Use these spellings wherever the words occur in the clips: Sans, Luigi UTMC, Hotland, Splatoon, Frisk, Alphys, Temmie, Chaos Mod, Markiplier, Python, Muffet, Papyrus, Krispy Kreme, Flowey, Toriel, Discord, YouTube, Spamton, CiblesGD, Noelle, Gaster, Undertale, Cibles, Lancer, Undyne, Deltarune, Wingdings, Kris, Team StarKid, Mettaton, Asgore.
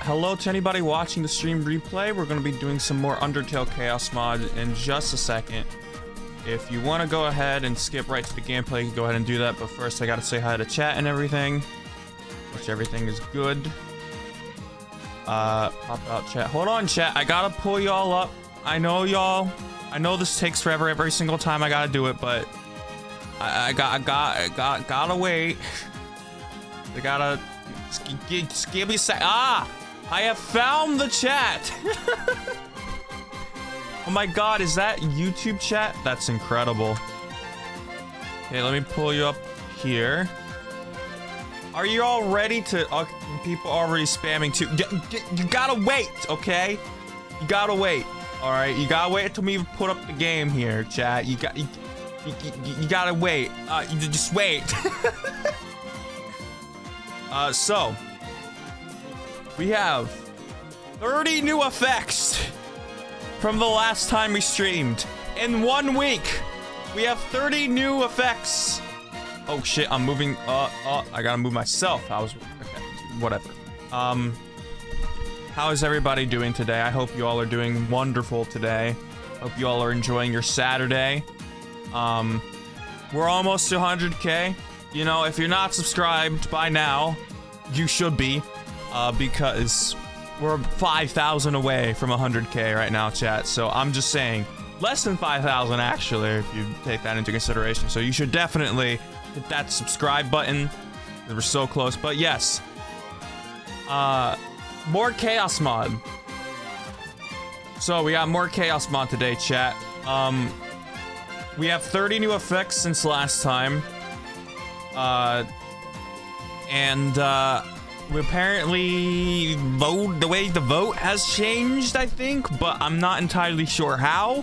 Hello to anybody watching the stream replay. We're going to be doing some more Undertale Chaos Mod in just a second. If you want to go ahead and skip right to the gameplay, you can go ahead and do that. But first, I got to say hi to chat and everything. Which everything is good. Pop out chat. Hold on, chat. I got to pull y'all up. I know y'all. I know this takes forever every single time I got to do it, but I gotta wait. I gotta... Just give me a sec. Ah! I have found the chat! Oh my god, is that YouTube chat? That's incredible. Okay, let me pull you up here. Are you all ready to... people already spamming too. You gotta wait, okay? You gotta wait. Alright, you gotta wait until we put up the game here, chat. You gotta wait. You just wait. So we have 30 new effects from the last time we streamed. In 1 week, we have 30 new effects. Oh shit, I'm moving. I gotta move myself. Okay, whatever. How is everybody doing today? I hope you all are doing wonderful today. Hope you all are enjoying your Saturday. We're almost to 100K. You know, if you're not subscribed by now, you should be, because we're 5,000 away from 100K right now, chat. So I'm just saying, less than 5,000 actually, if you take that into consideration. So you should definitely hit that subscribe button. We're so close, but yes, more Chaos Mod. So we got more Chaos Mod today, chat. We have 30 new effects since last time. Apparently the way the vote has changed, I think, but I'm not entirely sure how.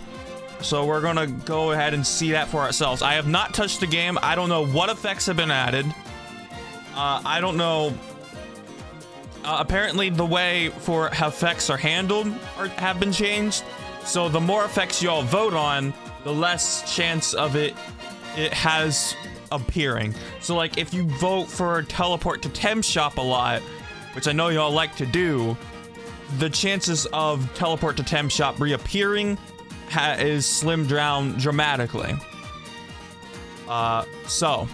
So we're gonna go ahead and see that for ourselves. I have not touched the game. I don't know what effects have been added. I don't know. Apparently the way for how effects are handled have been changed. So the more effects you all vote on, the less chance of it has appearing. So like if you vote for teleport to Temp Shop a lot, which I know y'all like to do, the chances of teleport to Temp Shop reappearing is slimmed down dramatically. So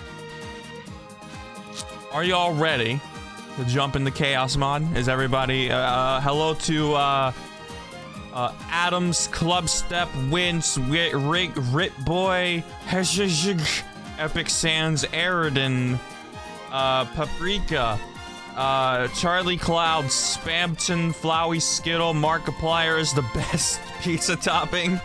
are y'all ready to jump in the Chaos Mod? Is everybody hello to Adams, Club Step, Wince, Rig, Rip Boy, Epic Sans, Aridin, Paprika, Charlie Cloud, Spamton, Flowey, Skittle, Markiplier is the best pizza topping.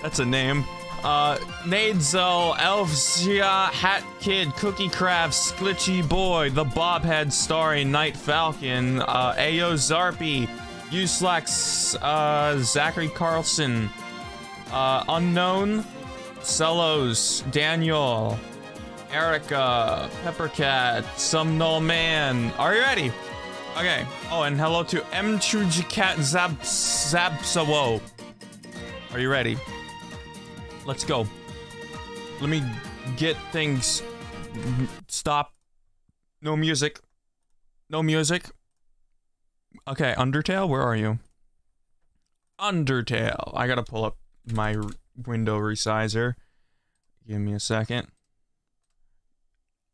That's a name. Nadzel, Elfzia, Hat Kid, Cookie Craft, Sklitchy Boy, The Bobhead, Starry Night Falcon, Ayo Zarpy, Uslax, Zachary Carlson, Unknown, Cellos, Daniel, Erica, Peppercat, Some Null Man. Are you ready? Okay. Oh, and hello to Mchujicat Zabsawo. Are you ready? Let's go. Let me get things. Stop. No music. No music. Okay, Undertale, where are you? Undertale. I gotta pull up my window resizer. Give me a second.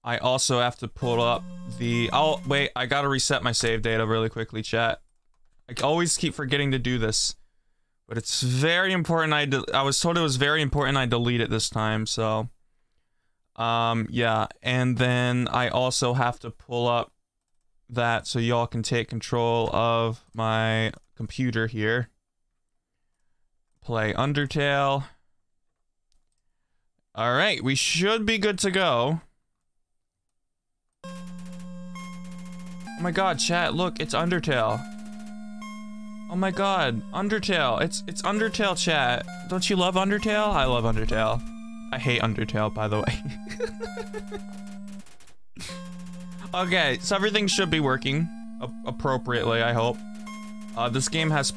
I also have to pull up the... Oh, wait. I gotta reset my save data really quickly, chat. I always keep forgetting to do this. But it's very important. I was told it was very important I delete it this time, so... yeah. And then I also have to pull up that so y'all can take control of my computer here. Play Undertale. All right, we should be good to go. Oh my god, chat, look, it's Undertale. Oh my god, Undertale. It's Undertale, chat. Don't you love Undertale? I love Undertale. I hate Undertale, by the way. Okay, so everything should be working appropriately, I hope. This game has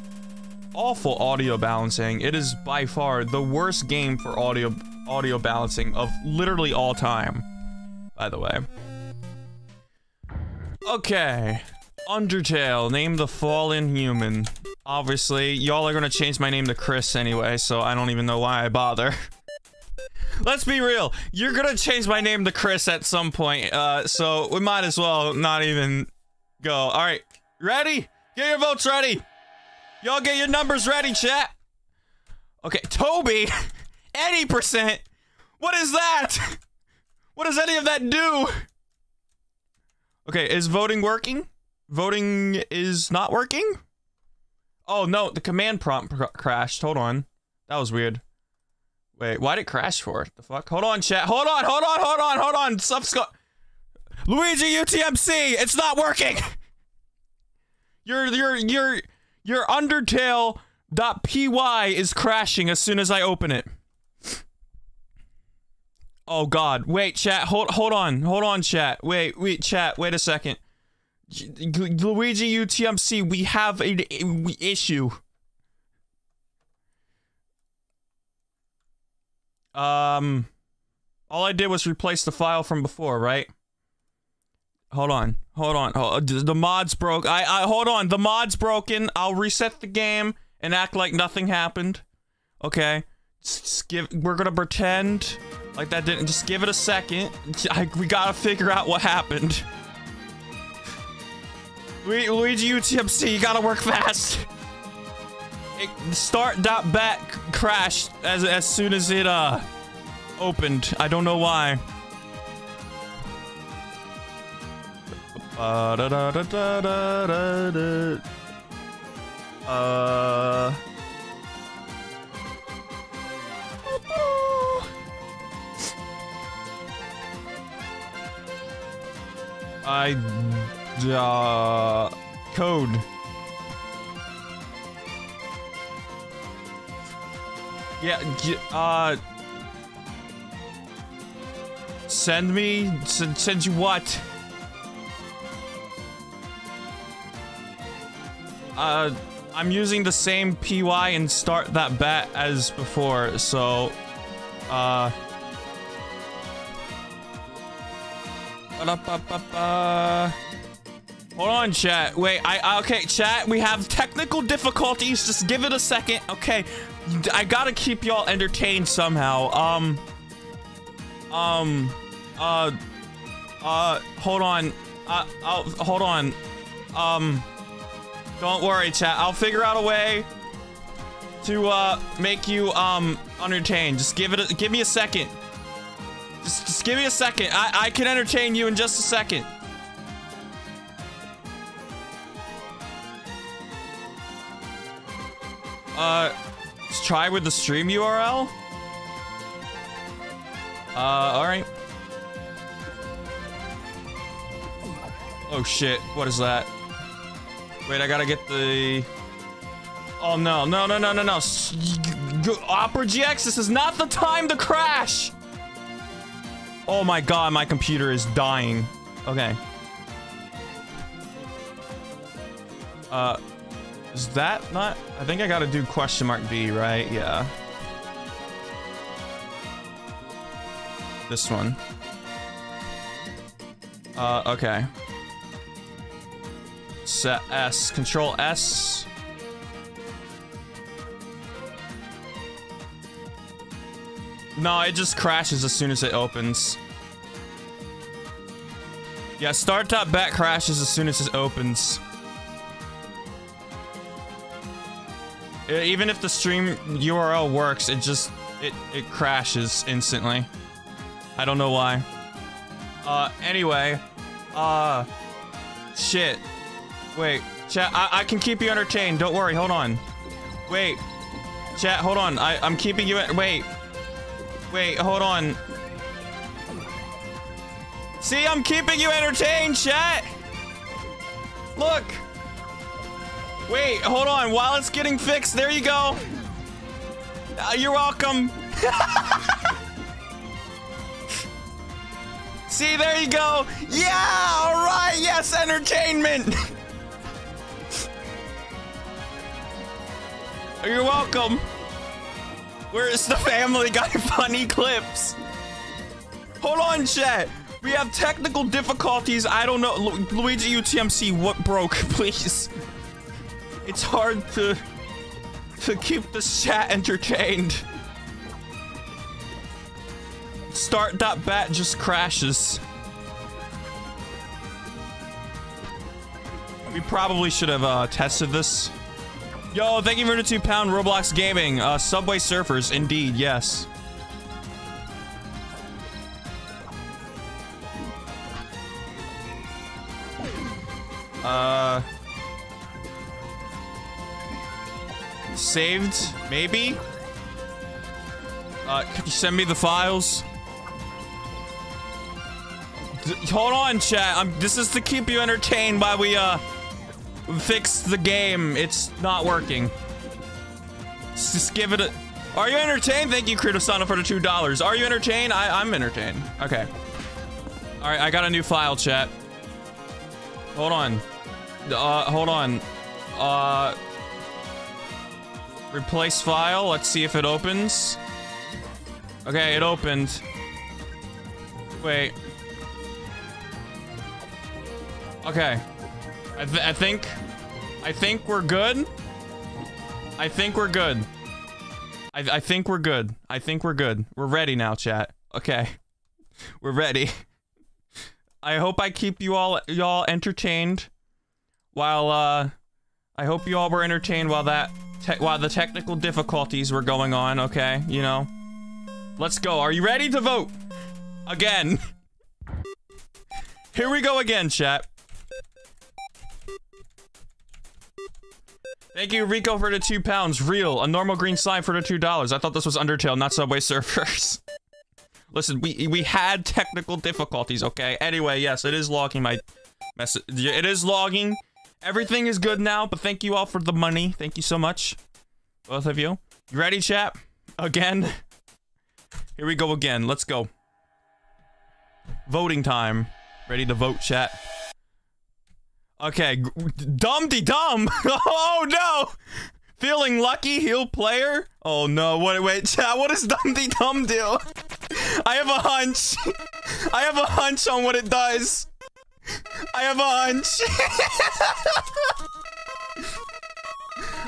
awful audio balancing. It is by far the worst game for audio balancing of literally all time, by the way. Okay. Undertale, name the fallen human. Obviously, y'all are gonna change my name to Kris anyway, so I don't even know why I bother. Let's be real, you're gonna change my name to Kris at some point, so we might as well not even go. Alright, ready? Get your votes ready! Y'all get your numbers ready, chat! Okay, Toby! 80%! What is that? What does any of that do? Okay, is voting working? Voting is not working? Oh no, the command prompt crashed. Hold on. That was weird. Wait, why did it crash for? The fuck? Hold on, chat. Hold on. Luigi UTMC, it's not working. Your Undertale.py is crashing as soon as I open it. Oh god. Wait, chat. Hold on, chat. Wait, chat. Wait a second. Luigi UTMC, we have an issue. All I did was replace the file from before, right? Hold on. Oh, the mod's broke. Hold on. The mod's broken. I'll reset the game and act like nothing happened. Okay. We're gonna pretend like that didn't. Just give it a second. We gotta figure out what happened. Luigi UTMC, you gotta work fast. Start.bat crashed as soon as it opened. I don't know why. Code. Yeah, send me, send you what? I'm using the same PY and start that bat as before, so, Hold on, chat. Wait, okay, chat, we have technical difficulties. Just give it a second. Okay, I gotta keep y'all entertained somehow. Hold on. Hold on. Don't worry, chat. I'll figure out a way to, make you, entertained. Just give me a second. Just give me a second. I can entertain you in just a second. Let's try with the stream URL. Alright. Oh shit, what is that? Wait, I gotta get the... Oh no, no. Opera GX, this is not the time to crash! Oh my god, my computer is dying. Okay. Is that not? I think I gotta do question mark B, right? Yeah. This one. Okay. Set S. Control S. No, it just crashes as soon as it opens. Yeah, start.bat crashes as soon as it opens. Even if the stream URL works, it just, it crashes instantly. I don't know why. Anyway. Shit. Wait. Chat, I can keep you entertained. Don't worry. Hold on. Wait. Chat, hold on. I'm keeping you wait. Wait, hold on. See, I'm keeping you entertained, chat! Look! Wait, hold on. While it's getting fixed, there you go. You're welcome. See, there you go. Yeah, all right. Yes, entertainment. You're welcome. Where's the Family Guy funny clips? Hold on, chat. We have technical difficulties. I don't know. Luigi UTMC, what broke, please? It's hard to keep the chat entertained. Start.bat just crashes. We probably should have tested this. Yo, thank you for the £2 Roblox Gaming. Subway Surfers, indeed, yes. Saved, maybe? Could you send me the files? Hold on, chat. This is to keep you entertained while we, fix the game. It's not working. Let's just give it a... Are you entertained? Thank you, Critosano, for the $2. Are you entertained? I'm entertained. Okay. Alright, I got a new file, chat. Hold on. Hold on. Replace file. Let's see if it opens. Okay, it opened. Wait. Okay. I think we're good. I think we're good. We're ready now, chat. Okay. We're ready. I hope I keep you all entertained while I hope you all were entertained while the technical difficulties were going on, okay? You know. Let's go. Are you ready to vote? Again. Here we go again, chat. Thank you, Rico, for the £2. Real, a normal green slime for the $2. I thought this was Undertale, not Subway Surfers. Listen, we had technical difficulties, okay? Anyway, yes, it is logging my message. It is logging. Everything is good now, but thank you all for the money. Thank you so much, both of you. You ready, chat? Again? Here we go again. Let's go. Voting time. Ready to vote, chat. Okay, dum-de-dum. Oh no! Feeling lucky, heal player? Oh no, wait, chat, what does dum-de-dum do? I have a hunch. I have a hunch on what it does. I have a hunch.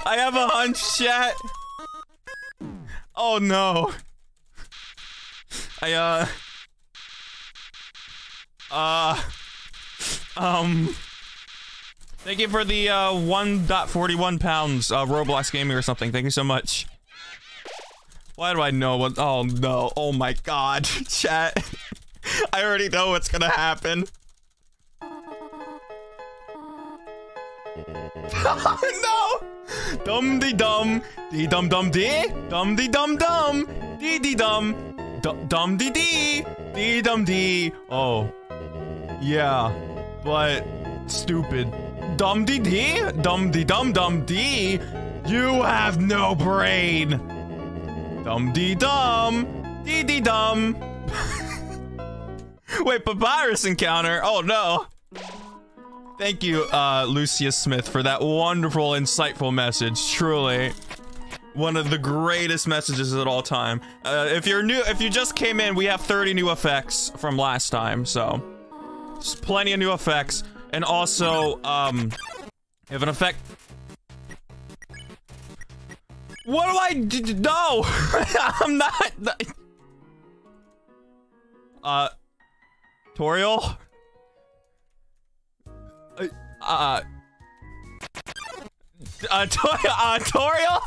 I have a hunch, chat. Oh no. Thank you for the, 1.41 pounds, Roblox Gaming or something. Thank you so much. Why do I know what- oh no, oh my god, chat. I already know what's gonna happen. No! Dum-de-dum, dee-dum-dum-dee, dum-de-dum-dum, dee-dee-dum, dum-dee-dee, dee-dum-dee. Oh. Yeah. But... stupid. Dum-dee-dee? Dum-dee-dum-dum-dee? You have no brain! Dum-dee-dum! Dee-dee-dum! Wait, Papyrus encounter? Oh no! Thank you, Lucius Smith, for that wonderful, insightful message. Truly. One of the greatest messages at all time. If you're new- if you just came in, we have 30 new effects from last time, so... there's plenty of new effects. And also, have an effect. What do I do? No! I'm not. Toriel? Toriel?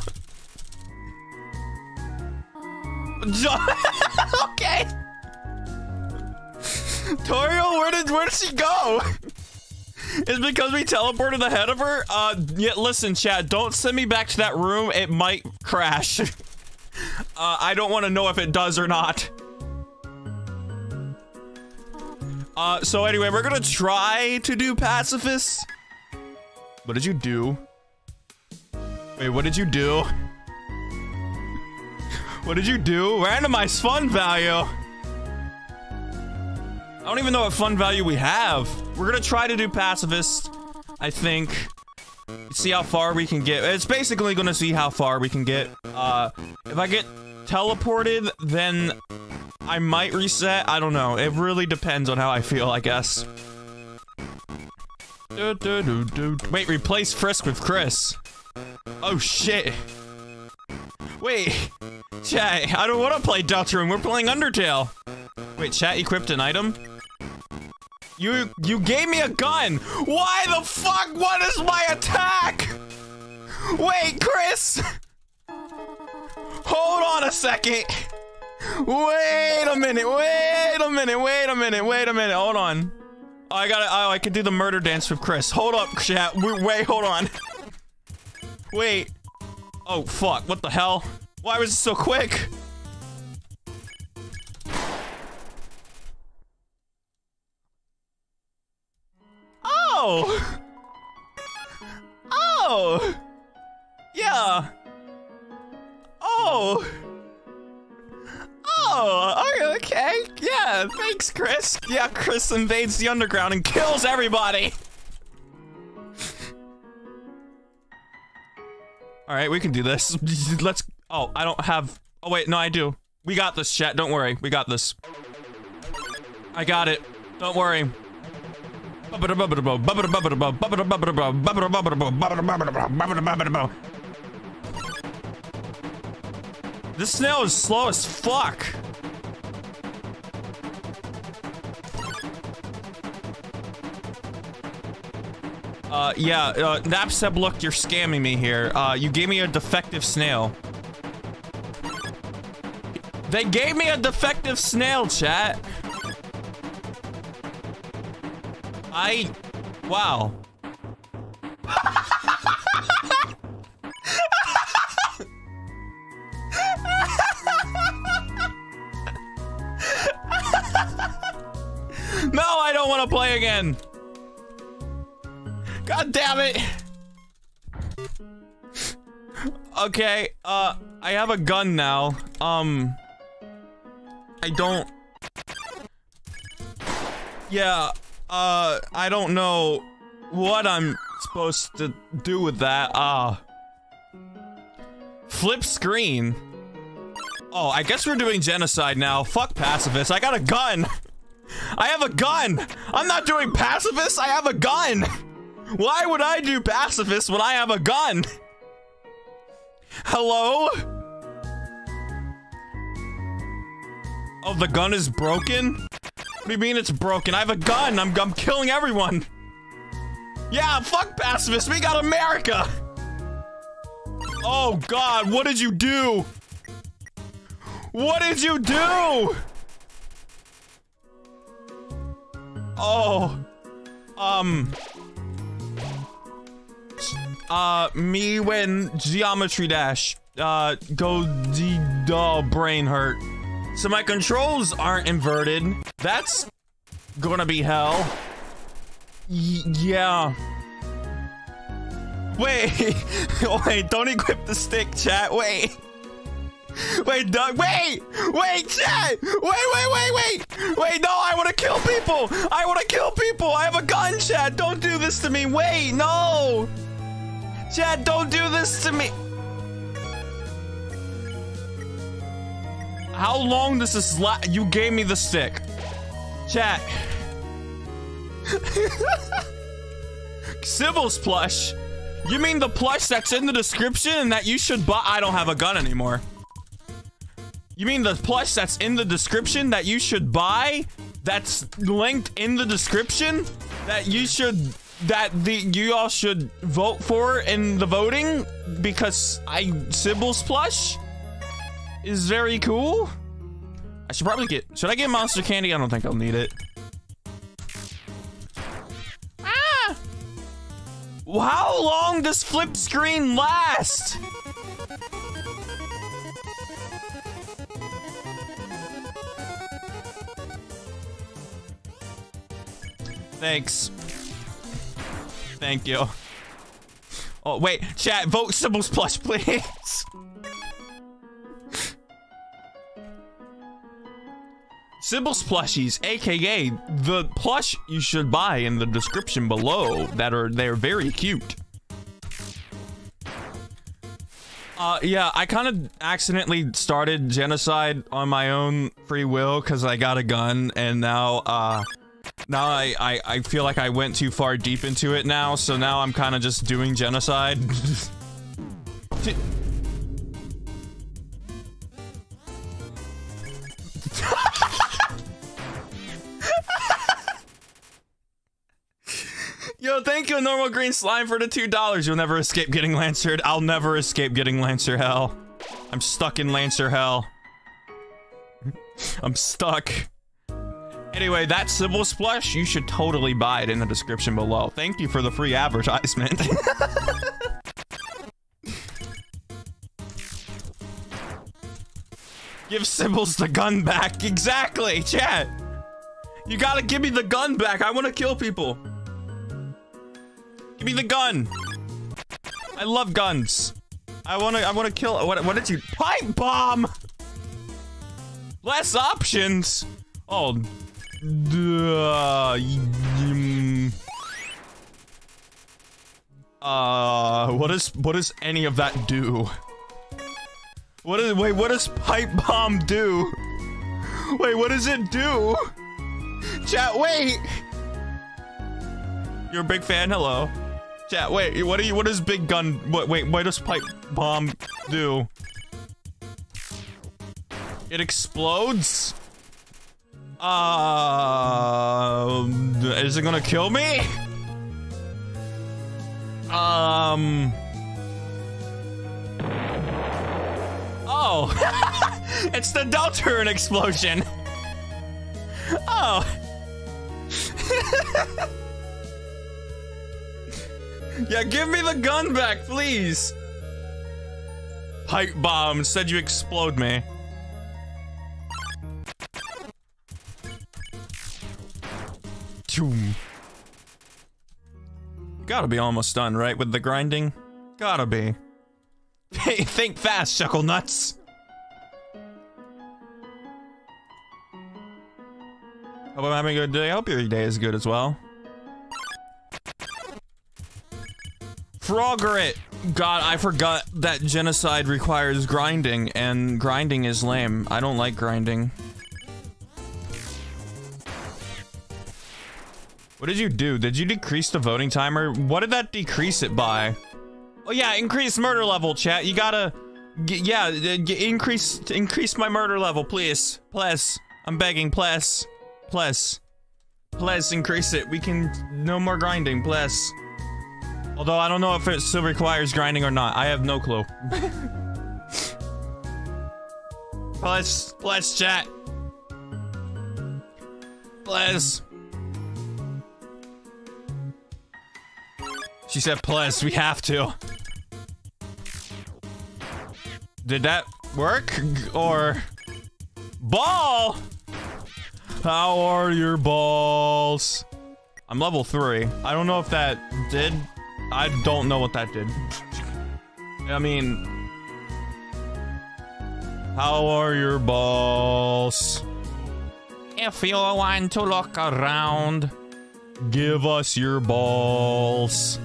Okay. Toriel, where did she go? It's because we teleported ahead of her? Yeah, listen, chat, don't send me back to that room. It might crash. I don't want to know if it does or not. So anyway, we're gonna try to do pacifists. What did you do? Wait, what did you do? What did you do? Randomize fun value. I don't even know what fun value we have. We're gonna try to do pacifist, I think. See how far we can get. It's basically gonna see how far we can get. If I get teleported, then I might reset. I don't know. It really depends on how I feel, I guess. Wait, replace Frisk with Kris. Oh, shit. Wait. Chat, I don't want to play Deltarune. We're playing Undertale. Wait, chat equipped an item? You gave me a gun. Why the fuck? What is my attack? Wait, Kris. Hold on a second. Wait a minute. Wait a minute. Wait a minute. Wait a minute. Hold on. Oh, I can do the murder dance with Kris. Hold up, chat. Wait, hold on. Wait. Oh, fuck. What the hell? Why was it so quick? Oh. Oh. Yeah. Oh. Oh, okay. Yeah, thanks, Kris. Yeah, Kris invades the underground and kills everybody. All right, we can do this. Let's... Oh, I don't have... Oh, wait, no, I do. We got this, chat. Don't worry. We got this. I got it. Don't worry. This snail is slow as fuck. Yeah, Napseb, look, you're scamming me here. You gave me a defective snail. They gave me a defective snail, chat. Wow. No, I don't want to play again. God damn it. Okay, I have a gun now. I don't know what I'm supposed to do with that. Flip screen. Oh, I guess we're doing genocide now. Fuck pacifists. I got a gun. I have a gun. I'm not doing pacifists. I have a gun. Why would I do pacifists when I have a gun? Hello? Oh, the gun is broken? What do you mean it's broken? I have a gun. I'm killing everyone. Yeah, fuck pacifists. We got America. Oh, God. What did you do? What did you do? Oh. Me when geometry dash, go the brain hurt. So my controls aren't inverted. That's gonna be hell. Yeah. Wait, wait, don't equip the stick, chat, wait. Wait, Doug, wait, wait, chat, wait, no, I wanna kill people. I have a gun, chat, don't do this to me, wait, no. Chat, don't do this to me. How long does this last? You gave me the stick. Chat. Cibles plush. You mean the plush that's in the description and that you should buy? I don't have a gun anymore. You mean the plush that's in the description that you should buy? That's linked in the description? That you should... That you all should vote for in the voting because Cibles plush is very cool. I should probably should I get monster candy? I don't think I'll need it. Ah! How long does flip screen last? Thanks. Thank you. Oh, wait. Chat, vote Cibles Plus, please. Cibles Plushies, a.k.a. the plush you should buy in the description below. They're very cute. Yeah, I kind of accidentally started genocide on my own free will because I got a gun, and now, now I feel like I went too far deep into it now, so now I'm kind of just doing genocide. Yo, thank you, Normal Green Slime, for the $2. You'll never escape getting Lancered. I'll never escape getting Lancer hell. I'm stuck in Lancer hell. I'm stuck. Anyway, that Cibles plush, you should totally buy it in the description below. Thank you for the free advertisement. Give Cibles the gun back. Exactly, chat. You gotta give me the gun back. I wanna kill people. Give me the gun. I love guns. I wanna kill. What did you? Pipe bomb. Less options. Oh. What does any of that do? What does pipe bomb do? Wait, what does it do? Chat, wait. You're a big fan. Hello. Chat, wait, what does big gun, what does pipe bomb do? It explodes? Is it gonna kill me? Oh, it's the Deltarune explosion. Oh. Yeah, give me the gun back, please. Pipe bomb said you explode me. Choom. Gotta be almost done, right, with the grinding? Gotta be. Hey, think fast, Shuckle Nuts. Hope I'm having a good day. I hope your day is good as well. Frogger it! God, I forgot that genocide requires grinding, and grinding is lame. I don't like grinding. What did you do? Did you decrease the voting timer? What did that decrease it by? Oh yeah, increase murder level, chat. You gotta... yeah, increase my murder level, please. Please. I'm begging, please. Please. Please increase it. We can... no more grinding, please. Although I don't know if it still requires grinding or not. I have no clue. Bless chat. Bless. She said bless, we have to. Did that work? Or... ball! How are your balls? I'm level 3. I don't know if that did... I don't know what that did. I mean... how are your balls? If you want to look around, give us your balls.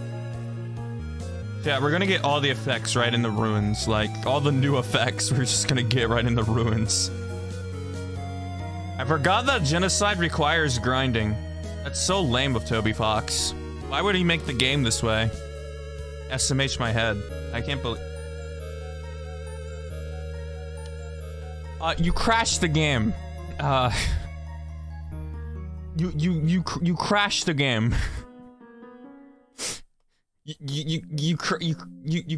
Yeah, we're gonna get all the effects right in the ruins. Like, all the new effects, we're just gonna get right in the ruins. I forgot that genocide requires grinding. That's so lame of Toby Fox. Why would he make the game this way? SMH my head. I can't believe... you crashed the game. You crashed the game. You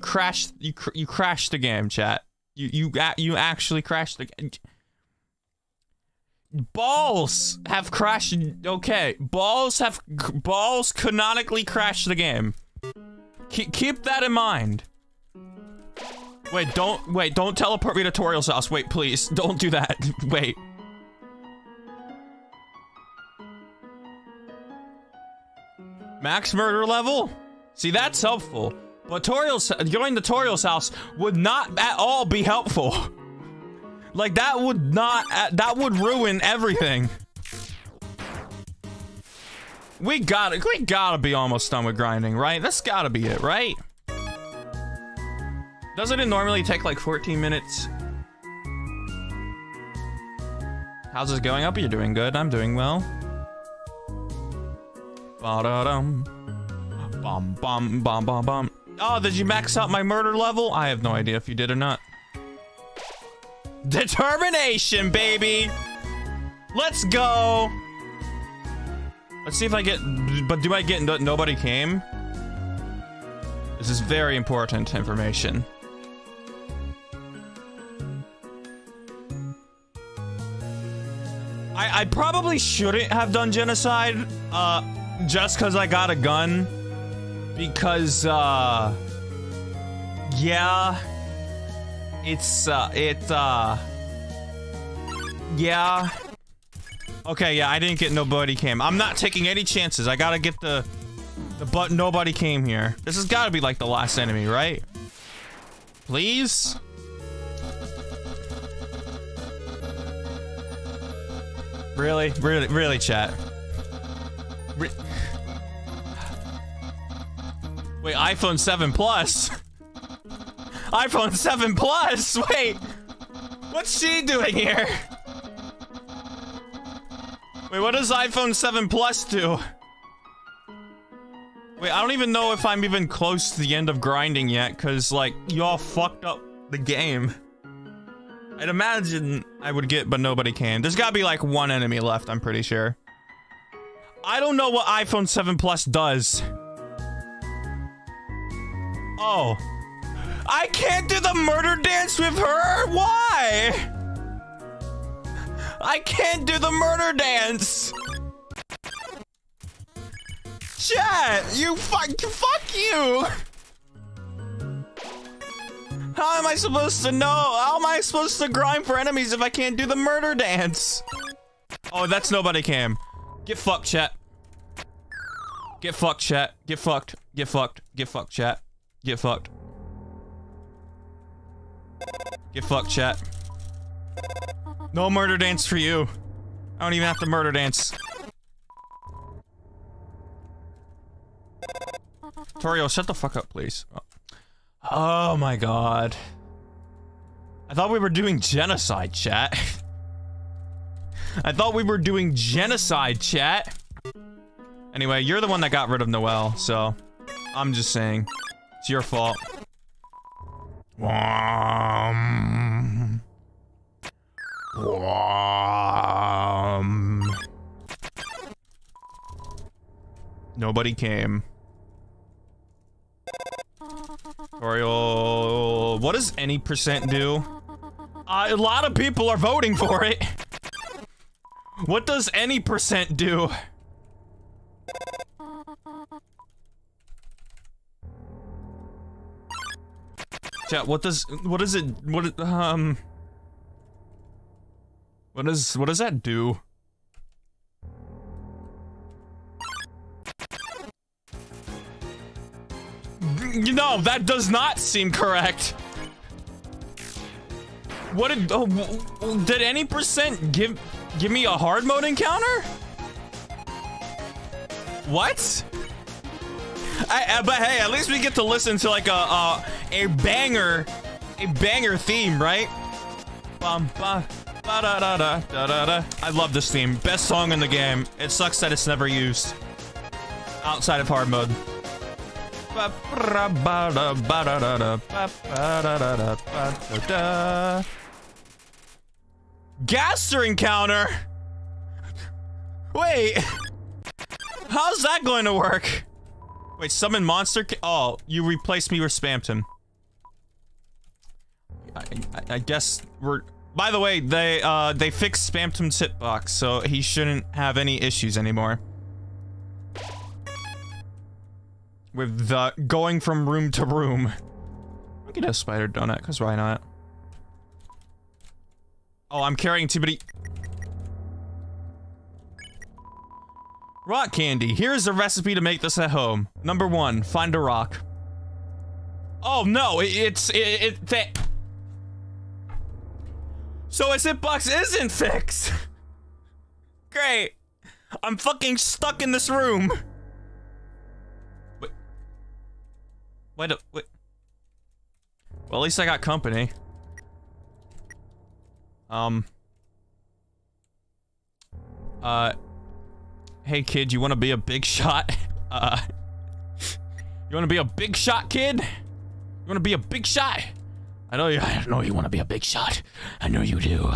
crashed the game, chat. You actually crashed the game. Balls have crashed. Okay, balls canonically crashed the game. Keep that in mind. Wait, don't teleport me to Toriel's house. Wait, please, don't do that. Wait. Max murder level? See, that's helpful. But going to Toriel's house would not at all be helpful. Like, that would ruin everything. We gotta be almost done with grinding, right? That's gotta be it, right? Doesn't it normally take like 14 minutes? How's it going up? You're doing good. I'm doing well. Ba-da-dum. Bum, bum, bum, bum, bum. Oh, did you max out my murder level? I have no idea if you did or not. Determination, baby. Let's go. Let's see if I get... But do I get... Nobody came? This is very important information. I probably shouldn't have done genocide, just because I got a gun. Because, yeah. It's, yeah. Okay, yeah, I didn't get nobody came. I'm not taking any chances. I gotta get the button. Nobody came here. This has gotta be like the last enemy, right? Please? Really? Really? Really, chat? Wait, iPhone 7 Plus? iPhone 7 Plus? Wait! What's she doing here? Wait, what does iPhone 7 Plus do? Wait, I don't even know if I'm even close to the end of grinding yet, because, like, y'all fucked up the game. I'd imagine I would get, but nobody can. There's gotta be, like, one enemy left, I'm pretty sure. I don't know what iPhone 7 Plus does. Oh. I can't do the murder dance with her? Why? I can't do the murder dance! Chat! You fuck you! How am I supposed to know? How am I supposed to grind for enemies if I can't do the murder dance? Oh, that's nobody cam. Get fucked, chat. Get fucked, chat. Get fucked. Get fucked. Get fucked, chat. Get fucked. Get fucked, chat. No murder dance for you. I don't even have to murder dance. Toriel, shut the fuck up, please. Oh my god. I thought we were doing genocide, chat. I thought we were doing genocide, chat. Anyway, you're the one that got rid of Noelle, so... I'm just saying. It's your fault. Nobody came. Toriel, what does any percent do? A lot of people are voting for it. What does any percent do? Chat, what does that do? No, that does not seem correct. What did any percent give me a hard mode encounter? What? But hey, at least we get to listen to like a banger theme, right? Bum bum. Ba-da-da-da-da-da-da. I love this theme. Best song in the game. It sucks that it's never used outside of hard mode. Gaster encounter? Wait. How's that going to work? Wait, summon monster? Oh, you replaced me with Spamton. I guess we're... By the way, they fixed Spamton's hitbox, so he shouldn't have any issues anymore. With the going from room to room. I'll get a spider donut, because why not? Oh, I'm carrying too many. Rock candy. Here's the recipe to make this at home. Number one, find a rock. Oh no, so his hitbox isn't fixed! Great! I'm fucking stuck in this room! Wait. Well, at least I got company. Hey kid, you wanna be a big shot? You wanna be a big shot, kid? You wanna be a big shot? I know you wanna be a big shot. I know you do.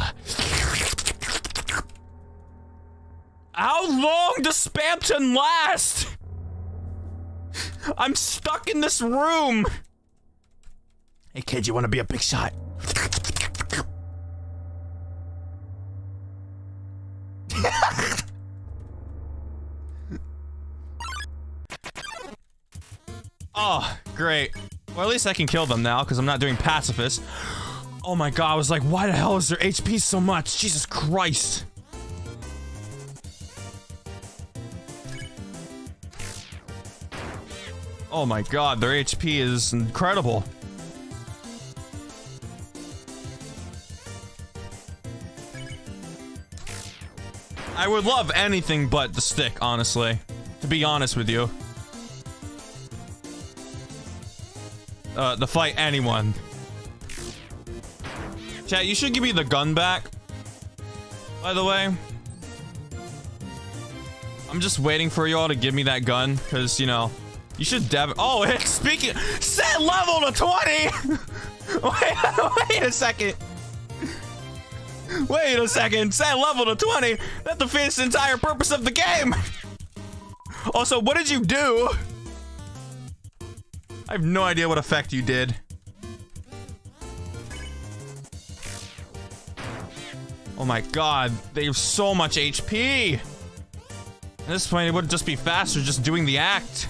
How long does Spamton last? I'm stuck in this room. Hey kid, you wanna be a big shot? Oh, great. Well, at least I can kill them now, because I'm not doing pacifist. Oh my god, I was like, why the hell is their HP so much? Jesus Christ. Oh my god, their HP is incredible. I would love anything but the stick, honestly. To be honest with you. The fight anyone. Chat, you should give me the gun back. By the way, I'm just waiting for y'all to give me that gun, cause you know, you should oh, it's speaking. Set level to 20. Wait a second. Wait a second. Set level to 20. That defeats the entire purpose of the game. Also, what did you do? I have no idea what effect you did. Oh my god, they have so much HP! At this point, it would just be faster just doing the act.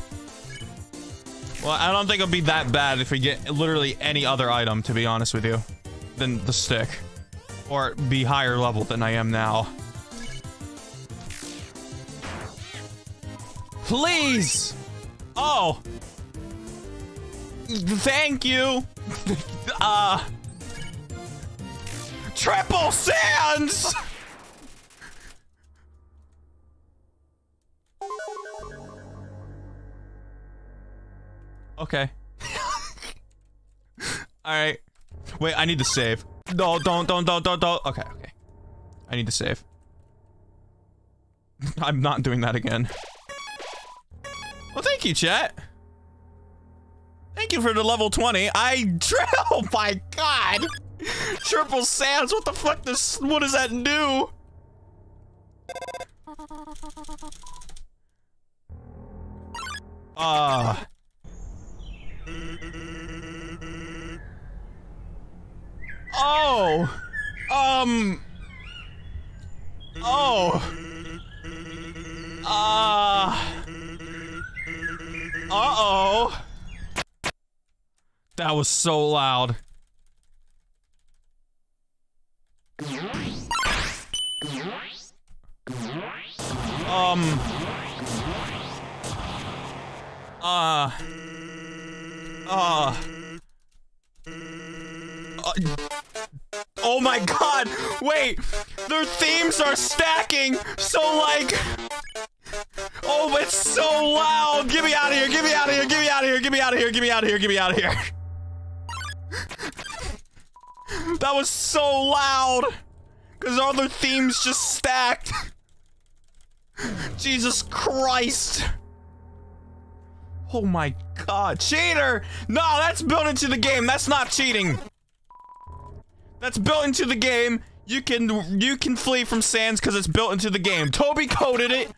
Well, I don't think it'll be that bad if we get literally any other item, to be honest with you, than the stick. Or be higher level than I am now. Please! Oh! Thank you. Triple Sans. Okay. All right. Wait, I need to save. No, don't. Okay. I need to save. I'm not doing that again. Well, thank you, chat. Thank you for the level 20. Oh my god! Triple Sans, what the fuck what does that do? Uh-oh. That was so loud. Oh my god, wait, their themes are stacking, so like, oh, it's so loud. Get me out of here, get me out of here, get me out of here, get me out of here, get me out of here, get me out of here. That was so loud, cause all the themes just stacked. Jesus Christ. Oh my god, cheater! No, that's built into the game. That's not cheating. That's built into the game. You can flee from Sans cause it's built into the game. Toby coded it.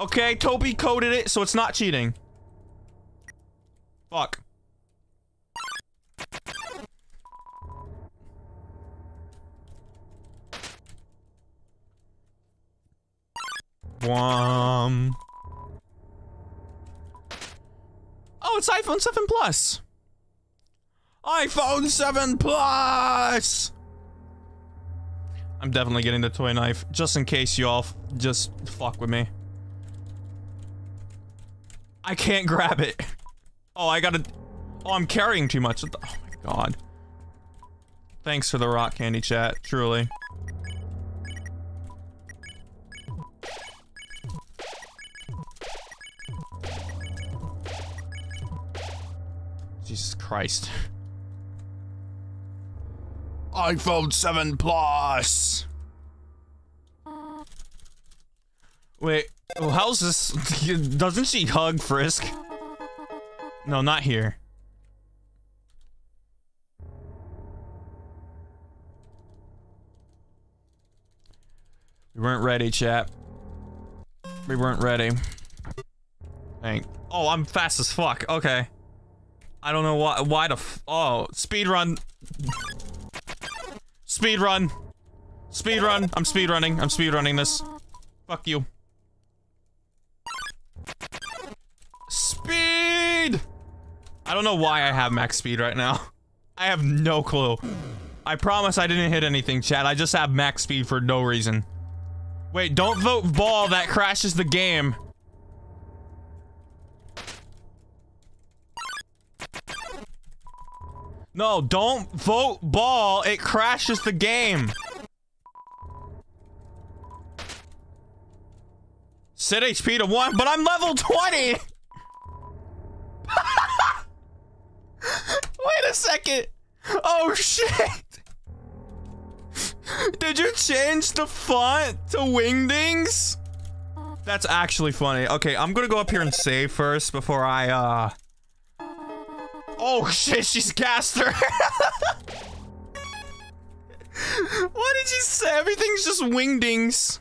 Okay, Toby coded it, so it's not cheating. Fuck. Oh, it's iPhone 7 Plus. iPhone 7 Plus. I'm definitely getting the toy knife just in case y'all just fuck with me. I can't grab it. Oh, I gotta. Oh, I'm carrying too much. Oh my god. Thanks for the rock candy, chat. Truly. Jesus Christ. iPhone 7 Plus. Wait, well, how's this? Doesn't she hug Frisk? No, not here. We weren't ready, chat. We weren't ready. Dang. Oh, I'm fast as fuck. Okay. I don't know why. Why the? F oh, speed run. Speed run. Speed run. I'm speed running. I'm speed running this. Fuck you. Speed. I don't know why I have max speed right now. I have no clue. I promise I didn't hit anything, chat. I just have max speed for no reason. Wait, don't vote ball, that crashes the game. No, don't vote ball, it crashes the game. Set HP to 1, but I'm level 20! Wait a second! Oh shit! Did you change the font to Wingdings? That's actually funny. Okay, I'm gonna go up here and save first before I, oh shit, she's Gaster. What did you say? Everything's just Wingdings.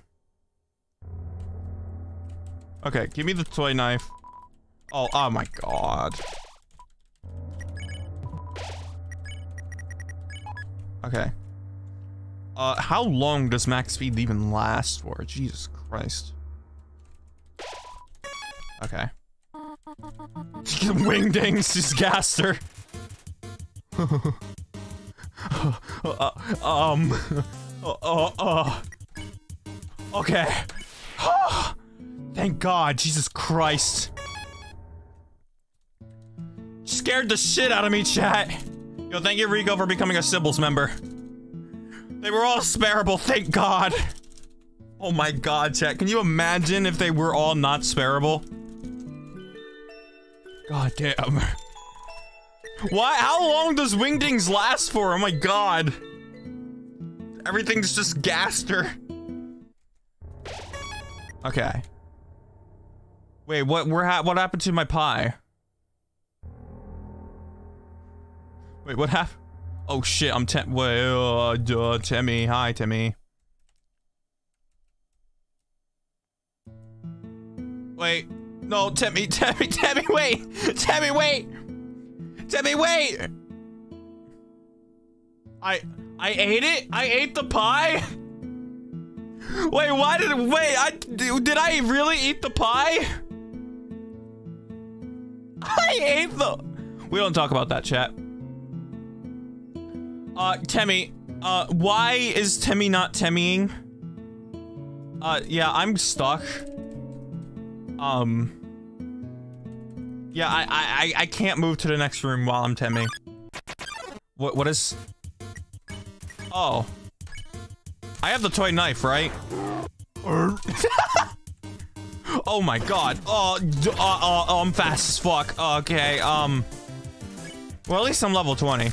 Okay, give me the toy knife. Oh, oh my god. Okay. How long does max speed even last for? Jesus Christ. Okay. Wingdings is Gaster. Okay. Thank God, Jesus Christ. Scared the shit out of me, chat. Yo, thank you, Rico, for becoming a Cibles member. They were all sparable, thank God. Oh my god, chat. Can you imagine if they were all not sparable? God damn. Why? How long does Wingdings last for? Oh my god. Everything's just Gaster. Okay. Wait, what happened to my pie? Wait, what happened? Oh shit, I'm Temmie. Hi, Temmie. Wait. No, Temmie, wait! Temmie, wait! Temmie, wait! I ate it? I ate the pie? Wait, why did- wait, did I really eat the pie? I ate the- We don't talk about that, chat. Temmie, why is Temmie not Temmieing? Yeah, I'm stuck. Yeah, I can't move to the next room while I'm Temmie. What is... Oh. I have the toy knife, right? Oh my god. Oh, I'm fast as fuck. Okay, well, at least I'm level 20.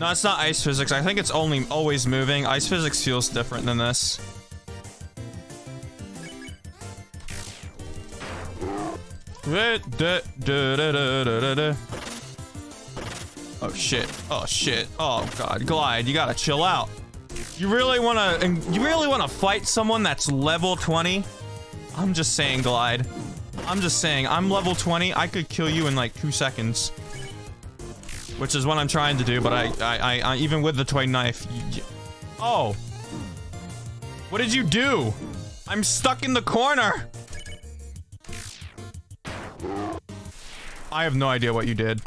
No, it's not ice physics. I think it's only always moving. Ice physics feels different than this. Oh shit. Oh shit. Oh god. Glide, you gotta chill out. You really wanna fight someone that's level 20? I'm just saying, Glide. I'm just saying, I'm level 20. I could kill you in like 2 seconds. Which is what I'm trying to do, but I even with the toy knife. Oh. What did you do? I'm stuck in the corner. I have no idea what you did.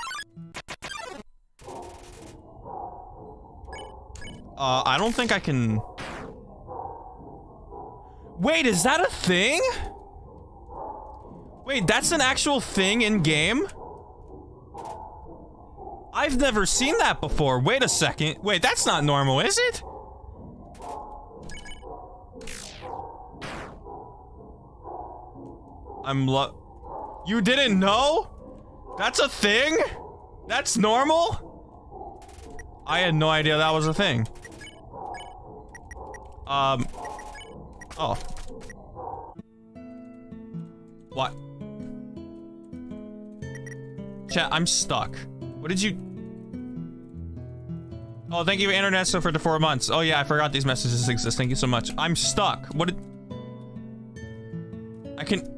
I don't think I can. Wait, is that a thing? Wait, that's an actual thing in game? I've never seen that before. Wait a second. Wait, that's not normal, is it? You didn't know? That's a thing? That's normal? I had no idea that was a thing. Oh. What? Chat, I'm stuck. What did you... Oh, thank you, Internet, so for the 4 months. Oh, yeah, I forgot these messages exist. Thank you so much. I'm stuck. What did... I can...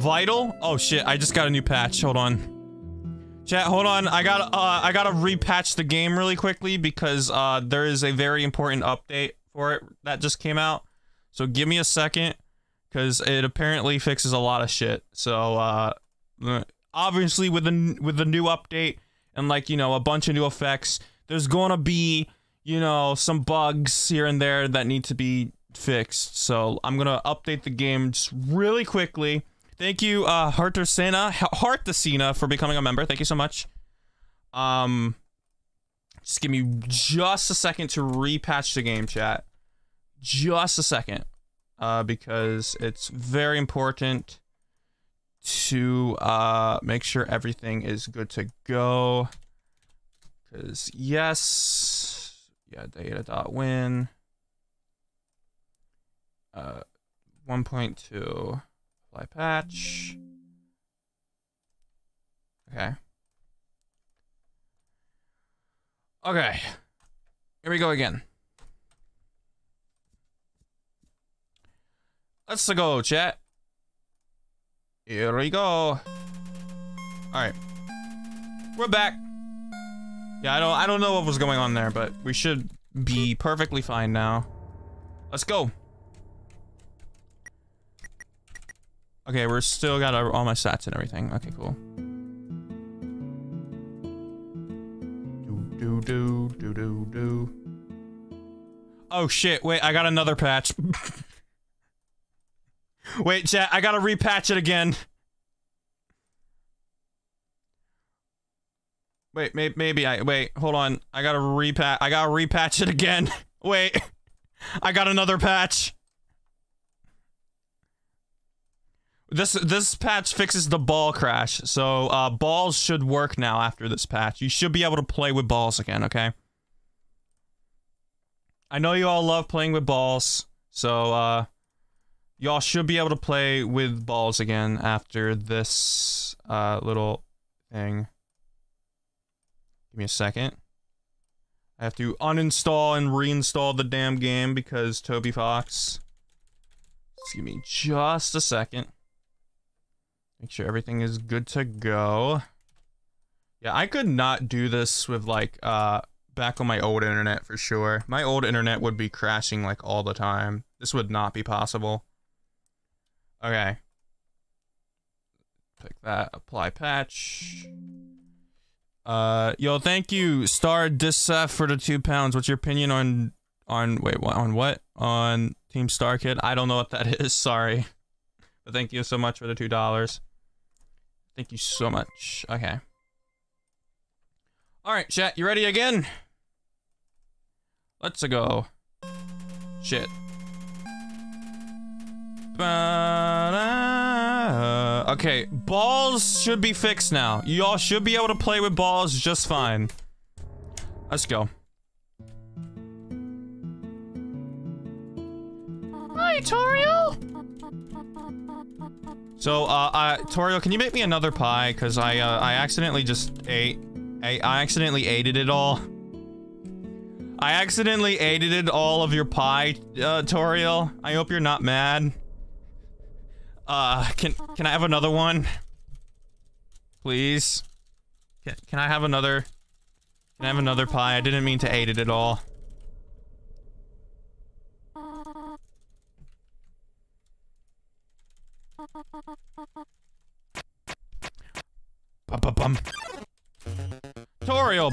Vital? Oh, shit. I just got a new patch. Hold on. Chat, hold on. I gotta repatch the game really quickly because, there is a very important update for it that just came out. So give me a second because it apparently fixes a lot of shit. So, obviously with the new update and, like, you know, a bunch of new effects, there's gonna be, you know, some bugs here and there that need to be fixed. So I'm gonna update the game just really quickly. Thank you, Heart to Cena, for becoming a member. Thank you so much. Just give me just a second to repatch the game, chat. Just a second, because it's very important to make sure everything is good to go, because data.win 1.2 apply patch. Okay, here we go again. Let's go, chat. Here we go. All right, we're back. Yeah, I don't know what was going on there, but we should be perfectly fine now. Let's go. Okay, we're still got all my stats and everything. Okay, cool. Do do do do do do. Oh shit! Wait, I got another patch. Wait, chat, I gotta repatch it again. Wait, wait, hold on. I gotta repatch it again. Wait, I got another patch. This patch fixes the ball crash, so balls should work now after this patch. You should be able to play with balls again, okay? I know you all love playing with balls, so y'all should be able to play with balls again after this little thing. Give me a second. I have to uninstall and reinstall the damn game because Toby Fox. Just give me just a second. Make sure everything is good to go. Yeah, I could not do this with, like, back on my old internet for sure. My old internet would be crashing, like, all the time. This would not be possible. Okay. Click that. Apply patch. Yo, thank you, Star Dissef, for the £2. What's your opinion on Team StarKid? I don't know what that is. Sorry, but thank you so much for the $2. Thank you so much. Okay. All right, chat. You ready again? Let's go. Shit. Okay, balls should be fixed now. Y'all should be able to play with balls just fine. Let's go. Hi, Toriel. So, Toriel, can you make me another pie? Cause I accidentally just ate. I accidentally ate it all. I accidentally ate it all of your pie, Toriel. I hope you're not mad. Can I have another one? Please? Can I have another pie? I didn't mean to eat it at all. Ba-ba-bum. Toriel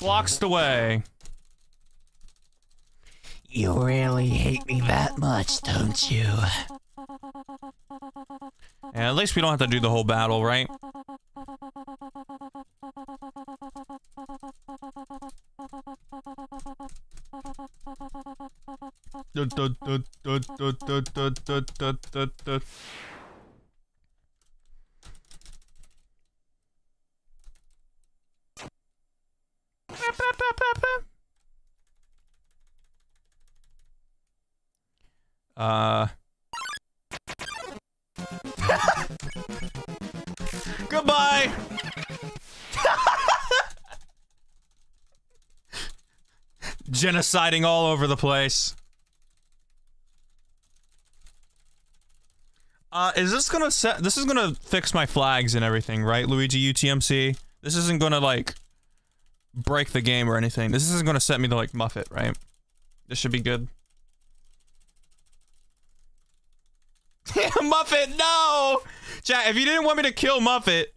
blocks the way. You really hate me that much, don't you? Yeah, at least we don't have to do the whole battle, right? Genociding all over the place. Is this gonna set- this is gonna fix my flags and everything, right, Luigi UTMC? This isn't gonna, like, break the game or anything. This isn't gonna set me to, like, muff it, right? This should be good. Muffet, no! Chat, if you didn't want me to kill Muffet,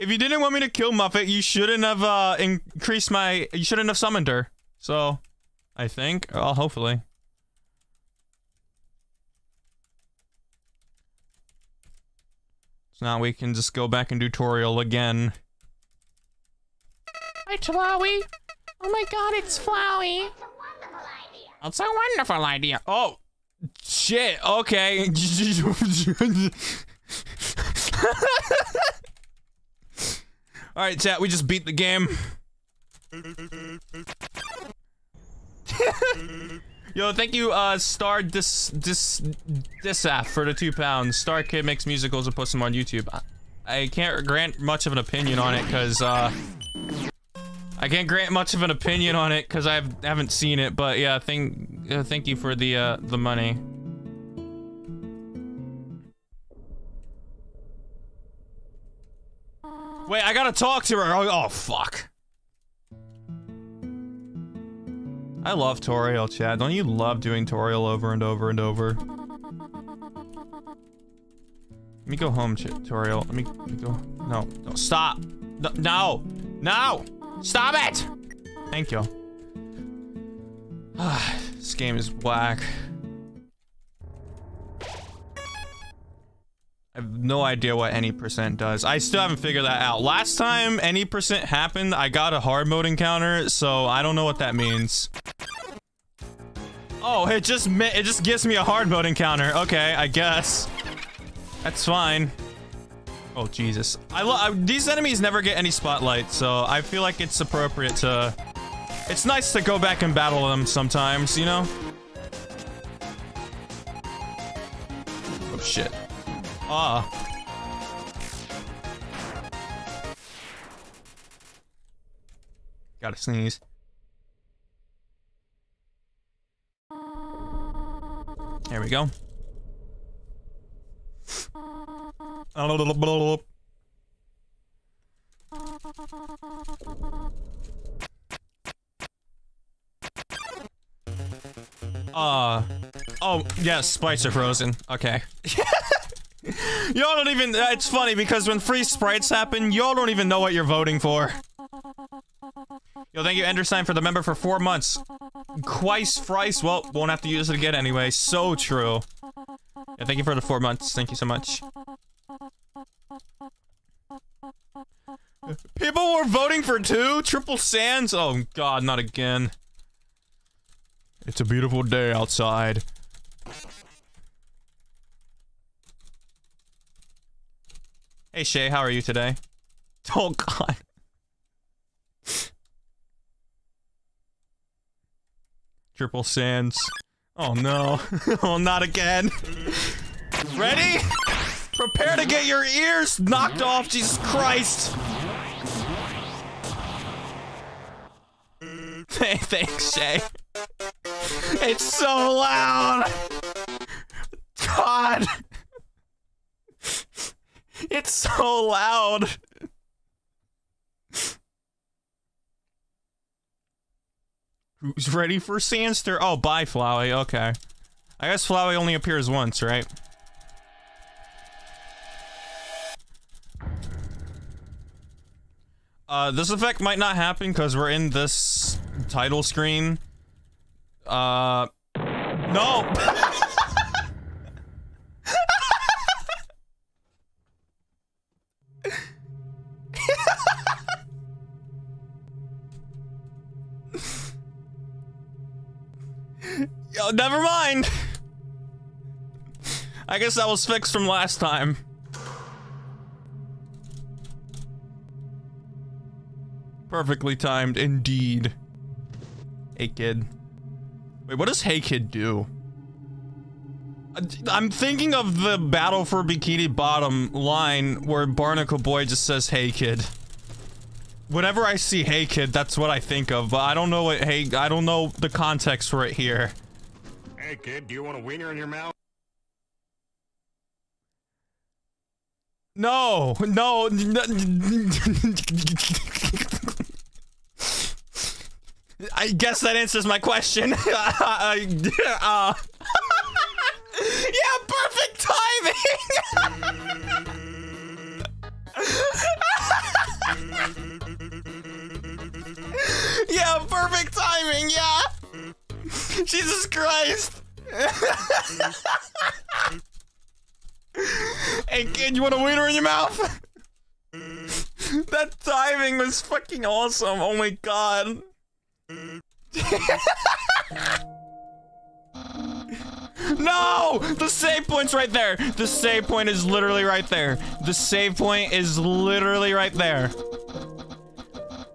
you shouldn't have, increased my- you shouldn't have summoned her. So, I think, well, hopefully. So now we can just go back and do Toriel again. Hi, Flowey. Oh my god, it's Flowey. That's a wonderful idea. Oh! Shit, okay. Alright, chat, we just beat the game. Yo, thank you, Star Disaf for the £2. StarKid makes musicals and posts them on YouTube. I can't grant much of an opinion on it, cause, I haven't seen it, but yeah, thank you for the money. Wait, I gotta talk to her. Oh, fuck. I love Toriel, chat. Don't you love doing Toriel over and over and over? Let me go home, chat. Toriel. Let me go. No. No. Stop. No. No. No. Stop it! Thank you. This game is whack. I have no idea what any percent does. I still haven't figured that out. Last time any percent happened, I got a hard mode encounter, so I don't know what that means. Oh, it just gives me a hard mode encounter. Okay, I guess. That's fine. Oh, Jesus. These enemies never get any spotlight, so I feel like it's appropriate to... It's nice to go back and battle them sometimes, you know? Oh, shit. Ah. Gotta sneeze. There we go. Oh, yes, sprites are frozen. Okay. Y'all don't even- it's funny because when free sprites happen, y'all don't even know what you're voting for. Yo, thank you, Enderstein, for the member for 4 months. Thrice, well, won't have to use it again anyway. So true. Yeah, thank you for the 4 months. Thank you so much. People were voting for 2? Triple Sans? Oh god, not again. It's a beautiful day outside. Hey Shay, how are you today? Oh god. Triple Sans. Oh no. Oh, not again. Ready? Prepare to get your ears knocked off, Jesus Christ! Hey, thanks, Shay. It's so loud! God! It's so loud! Who's ready for Sandster? Oh, bye, Flowey, okay. I guess Flowey only appears once, right? This effect might not happen because we're in this title screen. No! Yo, never mind! I guess that was fixed from last time. Perfectly timed, indeed. Hey, kid. Wait, what does Hey Kid do? I'm thinking of the Battle for Bikini Bottom line where Barnacle Boy just says, Hey, kid. Whenever I see "Hey Kid," that's what I think of, but I don't know what "Hey," I don't know the context for it here. Hey kid, do you want a wiener in your mouth? No, no. I guess that answers my question. Yeah, perfect timing. Yeah, perfect timing. Yeah. Jesus Christ. Hey kid, you want a wiener in your mouth? That timing was fucking awesome. Oh my god. No! The save point's right there. The save point is literally right there. The save point is literally right there.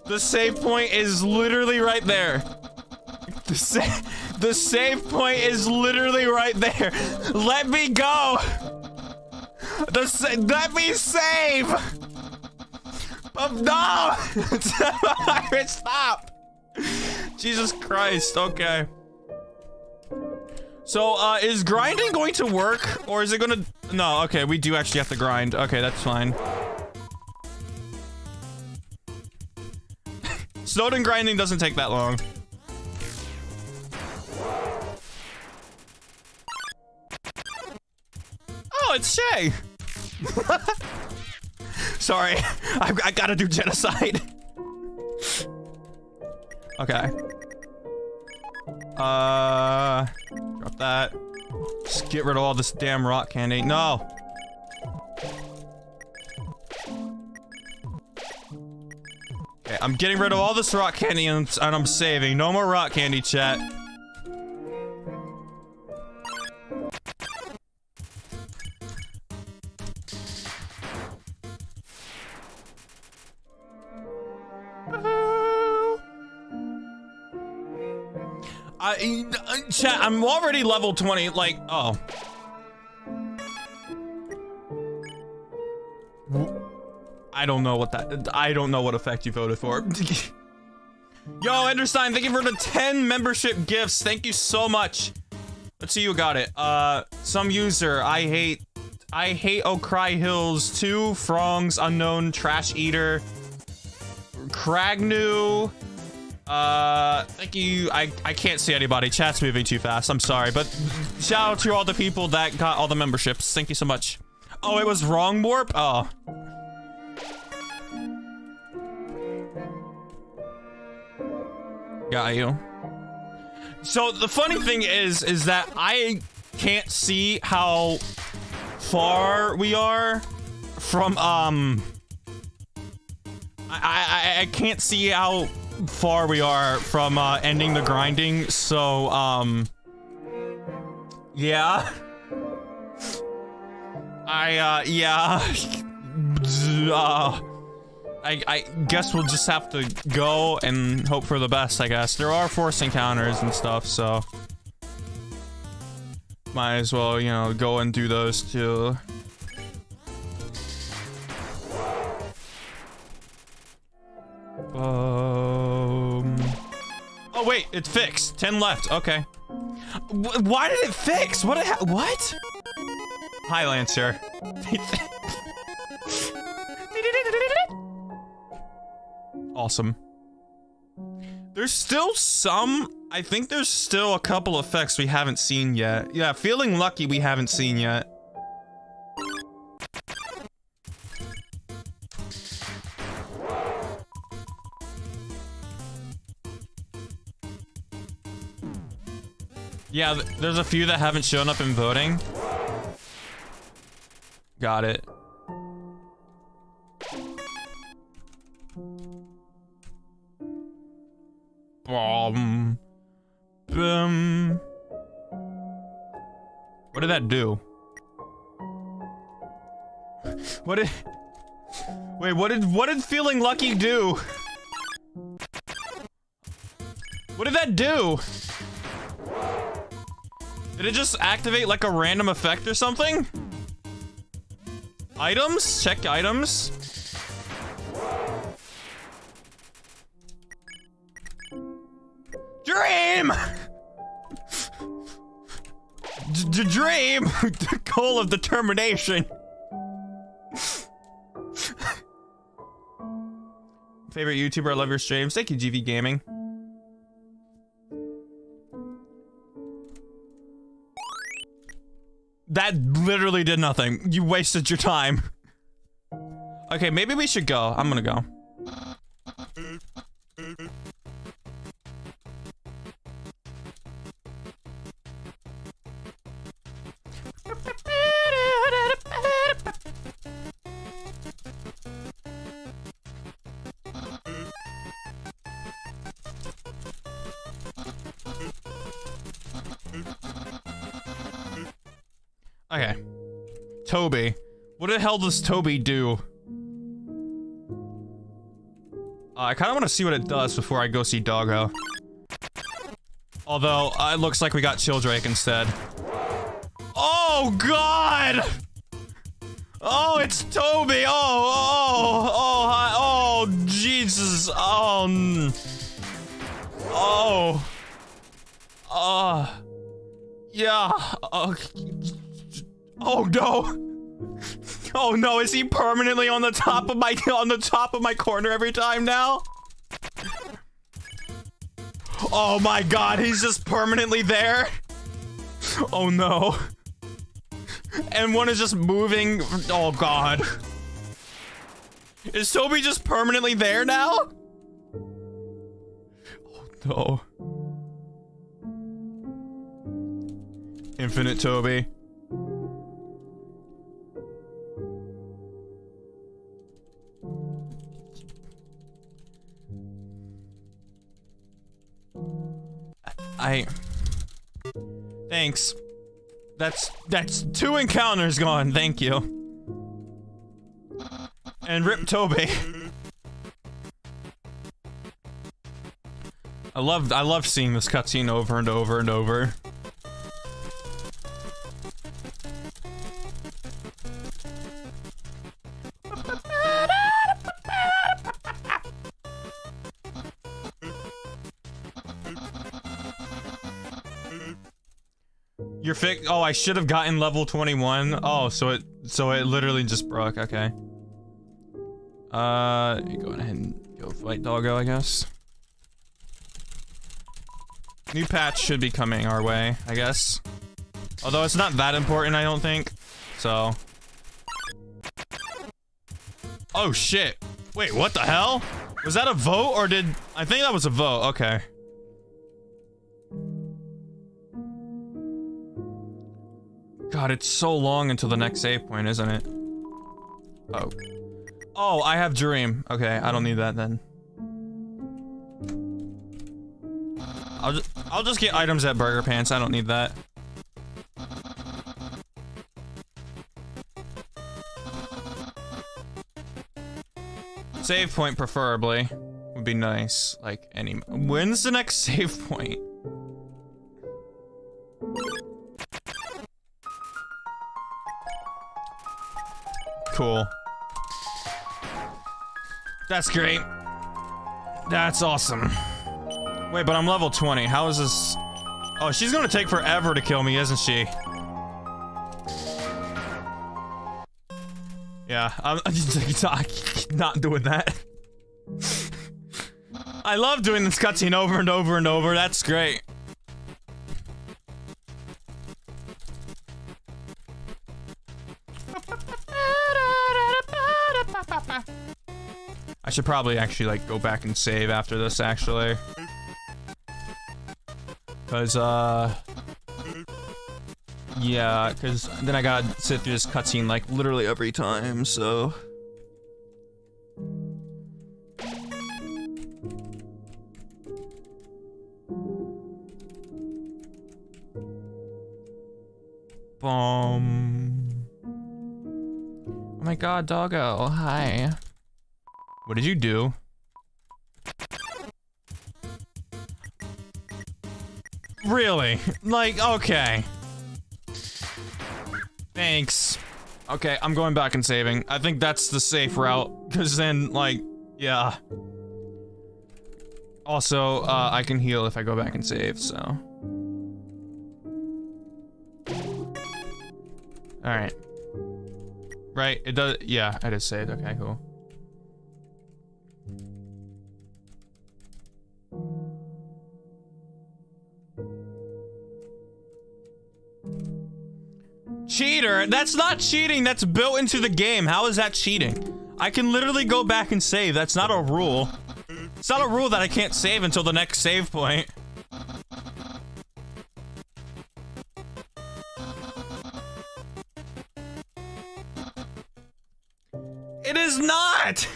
The save point is literally right there. The save point is literally right there. Let me go. Let me save. Oh, no. Stop. Jesus Christ. Okay. So, is grinding going to work or is it gonna? No. Okay. We do actually have to grind. Okay. That's fine. Snowden grinding doesn't take that long. Oh, it's Shay. Sorry, I gotta do genocide. Okay. Drop that. Just get rid of all this damn rock candy. No. Okay, I'm getting rid of all this rock candy and I'm saving. No more rock candy, chat. Chat, I'm already level 20, like, oh. I don't know what that, I don't know what effect you voted for. Yo, Understein, thank you for the 10 membership gifts. Thank you so much. Let's see who got it. Some user, I hate O'Cry Hills, 2 Frongs, Unknown, Trash Eater, Cragnu. Thank you. I can't see anybody. Chat's moving too fast. I'm sorry, but shout out to all the people that got all the memberships. Thank you so much. Oh, it was wrong warp? Oh. Got you. So the funny thing is that I can't see how far we are from, I can't see how far we are from ending the grinding, so yeah, I guess we'll just have to go and hope for the best. I guess there are force encounters and stuff, so might as well, you know, go and do those too. Oh wait, it's fixed. 10 left. Okay. Why did it fix? What? What? Hi, Lancer. Awesome. There's still some. I think there's still a couple effects we haven't seen yet. Yeah, feeling lucky we haven't seen yet. Yeah, there's a few that haven't shown up in voting. Got it. Boom. What did that do? What did? Wait, what did feeling lucky do? What did that do? Did it just activate like a random effect or something? Items? Check items. Dream! Dream! The goal of determination. Favorite YouTuber, I love your streams. Thank you, GV Gaming. That literally did nothing. You wasted your time. Okay, maybe we should go. I'm gonna go. Okay. Toby. What the hell does Toby do? I kind of want to see what it does before I go see Doggo. Although, it looks like we got Childrake instead. Oh, God! Oh, it's Toby! Oh, oh, oh, hi. Oh, Jesus. Oh. Oh. Yeah. Oh, no. Oh no, is he permanently on the top of my corner every time now? Oh my god, he's just permanently there. Oh no. And one is just moving. Oh god. Is Toby just permanently there now? Oh no. Infinite Toby. Thanks. That's two encounters gone. Thank you. And rip Toby. I love seeing this cutscene over and over and over. Oh, I should have gotten level 21. Oh, so it literally just broke. Okay. Go ahead and go fight Doggo, I guess. New patch should be coming our way, I guess. Although it's not that important, I don't think. So. Oh shit! Wait, what the hell? Was that a vote or did I think that was a vote? Okay. God, it's so long until the next save point, isn't it? Oh. Oh, I have Dream. Okay, I don't need that then. I'll just get items at Burger Pants. I don't need that. Save point preferably would be nice. Like any. When's the next save point? Cool. That's great. That's awesome. Wait, but I'm level 20. How is this? Oh, she's gonna take forever to kill me, isn't she? Yeah, I'm not doing that. I love doing this cutscene over and over and over. That's great. I should probably actually like go back and save after this actually. Cause yeah, cause then I gotta sit through this cutscene like literally every time, so. Oh my god, Doggo, hi. What did you do? Really? Like, okay. Thanks. Okay, I'm going back and saving. I think that's the safe route. Cause then, like, yeah. Also, I can heal if I go back and save, so. Alright. Right, it does, yeah, I just saved, okay, cool. Cheater! That's not cheating, that's built into the game. How is that cheating? I can literally go back and save, that's not a rule. It's not a rule that I can't save until the next save point. It is not!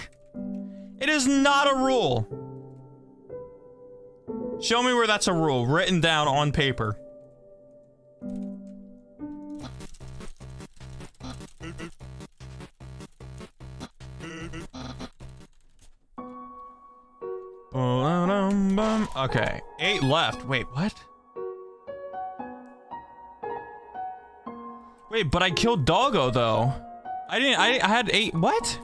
It is not a rule. Show me where that's a rule, written down on paper. Okay, 8 left. Wait, what? Wait, but I killed Doggo though. I didn't. I had 8. What?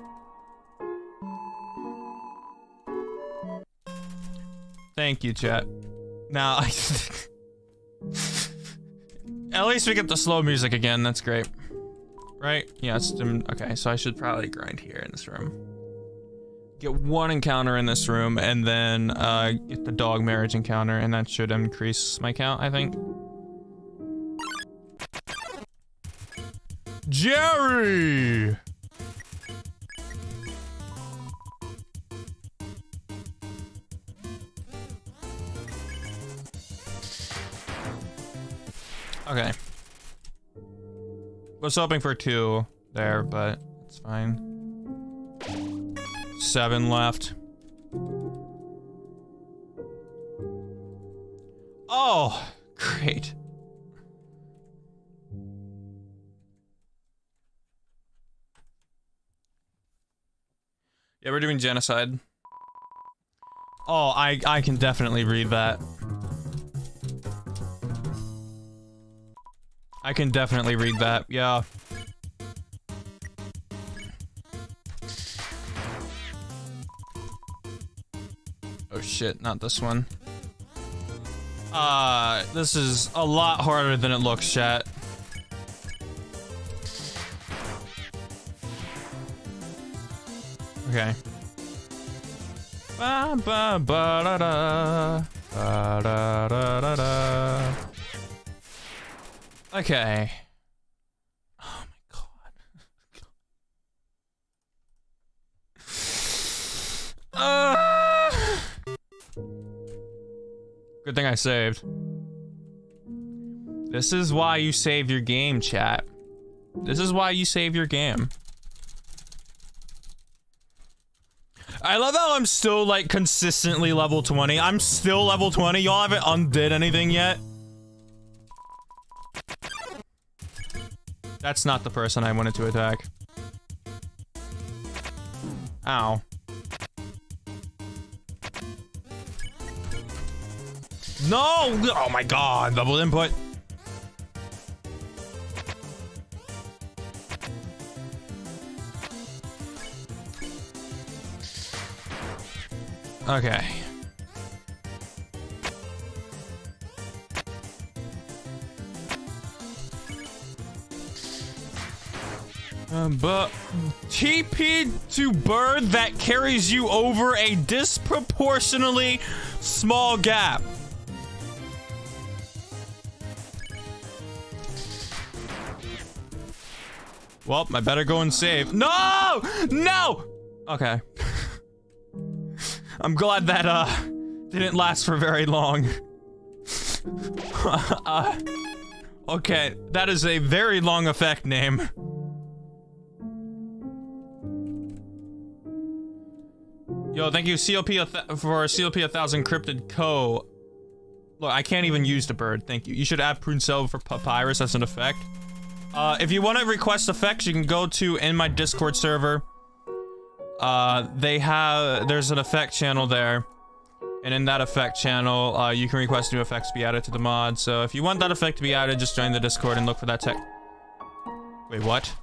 Thank you, chat. Now, at least we get the slow music again. That's great, right? Yeah. It's, okay, so I should probably grind here in this room. Get one encounter in this room, and then get the dog marriage encounter, and that should increase my count, I think. Jerry! Okay. Was hoping for 2 there, but it's fine. 7 left. Oh, great. Yeah, we're doing genocide. Oh, I can definitely read that. I can definitely read that, yeah. Oh shit, not this one. This is a lot harder than it looks, chat. Okay. Ba ba ba da da. Ba da da da da. Okay. Oh my god. Good thing I saved. This is why you save your game, chat. This is why you save your game. I love how I'm still, like, consistently level 20. I'm still level 20. Y'all haven't undid anything yet. That's not the person I wanted to attack. Ow. No! Oh my god, double input. Okay. But TP to bird that carries you over a disproportionately small gap. Well, I better go and save. No! No! Okay. I'm glad that, didn't last for very long. Okay, that is a very long effect name. Yo, thank you CLP for CLP 1000 Cryptid Co. Look, I can't even use the bird, thank you. You should add Pruncel for Papyrus as an effect. If you want to request effects, you can go to in my Discord server. There's an effect channel there. And in that effect channel, you can request new effects be added to the mod. So if you want that effect to be added, just join the Discord and look for that tech. Wait, what?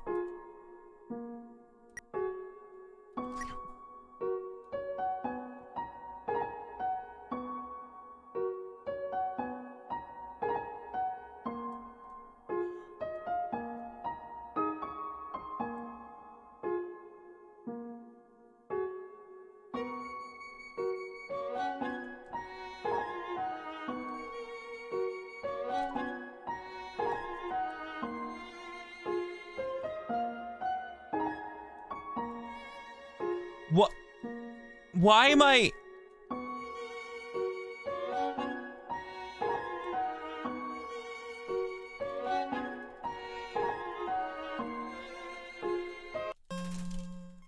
Why am I...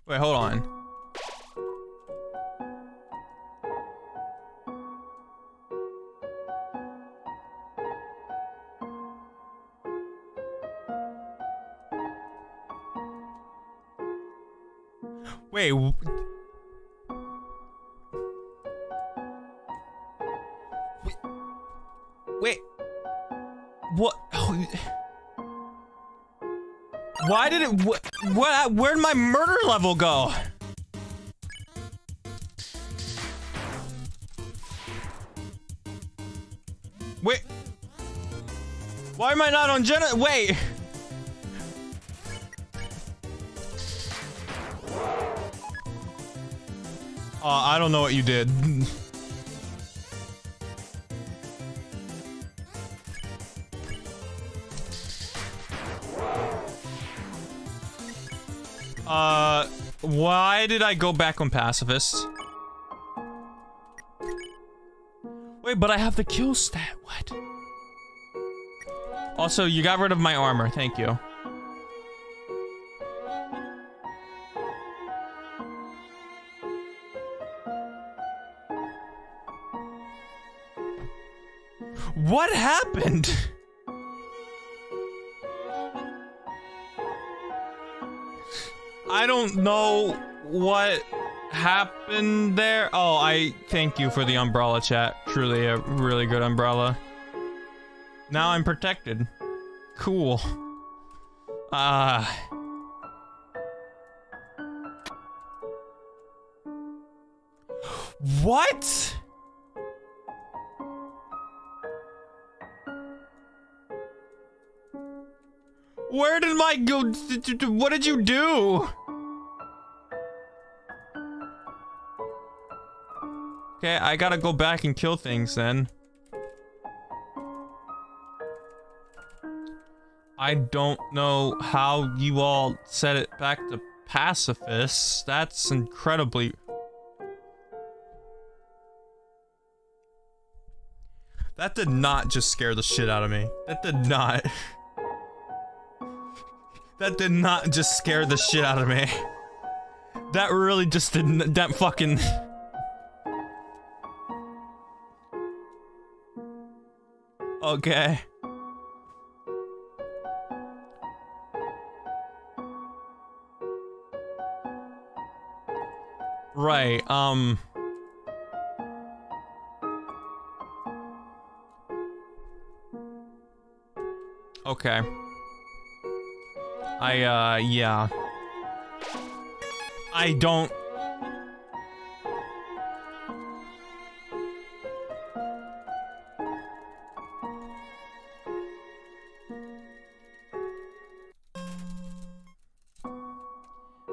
Wait, hold on. Wait, what? Oh. Why did it? What? Where'd my murder level go? Wait. Why am I not on Jenna? Wait. I don't know what you did. Why did I go back on pacifist? Wait, but I have the kill stat. What? Also, you got rid of my armor. Thank you. What happened? I don't know what happened there. Oh, I thank you for the umbrella chat. Truly a really good umbrella. Now I'm protected. Cool. What? Where did my go? What did you do? Okay, I gotta go back and kill things then. I don't know how you all set it back to pacifists. That's incredibly... That did not just scare the shit out of me. That did not... That did not just scare the shit out of me. That really just didn't... That fucking... Okay. Right, Okay. Yeah. I don't...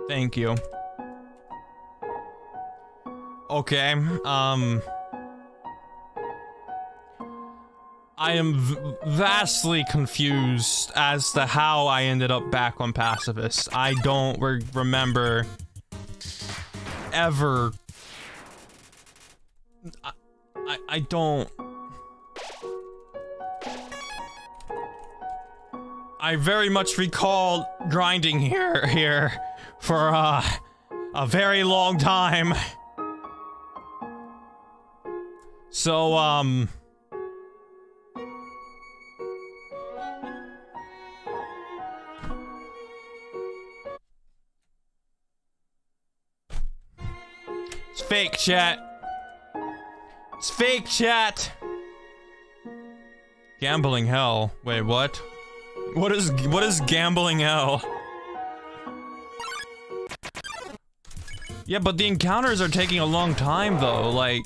Thank you. Okay, I am vastly confused as to how I ended up back on pacifist. I don't remember ever. I don't. I very much recall grinding here for a very long time. So it's fake chat. It's fake chat. Gambling hell. Wait, what? What is gambling hell? Yeah, but the encounters are taking a long time though, like...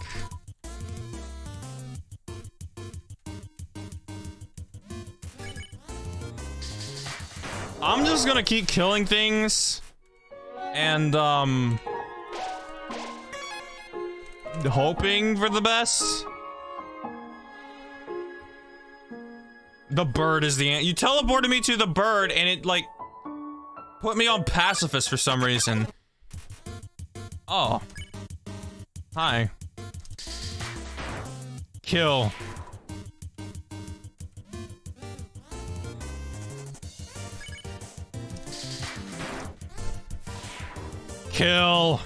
I'm just gonna keep killing things, and, hoping for the best. The bird is the you teleported me to the bird, and it, like, put me on pacifist for some reason. Oh. Hi. Kill. Kill.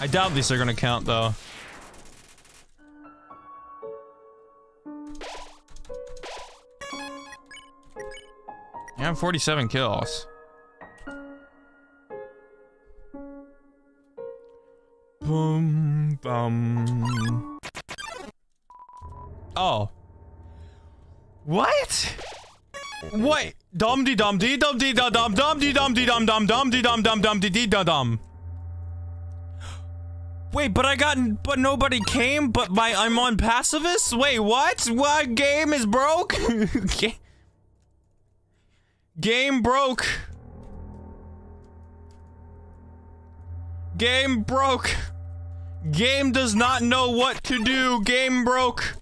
I doubt these are gonna count though. I have 47 kills. Boom, bum. Oh. What? Wait. Dum de dum de dum de dum dum dum de dum de dum dum dum de dum dum dum de de dum dum. Wait, but I got, but nobody came, but I'm on pacifist? Wait, what? What game is broke? Game broke. Game broke. Game does not know what to do. Game broke.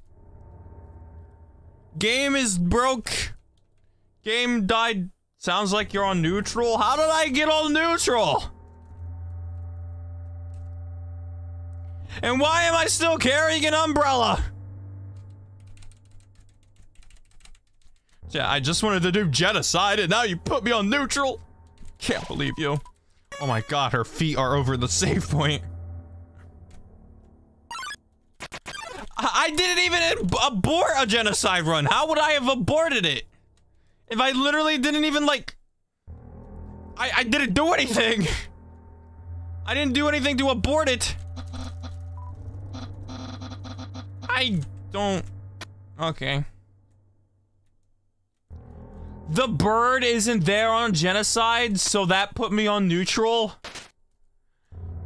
Game is broke. Game died. Sounds like you're on neutral. How did I get on neutral? And why am I still carrying an umbrella? Yeah, I just wanted to do genocide and now you put me on neutral. Can't believe you. Oh my god, her feet are over the save point. I didn't even abort a genocide run. How would I have aborted it? If I literally didn't even like... I didn't do anything. I didn't do anything to abort it. I don't... Okay. The bird isn't there on genocide, so that put me on neutral.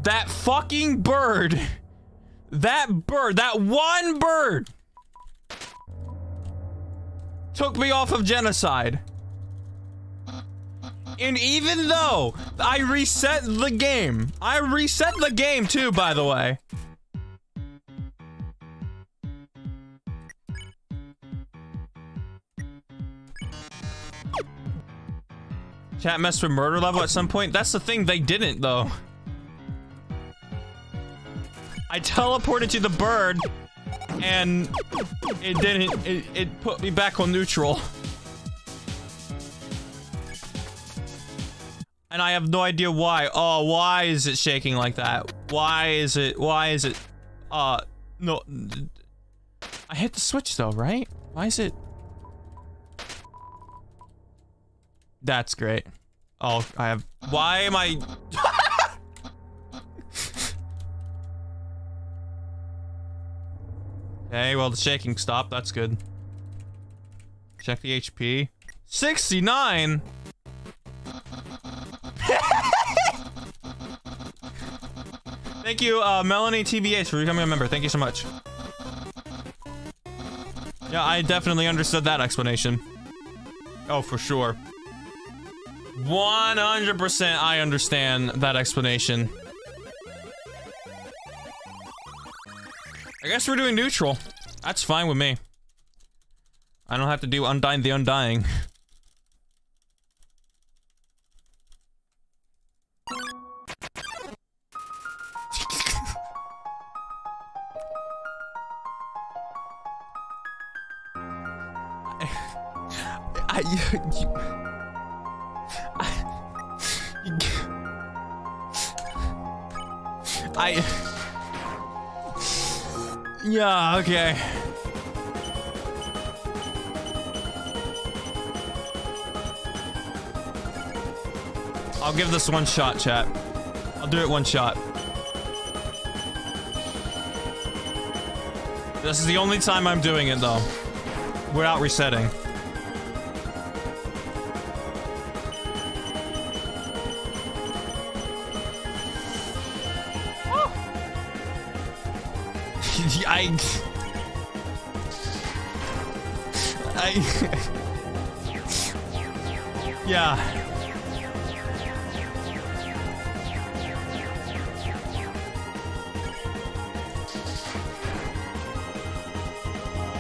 That fucking bird. That bird, that one bird took me off of genocide. And even though I reset the game, I reset the game too, by the way. Chat messed with murder level at some point. That's the thing, they didn't though. I teleported to the bird and it didn't, it put me back on neutral. And I have no idea why. Oh, why is it shaking like that? Why is it? No. I hit the switch though, right? Why is it? That's great. Oh, I have... Why am I... Hey, well, the shaking stopped. That's good. Check the HP. 69! Thank you, Melanie TBH, for becoming a member. Thank you so much. Yeah, I definitely understood that explanation. Oh, for sure. 100% I understand that explanation. I guess we're doing neutral. That's fine with me. I don't have to do Undyne the Undying. Yeah, okay. I'll give this one shot, chat. I'll do it one shot. This is the only time I'm doing it, though. Without resetting. Yeah.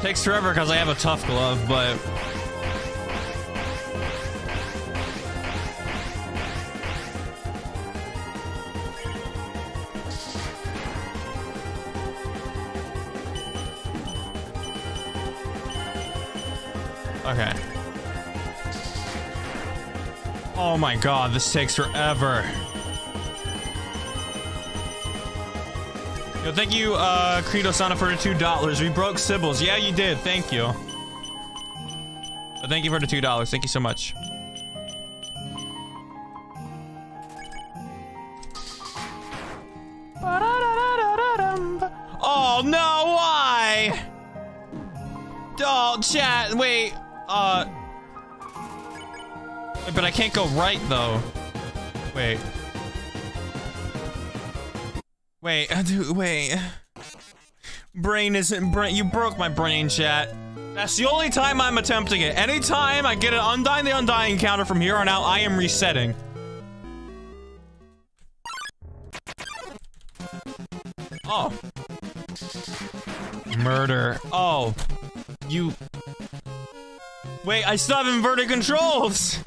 Takes forever because I have a tough glove, but... Okay. Oh my god, this takes forever. Yo, thank you, Credo-sana, for the $2. We broke Cibles. Yeah, you did. Thank you. But thank you for the $2. Thank you so much. Oh, no, why? Oh, chat, wait. But I can't go right, though. Wait. Wait. Brain isn't brain. You broke my brain, chat. That's the only time I'm attempting it. Anytime I get an Undyne the Undying counter from here on out, I am resetting. Oh. Murder. Oh. You. Wait, I still have inverted controls.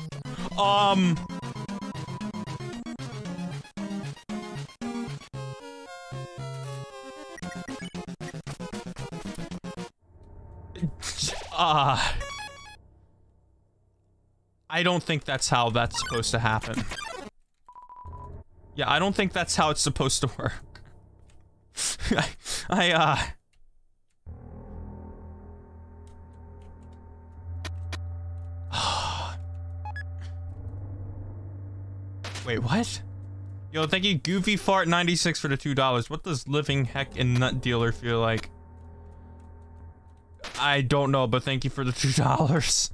I don't think that's how that's supposed to happen. Yeah, I don't think that's how it's supposed to work. Wait, what? Yo, thank you, Goofy Fart 96 for the $2. What does living heck and nut dealer feel like? I don't know, but thank you for the $2.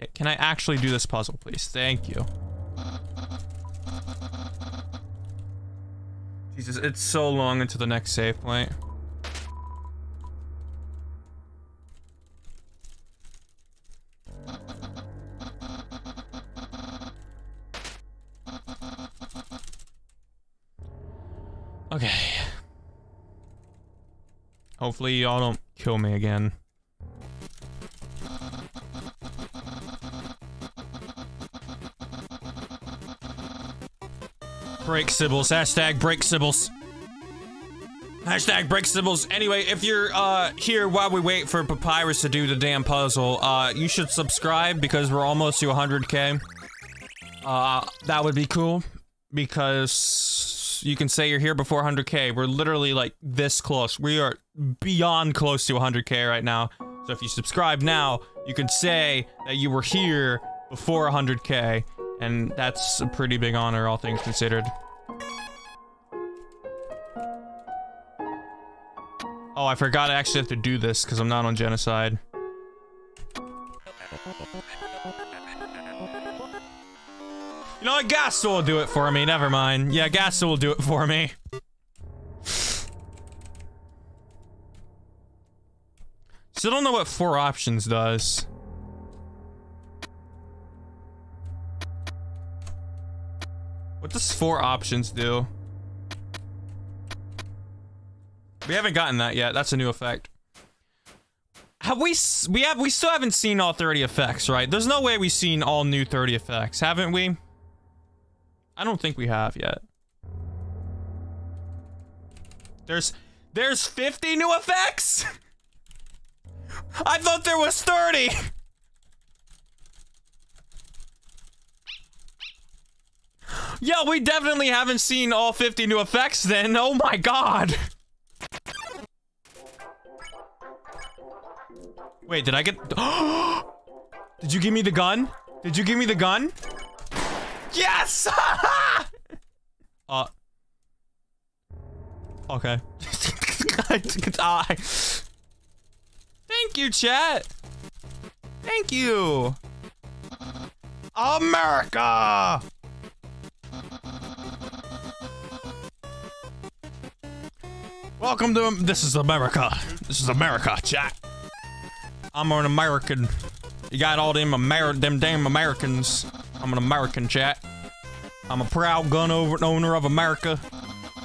Okay, can I actually do this puzzle, please? Thank you. Jesus, it's so long until the next save point. Okay. Hopefully y'all don't kill me again. Break Cibles. Hashtag break Cibles. Hashtag break Cibles. Anyway, if you're here while we wait for Papyrus to do the damn puzzle, you should subscribe because we're almost to 100K. That would be cool because you can say you're here before 100K. We're literally like this close. We are beyond close to 100K right now. So if you subscribe now, you can say that you were here before 100K, and that's a pretty big honor, all things considered. Oh, I forgot I actually have to do this because I'm not on genocide. You know what? Gaster will do it for me. Never mind. Yeah, Gaster will do it for me. Still don't know what 4 options does. What does 4 options do? We haven't gotten that yet. That's a new effect. Have we? We still haven't seen all 30 effects, right? There's no way we've seen all new 30 effects, haven't we? I don't think we have yet. There's 50 new effects? I thought there was 30. Yo, we definitely haven't seen all 50 new effects then. Oh my god. Wait, did I get... Did you give me the gun? Did you give me the gun? Yes! Okay. Thank you, chat. Thank you. America! Welcome to... This is America. This is America, chat. I'm an American. You got all them damn Americans. I'm an American, chat. I'm a proud gun owner of America.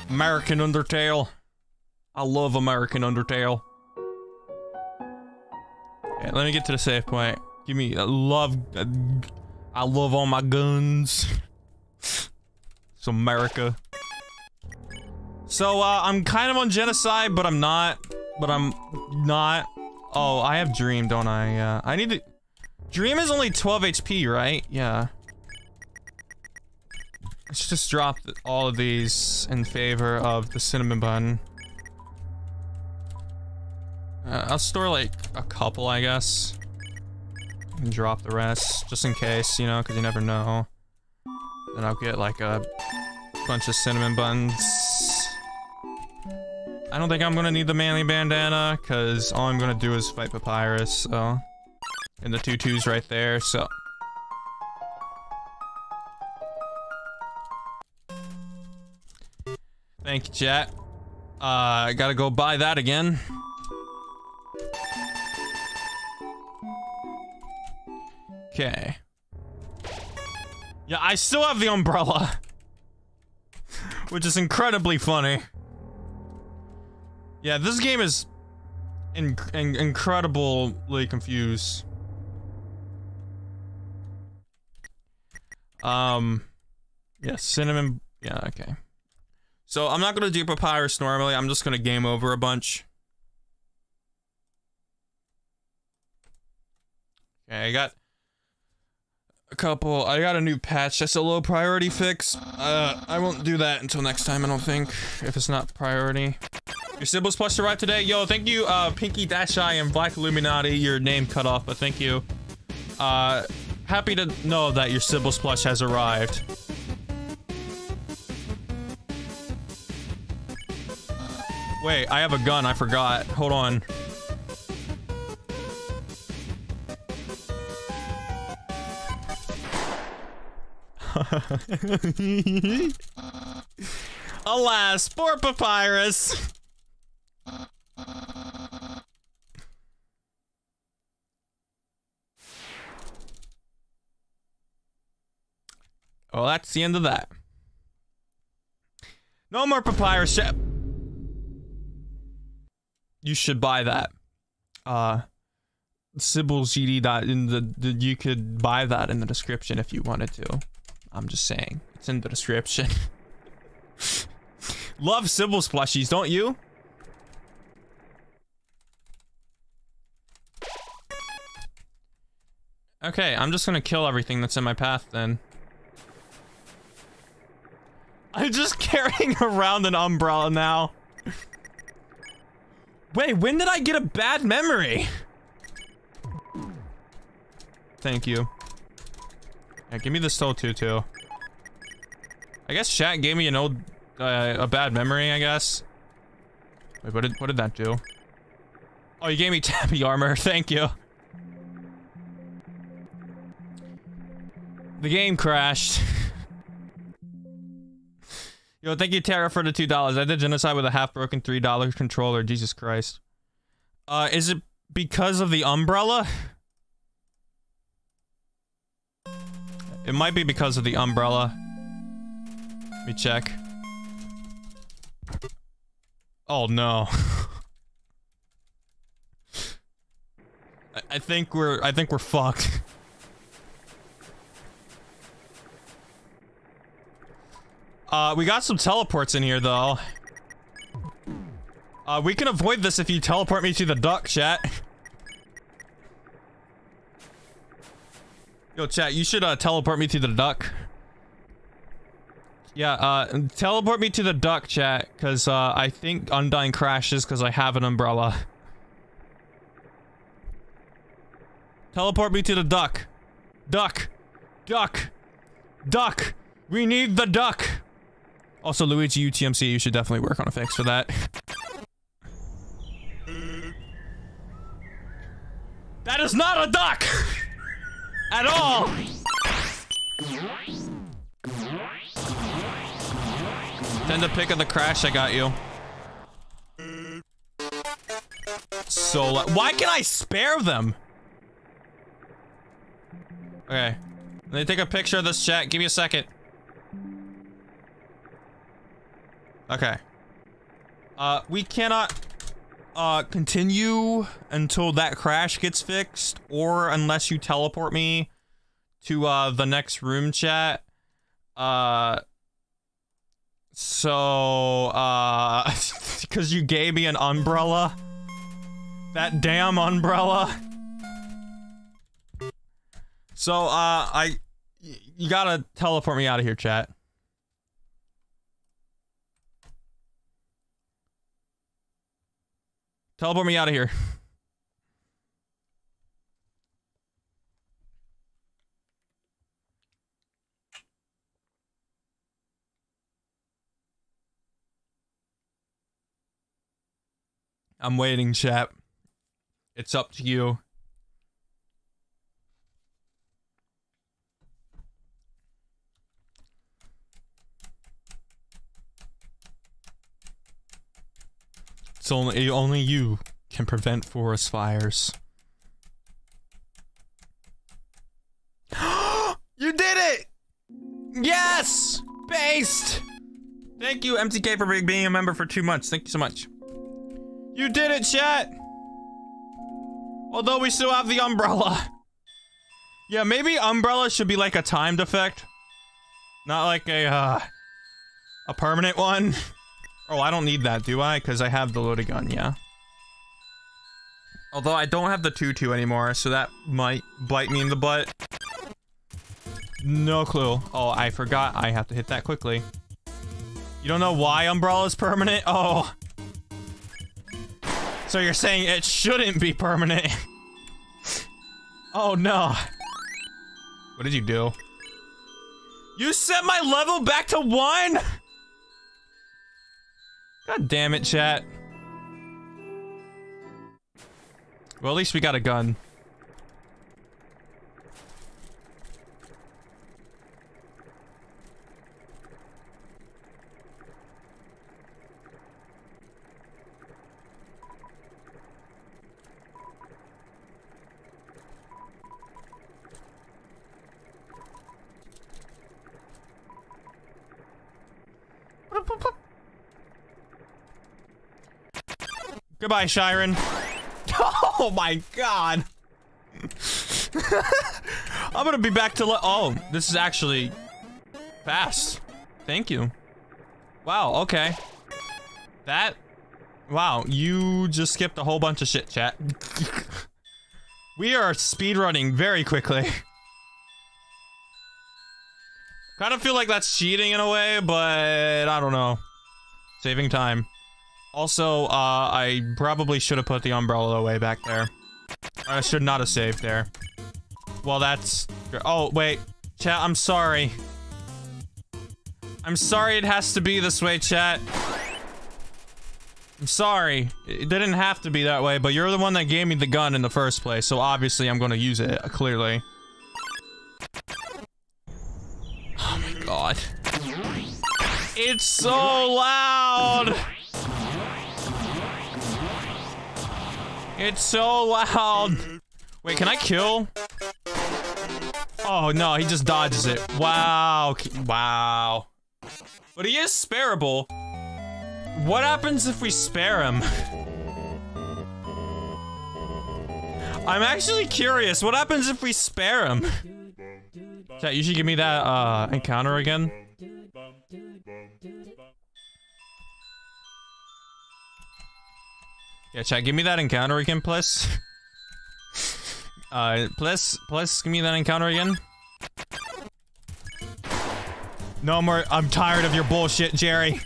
American Undertale. I love American Undertale. Okay, let me get to the safe point. Give me... I love all my guns. It's America. So, I'm kind of on genocide, but I'm not. but I'm not. Oh, I have Dream, don't I? Yeah. I need to... Dream is only 12 HP, right? Yeah. Let's just drop all of these in favor of the cinnamon bun. I'll store like a couple, I guess. And drop the rest, just in case, you know, because you never know. Then I'll get like a bunch of cinnamon buns. I don't think I'm gonna need the manly bandana, because all I'm gonna do is fight Papyrus, so... And the 2-2's right there, so... Thank you, chat. I gotta go buy that again. Okay. Yeah, I still have the umbrella. Which is incredibly funny. Yeah, this game is... incredibly confused. Yeah, cinnamon... Yeah, okay. So, I'm not gonna do Papyrus normally, I'm just gonna game over a bunch. Okay, I got... a couple... I got a new patch, that's a low priority fix. I won't do that until next time, I don't think, if it's not priority. Your Cibles Plus arrived today. Yo, thank you, Pinky Dash Eye and Black Illuminati. Your name cut off, but thank you. Happy to know that your Cibles Plus has arrived. Wait, I have a gun, I forgot. Hold on. Alas, poor Papyrus. Well, that's the end of that. No more Papyrus. You should buy that. CiblesGD. You could buy that in the description if you wanted to. I'm just saying. It's in the description. Love Cibles plushies, don't you? Okay, I'm just gonna kill everything that's in my path then. I'm just carrying around an umbrella now. Wait, when did I get a bad memory? Thank you. Yeah, give me the soul 2-2. I guess chat gave me an old, a bad memory, I guess. Wait, what did that do? Oh, you gave me Temmie armor, thank you. The game crashed. Yo, thank you, Tara, for the $2. I did genocide with a half-broken $3 controller. Jesus Christ. Is it because of the umbrella? It might be because of the umbrella. Let me check. Oh, no. I think we're fucked. We got some teleports in here, though. We can avoid this if you teleport me to the duck, chat. Yo, chat, you should, teleport me to the duck. Yeah, teleport me to the duck, chat, because, I think Undyne crashes because I have an umbrella. Teleport me to the duck. Duck. Duck. Duck. We need the duck. Also, Luigi UTMC, you should definitely work on a fix for that. That is not a duck! At all! Then the pick of the crash, I got you. So, why can I spare them? Okay. Let me take a picture of this, chat. Give me a second. Okay. We cannot continue until that crash gets fixed, or unless you teleport me to the next room, chat. So because you gave me an umbrella, That damn umbrella. So, you gotta teleport me out of here, chat. Teleport me out of here. I'm waiting, chat. It's up to you. It's only you can prevent forest fires. You did it! Yes! Based! Thank you, MTK, for being a member for 2 months. Thank you so much. You did it, chat! Although we still have the umbrella. Yeah, maybe umbrella should be like a timed effect. Not like a permanent one. Oh, I don't need that, do I? Because I have the loaded gun, yeah. Although I don't have the 2-2 anymore, so that might bite me in the butt. No clue. Oh, I forgot I have to hit that quickly. You don't know why umbrella is permanent? Oh. So you're saying it shouldn't be permanent? Oh no. What did you do? You set my level back to 1?! God damn it, chat. Well, at least we got a gun. Goodbye, Shiren. Oh my god. I'm gonna be back to oh, this is actually fast. Thank you. Wow, okay. That, wow, you just skipped a whole bunch of shit, chat. We are speedrunning very quickly. Kind of feel like that's cheating in a way, but I don't know. Saving time. Also, I probably should have put the umbrella away back there. I should not have saved there. Well, that's... Oh, wait. Chat, I'm sorry. I'm sorry it has to be this way, chat. I'm sorry. It didn't have to be that way, but you're the one that gave me the gun in the first place, so obviously I'm gonna use it, clearly. Oh my god. It's so loud! It's so loud. Wait, can I kill? Oh no, he just dodges it. Wow. Wow. But he is spareable. What happens if we spare him? I'm actually curious. What happens if we spare him? Chat, you should give me that encounter again. Yeah, chat, give me that encounter again, please. Please, give me that encounter again. No more, I'm tired of your bullshit, Jerry.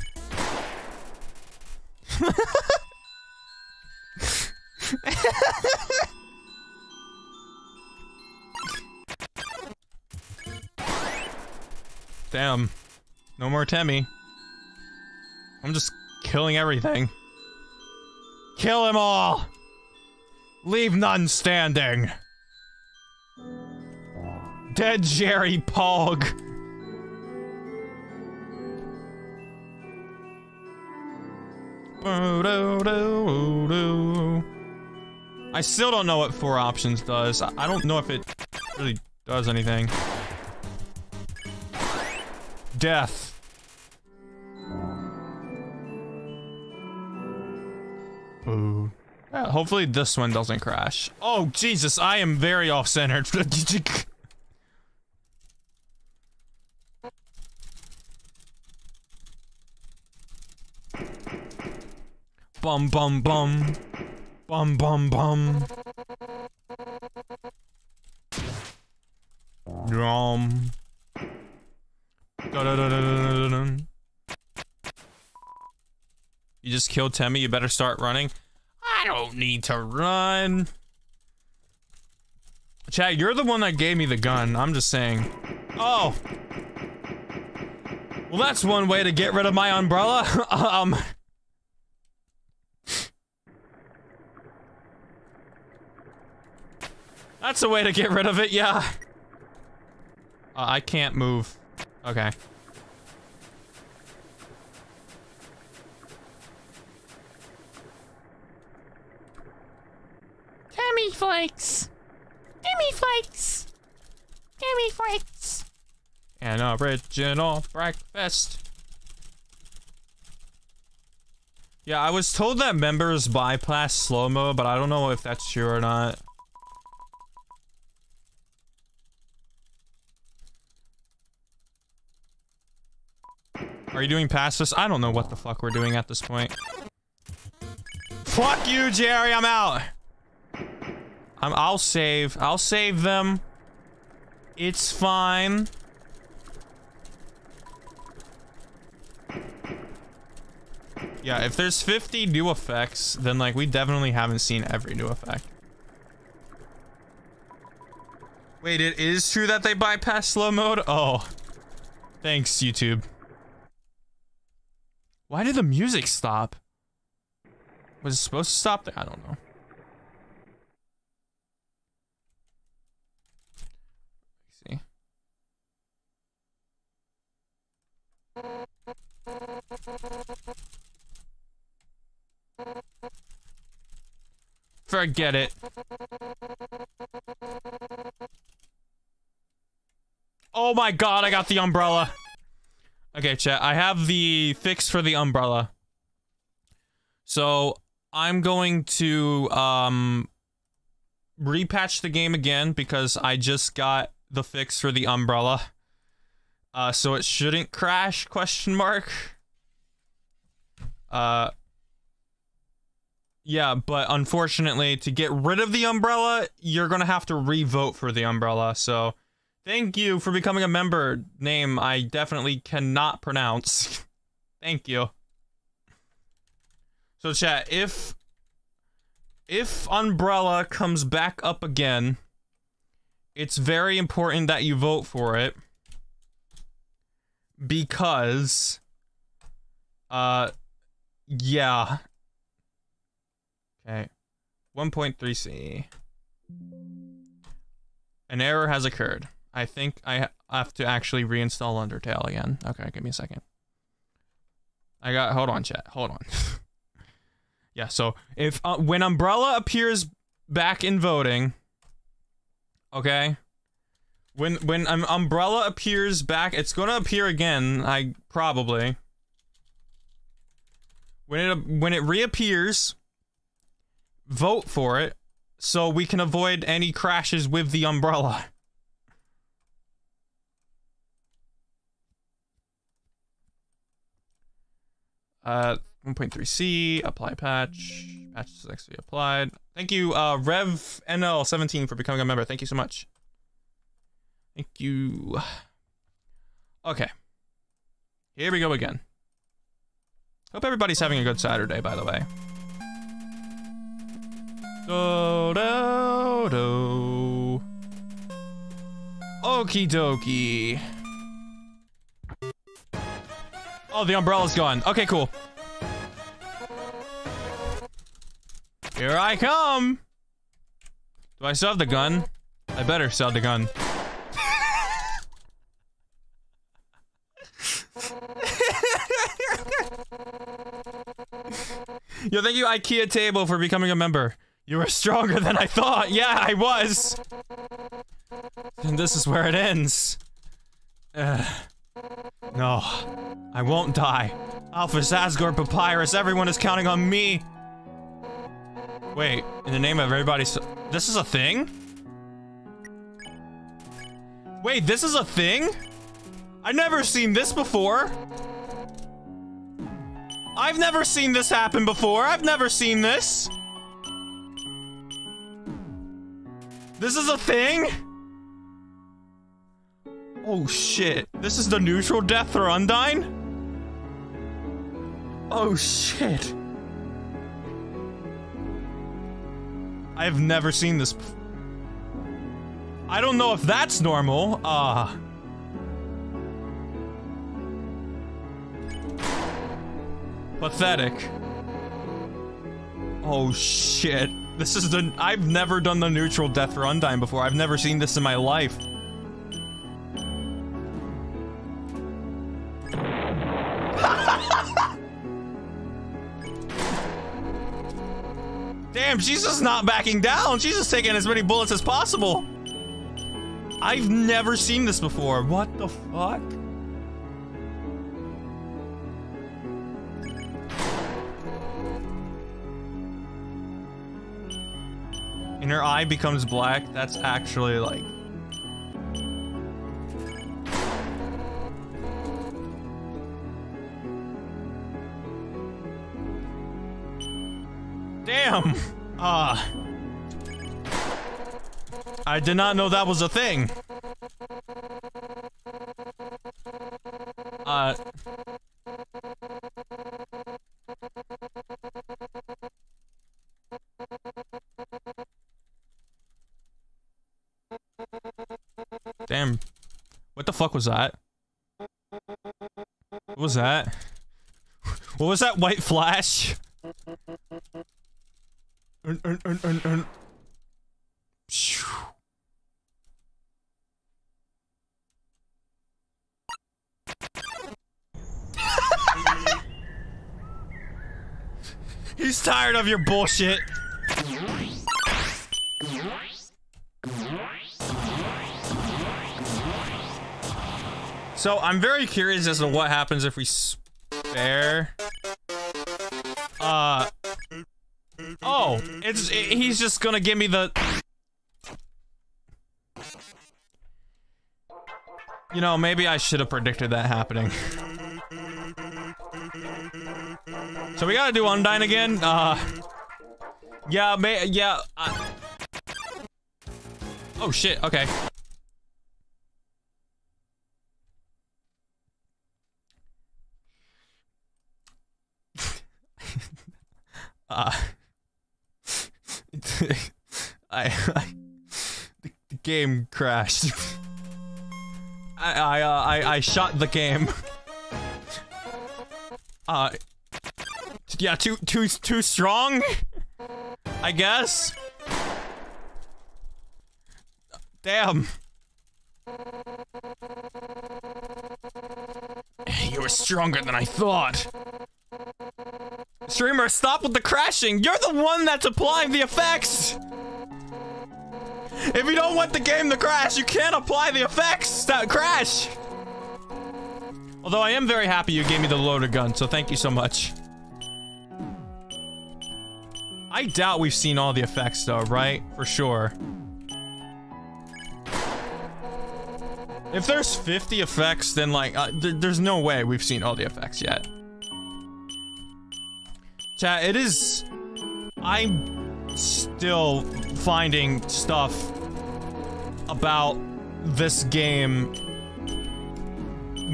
Damn. No more Temmie. I'm just killing everything. Kill them all! Leave none standing! Dead Jerry Pog! I still don't know what 4 options does. I don't know if it really does anything. Death. Ooh. Yeah, hopefully this one doesn't crash. Oh, Jesus, I am very off-centered. Bum, bum, bum. Bum bum bum. Drum. You just killed Temmie, you better start running. I don't need to run. Chad, you're the one that gave me the gun, I'm just saying. Oh! Well, that's one way to get rid of my umbrella. That's a way to get rid of it, yeah. I can't move. Okay. Temmie flakes! Temmie flakes! Temmie flakes! An original breakfast. Yeah, I was told that members bypass slow-mo, but I don't know if that's true or not. Are you doing passes? I don't know what the fuck we're doing at this point. Fuck you, Jerry, I'm out! I'll save them. It's fine. Yeah, if there's 50 new effects, then like we definitely haven't seen every new effect. Wait, it is true that they bypass slow mode? Oh. Thanks, YouTube. Why did the music stop? Was it supposed to stop there? I don't know. Let's see. Forget it. Oh my god, I got the umbrella. Okay, chat, I have the fix for the umbrella. So, I'm going to, repatch the game again because I just got the fix for the umbrella. So it shouldn't crash, question mark. Yeah, but unfortunately, to get rid of the umbrella, you're gonna have to re-vote for the umbrella, so... Thank you for becoming a member. Name I definitely cannot pronounce. Thank you. So chat, if umbrella comes back up again, it's very important that you vote for it because yeah. Okay. 1.3c. An error has occurred. I think I have to actually reinstall Undertale again. Okay, give me a second. Hold on, chat. Hold on. Yeah, so if when umbrella appears back in voting, okay? When umbrella appears back, it's going to appear again, probably. When it reappears, vote for it so we can avoid any crashes with the umbrella. Uh, 1.3c, apply patch. Patch is actually applied. Thank you, RevNL17 for becoming a member. Thank you so much. Thank you. Okay. Here we go again. Hope everybody's having a good Saturday, by the way. Do do do. Okie dokie. Oh, the umbrella's gone. Okay, cool. Here I come. Do I still have the gun? I better sell the gun. Yo, thank you, IKEA Table, for becoming a member. You were stronger than I thought. Yeah, I was. And this is where it ends. No, I won't die. Alphys, Asgore, Papyrus, everyone is counting on me. Wait, in the name of everybody, this is a thing? Wait, this is a thing? I've never seen this before. I've never seen this happen before. I've never seen this. This is a thing? Oh shit. This is the neutral death for Undyne? Oh shit. I've never seen this before. I don't know if that's normal. Pathetic. Oh shit. This is the— I've never done the neutral death for Undyne before. I've never seen this in my life. Damn, she's just not backing down. She's just taking as many bullets as possible. I've never seen this before. What the fuck? And her eye becomes black. That's actually like... Damn! I did not know that was a thing. Damn. What the fuck was that? What was that? What was that white flash? He's tired of your bullshit. So I'm very curious as to what happens if we spare. Oh, he's just gonna give me the... You know, maybe I should have predicted that happening. So we gotta do Undyne again. Oh shit, okay. The game crashed. I shot the game. Yeah, too strong, I guess. Damn. You were stronger than I thought. Streamer, stop with the crashing. You're the one that's applying the effects. If you don't want the game to crash, you can't apply the effects that crash. Although I am very happy you gave me the loader gun, so thank you so much. I doubt we've seen all the effects though, right? For sure. If there's 50 effects, then like, there's no way we've seen all the effects yet. Chat, it is... I'm still finding stuff about this game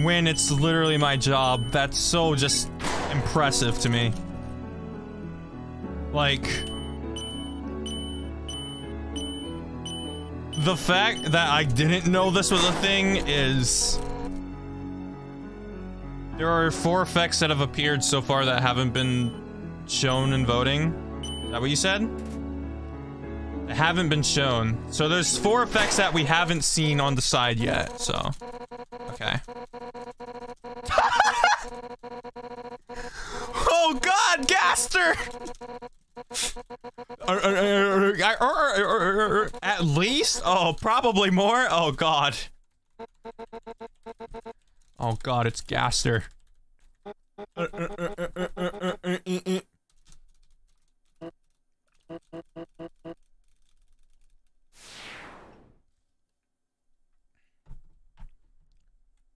when it's literally my job. That's so just impressive to me. Like, the fact that I didn't know this was a thing is... There are 4 effects that have appeared so far that haven't been shown in voting. Is that what you said? They haven't been shown. So there's 4 effects that we haven't seen on the side yet, so... Okay. Oh god, Gaster! At least? Oh, probably more? Oh god. Oh god, it's Gaster.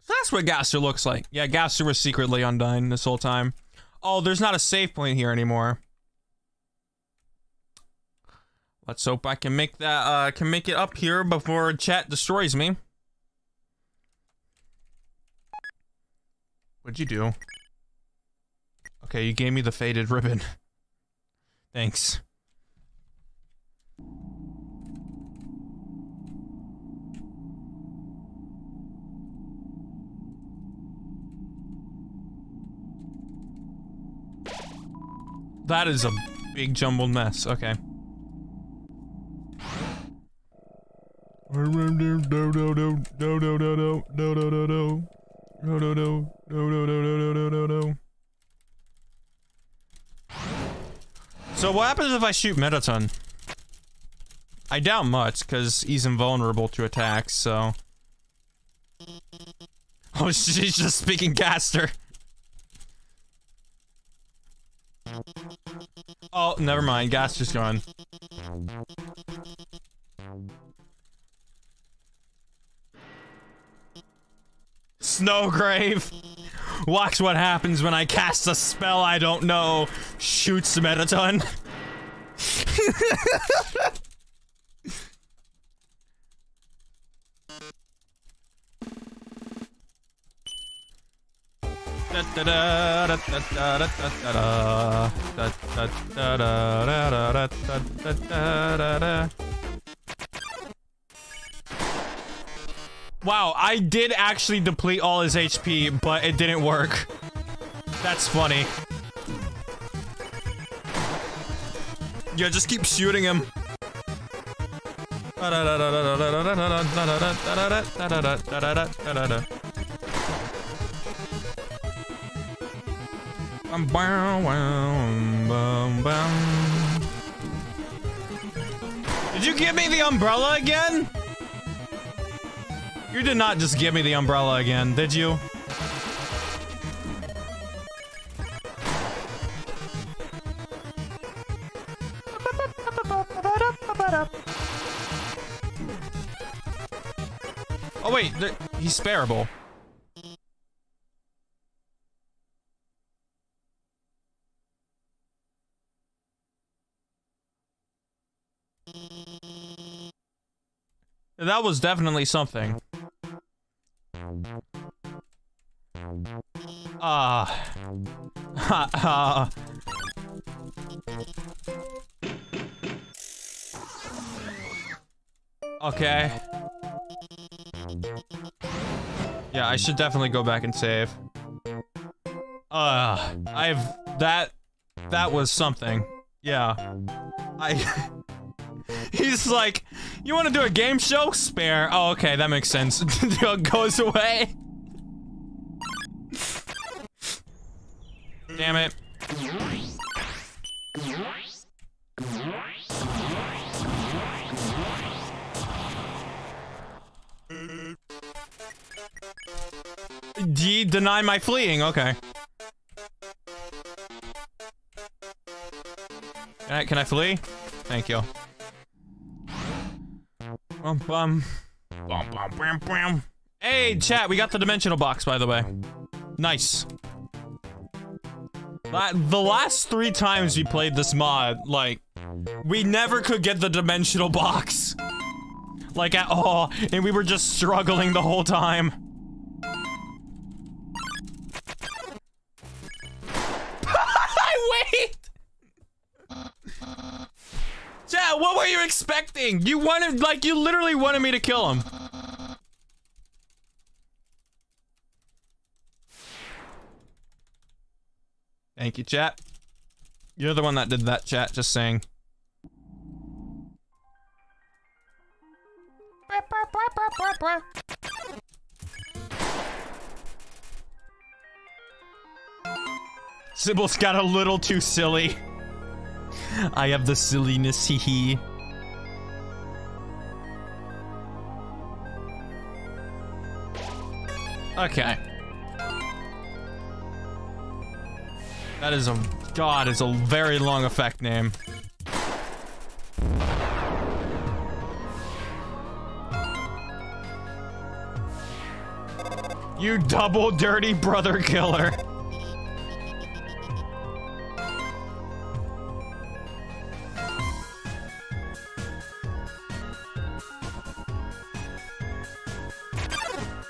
That's what Gaster looks like. Yeah, Gaster was secretly Undyne this whole time. Oh, there's not a save point here anymore. Let's hope I can make that can make it up here before chat destroys me. What'd you do? Okay, you gave me the faded ribbon. Thanks. That is a big jumbled mess. Okay. So what happens if I shoot Mettaton? I doubt much, because he's invulnerable to attacks, so... Oh, she's just speaking Gaster. Oh, never mind. Gaster's gone. Snowgrave! Watch what happens when I cast a spell I don't know. Shoots Mettaton. Wow, I did actually deplete all his HP, but it didn't work. That's funny. Yeah, just keep shooting him. Did you give me the umbrella again? You did not just give me the umbrella again, did you? Oh wait, he's spareable. That was definitely something. Okay. Yeah, I should definitely go back and save. That was something. Yeah. He's like, you want to do a game show? Spare. Oh, okay, that makes sense. Goes away. Damn it. D deny my fleeing, okay. Can I flee? Thank you. Hey, chat, we got the dimensional box, by the way. Nice. The last 3 times we played this mod, like, we never could get the dimensional box. Like, at all. And we were just struggling the whole time. Yeah, what were you expecting? You wanted, like, you literally wanted me to kill him. Thank you, chat. You're the one that did that, chat, just saying. Cibles got a little too silly. I have the silliness, hee hee. Okay. That is a... God, it's a very long effect name. You double dirty brother killer.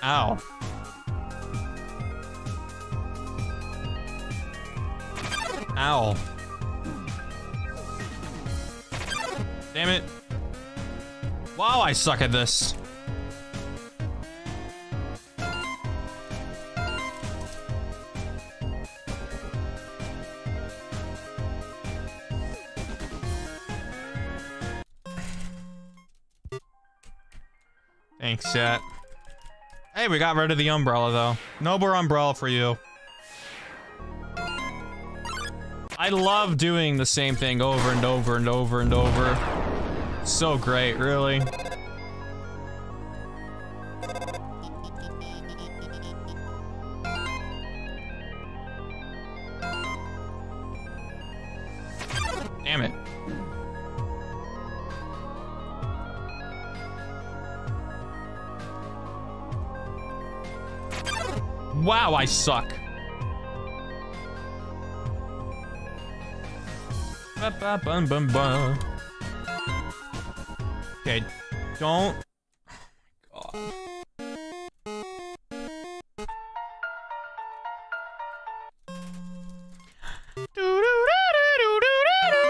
Ow. Ow. Damn it. Wow, I suck at this. Thanks, chat. Hey, we got rid of the umbrella, though. No more umbrella for you. I love doing the same thing over and over and over and over. So great, really. Damn it. Wow, I suck. Okay, don't. Oh my God.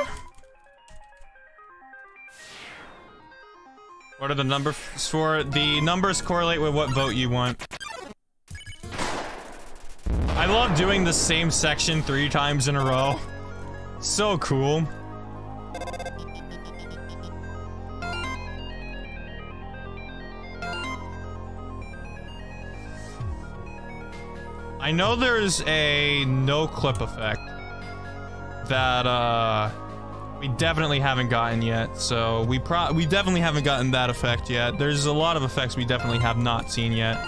What are the numbers for? The numbers correlate with what vote you want. I love doing the same section 3 times in a row. So cool. I know there's a no clip effect that we definitely haven't gotten yet. So we definitely haven't gotten that effect yet. There's a lot of effects we definitely have not seen yet.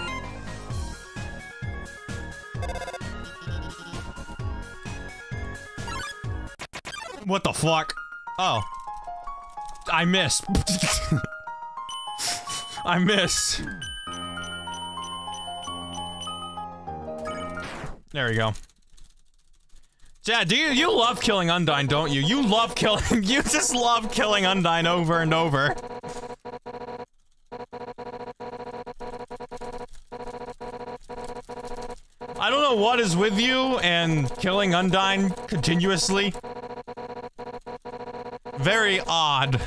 What the fuck? Oh. I missed. I missed. There we go. Chad, you love killing Undyne, don't you? You love killing- you just love killing Undyne over and over. I don't know what is with you and killing Undyne continuously. Very odd.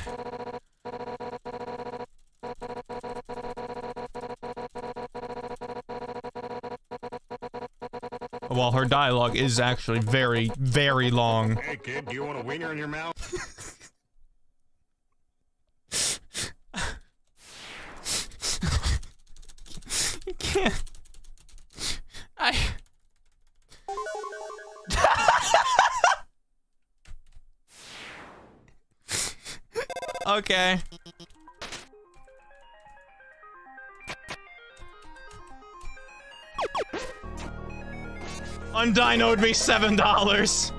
Well, her dialogue is actually very, very long. Hey kid, do you want a wiener in your mouth? You can't. Okay. Undyne owed me $7.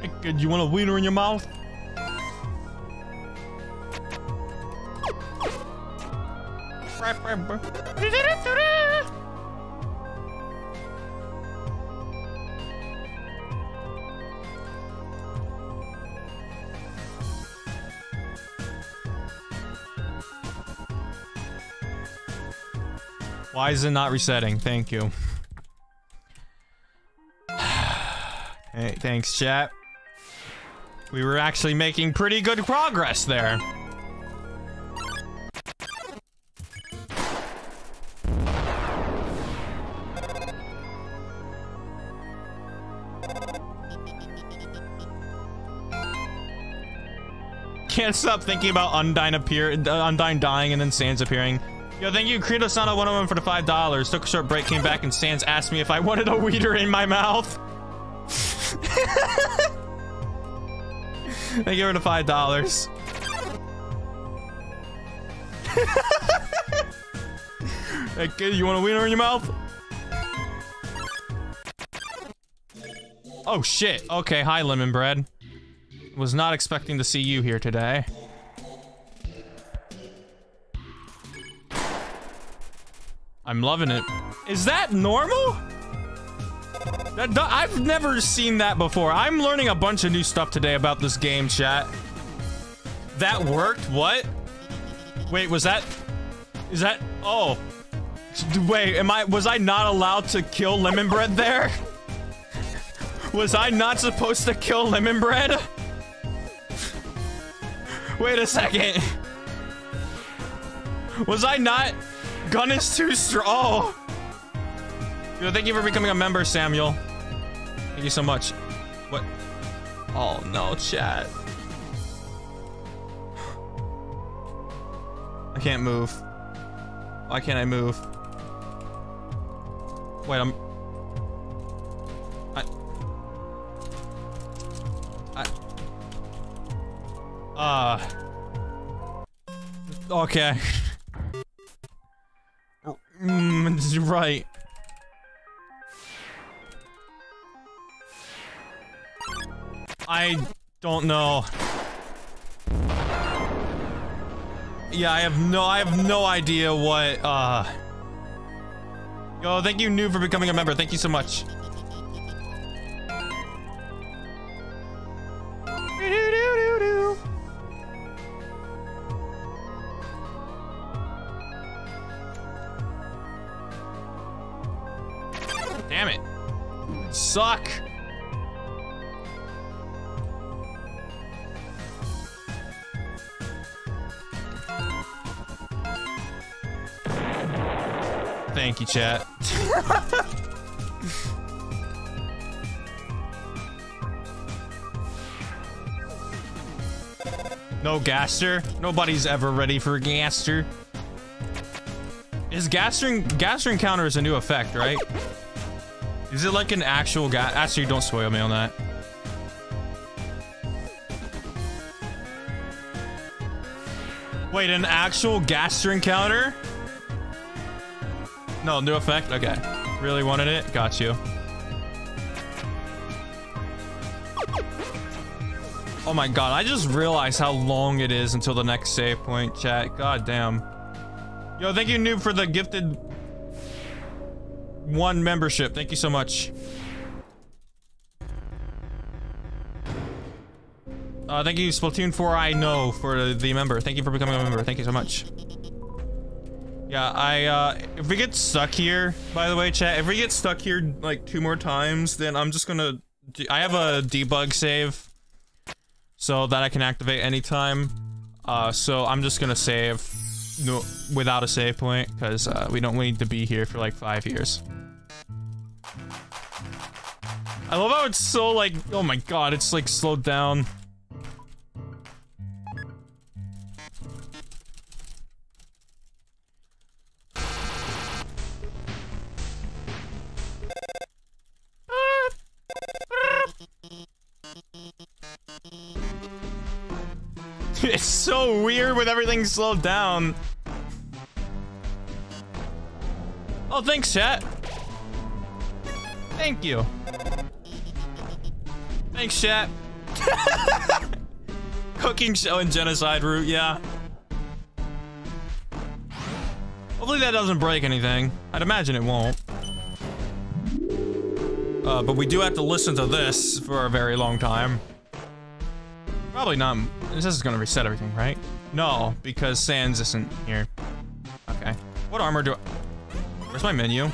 Hey kid, you want a wiener in your mouth? Why is it not resetting? Thank you. Hey, thanks, chat. We were actually making pretty good progress there. Can't stop thinking about Undyne dying and then Sans appearing. Yo, thank you, Credo Sana101 for the $5. Took a short break, came back, and Sans asked me if I wanted a weeder in my mouth. Thank you for the $5. Hey kid, you want a weeder in your mouth? Oh shit. Okay, hi Lemon Bread. Was not expecting to see you here today. I'm loving it. Is that normal? I've never seen that before. I'm learning a bunch of new stuff today about this game, chat. That worked? What? Wait, was that... Is that... Oh. Wait, was I not allowed to kill lemon bread there? Was I not supposed to kill lemon bread? Wait a second. Was I not? Gun is too strong. Yo, thank you for becoming a member, Samuel. Thank you so much. What? Oh no, chat. I can't move. Why can't I move? Wait, okay. Right. I don't know. Yeah, I have no idea what, Yo, thank you, New, for becoming a member. Thank you so much. Damn it. Suck. Thank you, chat. No Gaster. Nobody's ever ready for Gaster. Is Gaster encounter is a new effect, right? Is it like an actual Gaster? Actually, don't spoil me on that. Wait, an actual Gaster encounter? No, new effect? Okay. Really wanted it? Got you. Oh my god, I just realized how long it is until the next save point, chat. God damn. Yo, thank you, Noob, for the gifted one membership. Thank you so much. Thank you, Splatoon 4, I know, for the member. Thank you for becoming a member. Thank you so much. Yeah, if we get stuck here, by the way, chat, if we get stuck here like 2 more times, then I'm just gonna, I have a debug save so that I can activate anytime. So I'm just gonna save without a save point because we don't need to be here for like 5 years. I love how it's so like, oh my god, it's like slowed down. It's so weird with everything slowed down. Oh, thanks, chat. Thank you. Thanks, chat. Cooking show and genocide route, yeah. Hopefully that doesn't break anything. I'd imagine it won't. But we do have to listen to this for a very long time. Probably not. This is gonna reset everything, right? No, because Sans isn't here. Okay. What armor do I... Where's my menu?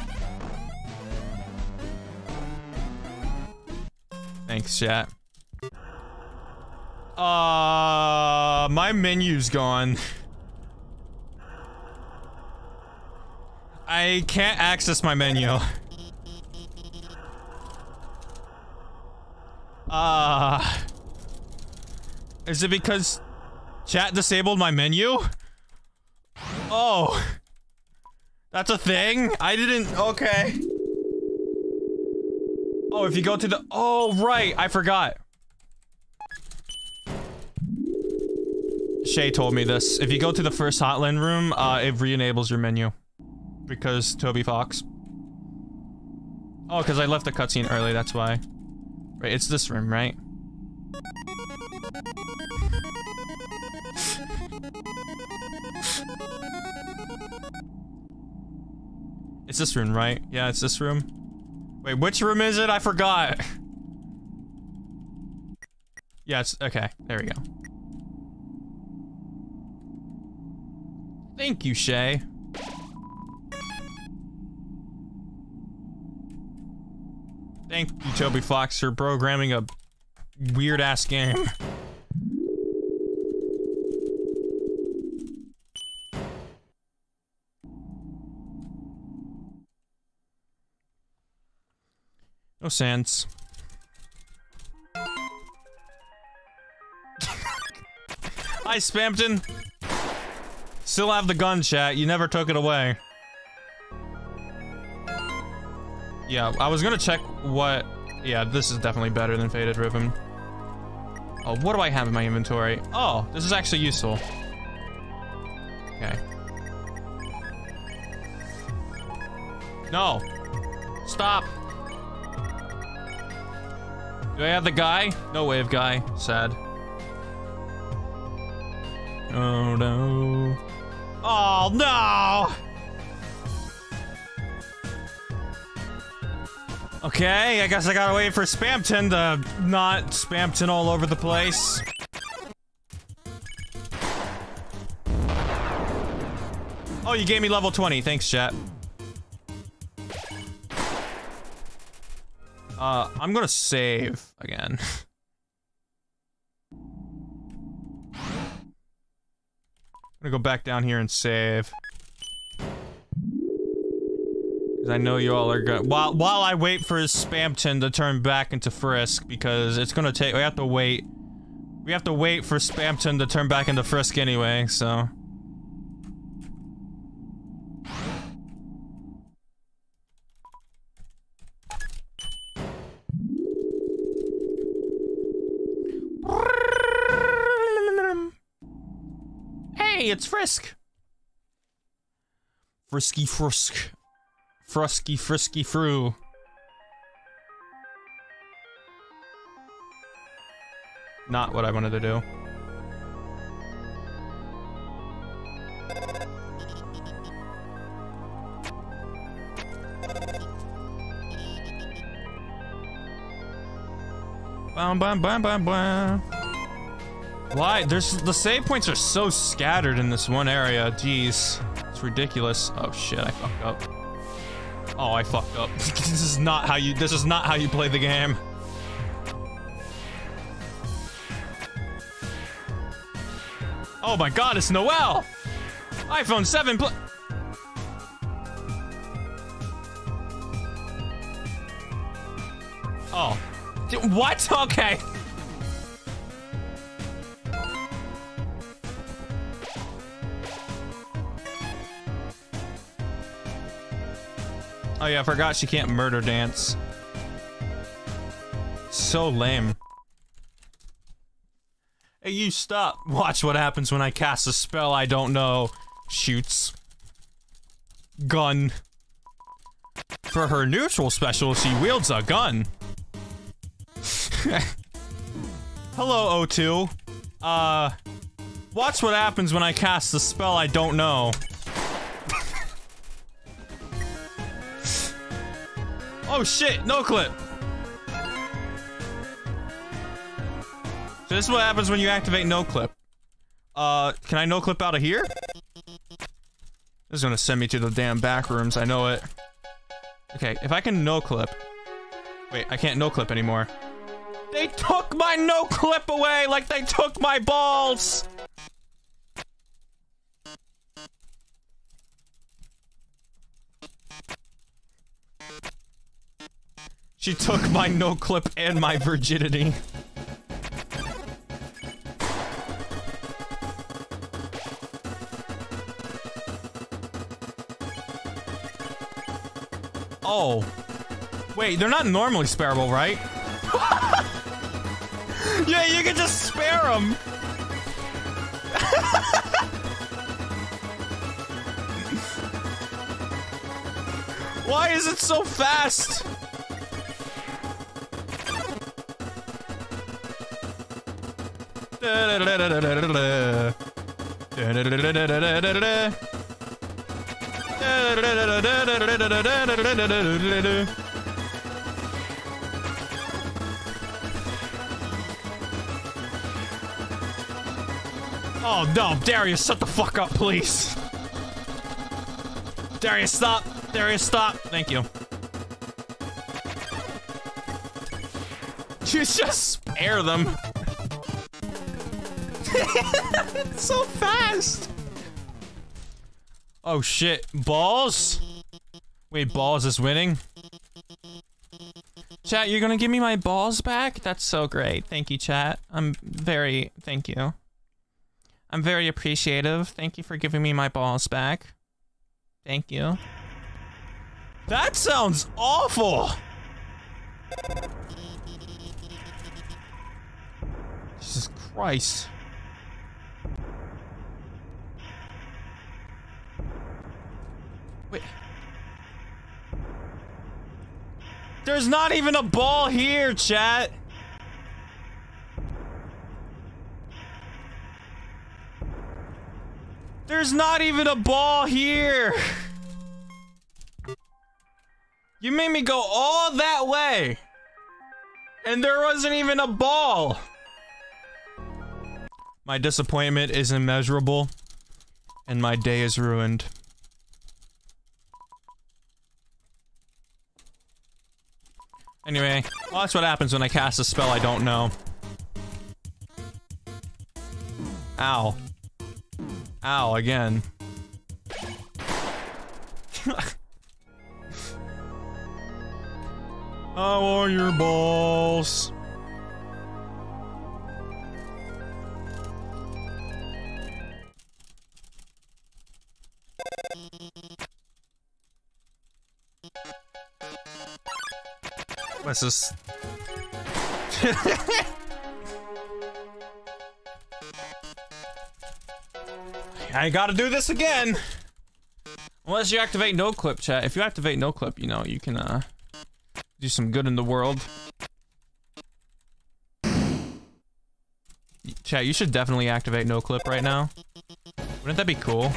Thanks, chat. My menu's gone. I can't access my menu. Is it because chat disabled my menu? Oh, that's a thing? I didn't, okay. Oh, if you go to the, oh, right, I forgot. Shay told me this. If you go to the first Hotline room, it re-enables your menu because Toby Fox. Oh, because I left the cutscene early, that's why. Wait, it's this room, right? It's this room, right? Yeah, it's this room. Wait, which room is it? I forgot. Yes, okay, there we go. Thank you, Shay. Thank you, Toby Fox, for programming a weird-ass game. No sense. Hi, Spamton. Still have the gun, chat. You never took it away. Yeah, I was gonna check what... Yeah, this is definitely better than Faded Ribbon. Oh, what do I have in my inventory? Oh, this is actually useful. Okay. No. Stop. Do I have the guy? No wave guy. Sad. Oh no. Oh no! Okay, I guess I gotta wait for Spamton to not Spamton all over the place. Oh, you gave me level 20. Thanks, chat. I'm gonna save again. I'm gonna go back down here and save. Cause I know you all are good. While I wait for Spamton to turn back into Frisk, because it's gonna take- we have to wait for Spamton to turn back into Frisk anyway, so. It's Frisk. Frisky Frisk. Frusky Frisky Frew. Not what I wanted to do. Bam bam bam bam bam. Why? The save points are so scattered in this one area. Jeez. It's ridiculous. Oh shit, I fucked up. Oh, I fucked up. This is not how you play the game. Oh my god, it's Noelle! iPhone 7 Plus. Oh. What? Okay. Oh yeah, I forgot she can't murder dance. So lame. Hey, you stop. Watch what happens when I cast a spell I don't know. Shoots. Gun. For her neutral special, she wields a gun. Hello, O2. Watch what happens when I cast the spell I don't know. Oh shit, no clip. So this is what happens when you activate no clip. Can I no clip out of here? This is gonna send me to the damn back rooms, I know it. Okay, if I can no clip. Wait, I can't no clip anymore. They took my no clip away like they took my balls! She took my no clip and my virginity. Oh. Wait, they're not normally spareable, right? Yeah, you can just spare them. Why is it so fast? Oh no, Darius, shut the fuck up, please. Darius, stop. Darius, stop. Thank you. You just spare them. It's so fast. Oh shit, balls? Wait, balls is winning? Chat, you're gonna give me my balls back? That's so great. Thank you, chat. Thank you. I'm very appreciative. Thank you for giving me my balls back. Thank you. That sounds awful! Jesus Christ. Wait. There's not even a ball here, chat. There's not even a ball here. You made me go all that way. And there wasn't even a ball. My disappointment is immeasurable. And my day is ruined. Anyway, well, that's what happens when I cast a spell I don't know. Ow. Ow, again. How are your balls? What's this? I gotta do this again. Unless you activate no clip, chat. If you activate no clip, you know you can do some good in the world. Chat, you should definitely activate no clip right now. Wouldn't that be cool?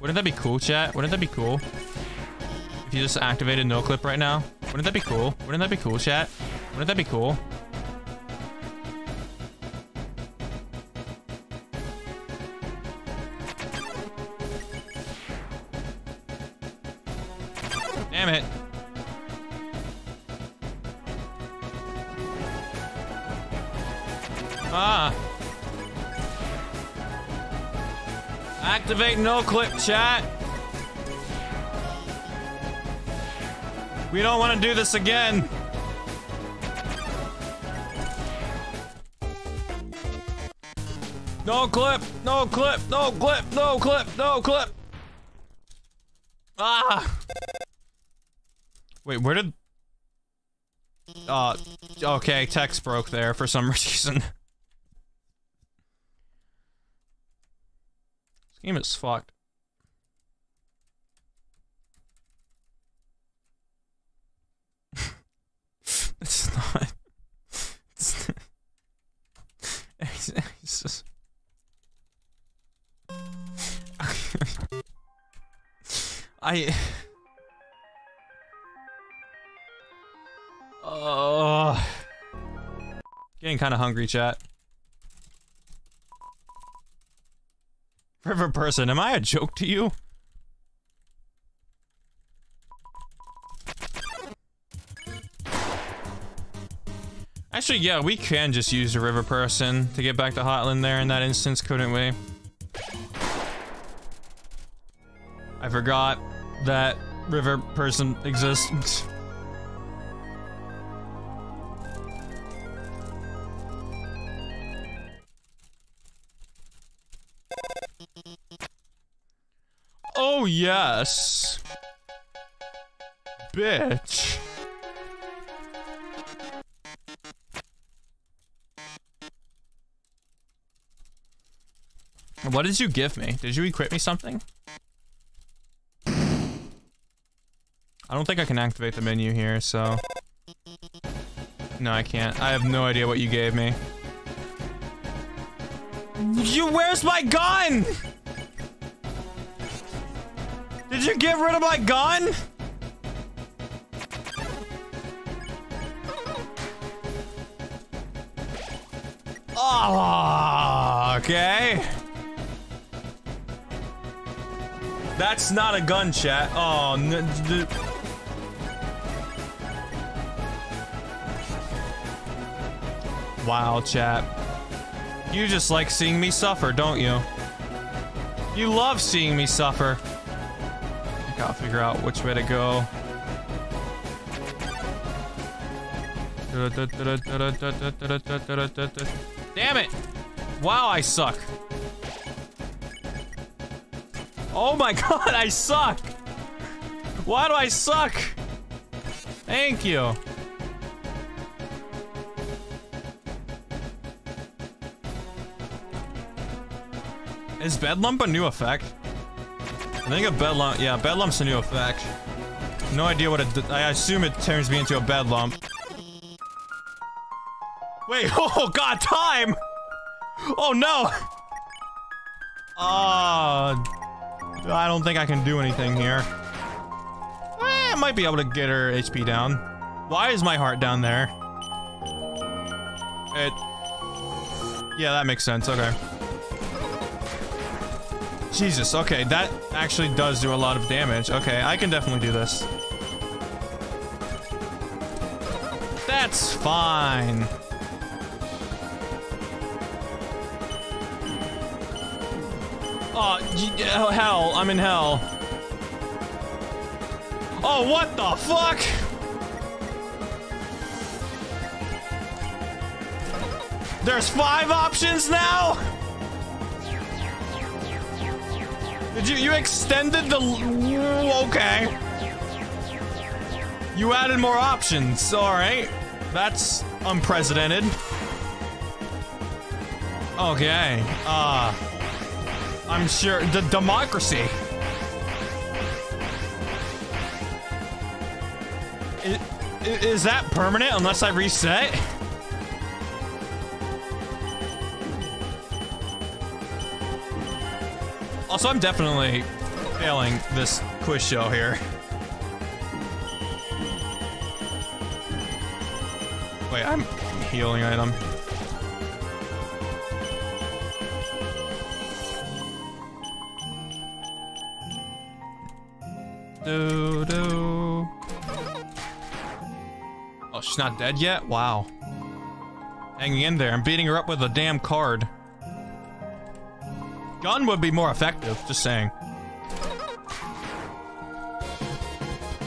Wouldn't that be cool, chat? Wouldn't that be cool? If you just activated no clip right now. Wouldn't that be cool? Wouldn't that be cool, chat? Wouldn't that be cool? Damn it. Ah. Activate no clip, chat. We don't want to do this again. No clip, no clip, no clip, no clip, no clip. Ah. Wait, where did... okay, text broke there for some reason. This game is fucked. It's not. It's not. It's just. Getting kind of hungry, chat. River person, am I a joke to you? Actually, yeah, we can just use the river person to get back to Hotland there in that instance, couldn't we? I forgot that river person exists. Oh, yes. Bitch. What did you give me? Did you equip me something? I don't think I can activate the menu here, so... No, I can't. I have no idea what you gave me. Where's my gun? Did you get rid of my gun? Oh, okay. That's not a gun, chat. Oh, wow, chat. You just like seeing me suffer, don't you? You love seeing me suffer. I gotta figure out which way to go. Damn it! Wow, I suck. Oh my god, I suck! Why do I suck? Thank you. Is Bedlump a new effect? I think a Bedlump, yeah, Bedlump's a new effect. No idea what it, I assume it turns me into a Bedlump. Wait, oh god, time! Oh no! I don't think I can do anything here. I might be able to get her HP down. Why is my heart down there? It... yeah, that makes sense, okay. Jesus, okay, that actually does do a lot of damage. Okay, I can definitely do this. That's fine. Oh, hell, I'm in hell. Oh, what the fuck? There's 5 options now? Did you extended the... okay. You added more options, alright. That's unprecedented. Okay, I'm sure the democracy. Is that permanent unless I reset? Also, I'm definitely failing this quiz show here. Wait, I'm healing item. Do-do. Oh, she's not dead yet? Wow. Hanging in there. I'm beating her up with a damn card. Gun would be more effective, just saying.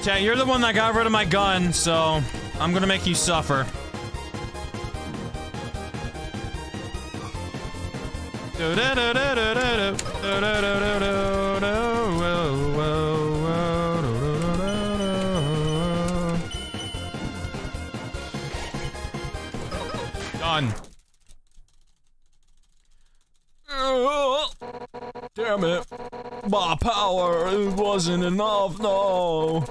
Chat, you're the one that got rid of my gun, so I'm gonna make you suffer. Done. Damn it. My power, it wasn't enough, no.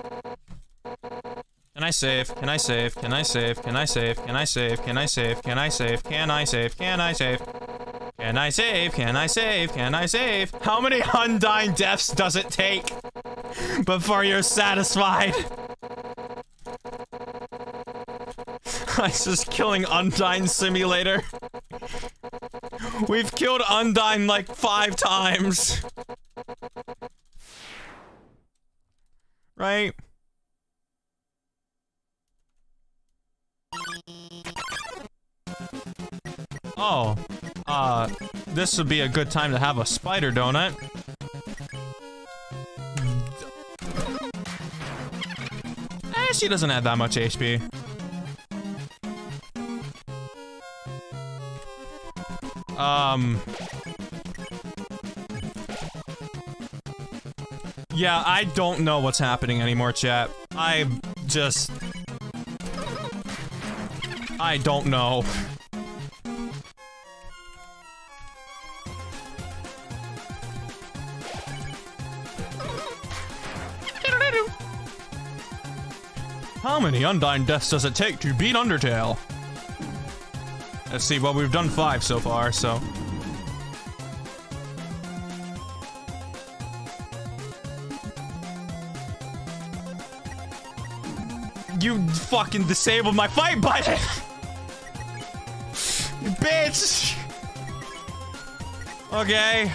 Can I save? Can I save? Can I save? Can I save? Can I save? Can I save? Can I save? Can I save? Can I save? Can I save? Can I save? Can I save? How many Undyne deaths does it take before you're satisfied? This is killing Undyne Simulator. We've killed Undyne like 5 times. Right? Oh. This would be a good time to have a spider donut. Eh, she doesn't have that much HP. Yeah, I don't know what's happening anymore, chat. I don't know. How many Undyne deaths does it take to beat Undertale? Let's see, well, we've done 5 so far, so... You fucking disabled my fight button! You bitch! Okay,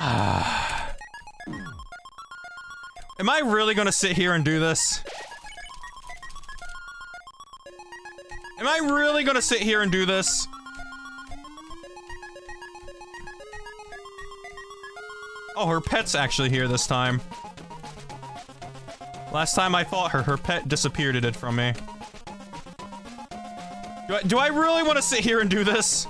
Am I really gonna sit here and do this? Am I really gonna sit here and do this? Oh, her pet's actually here this time. Last time I fought her, her pet disappeared it from me. Do I really want to sit here and do this?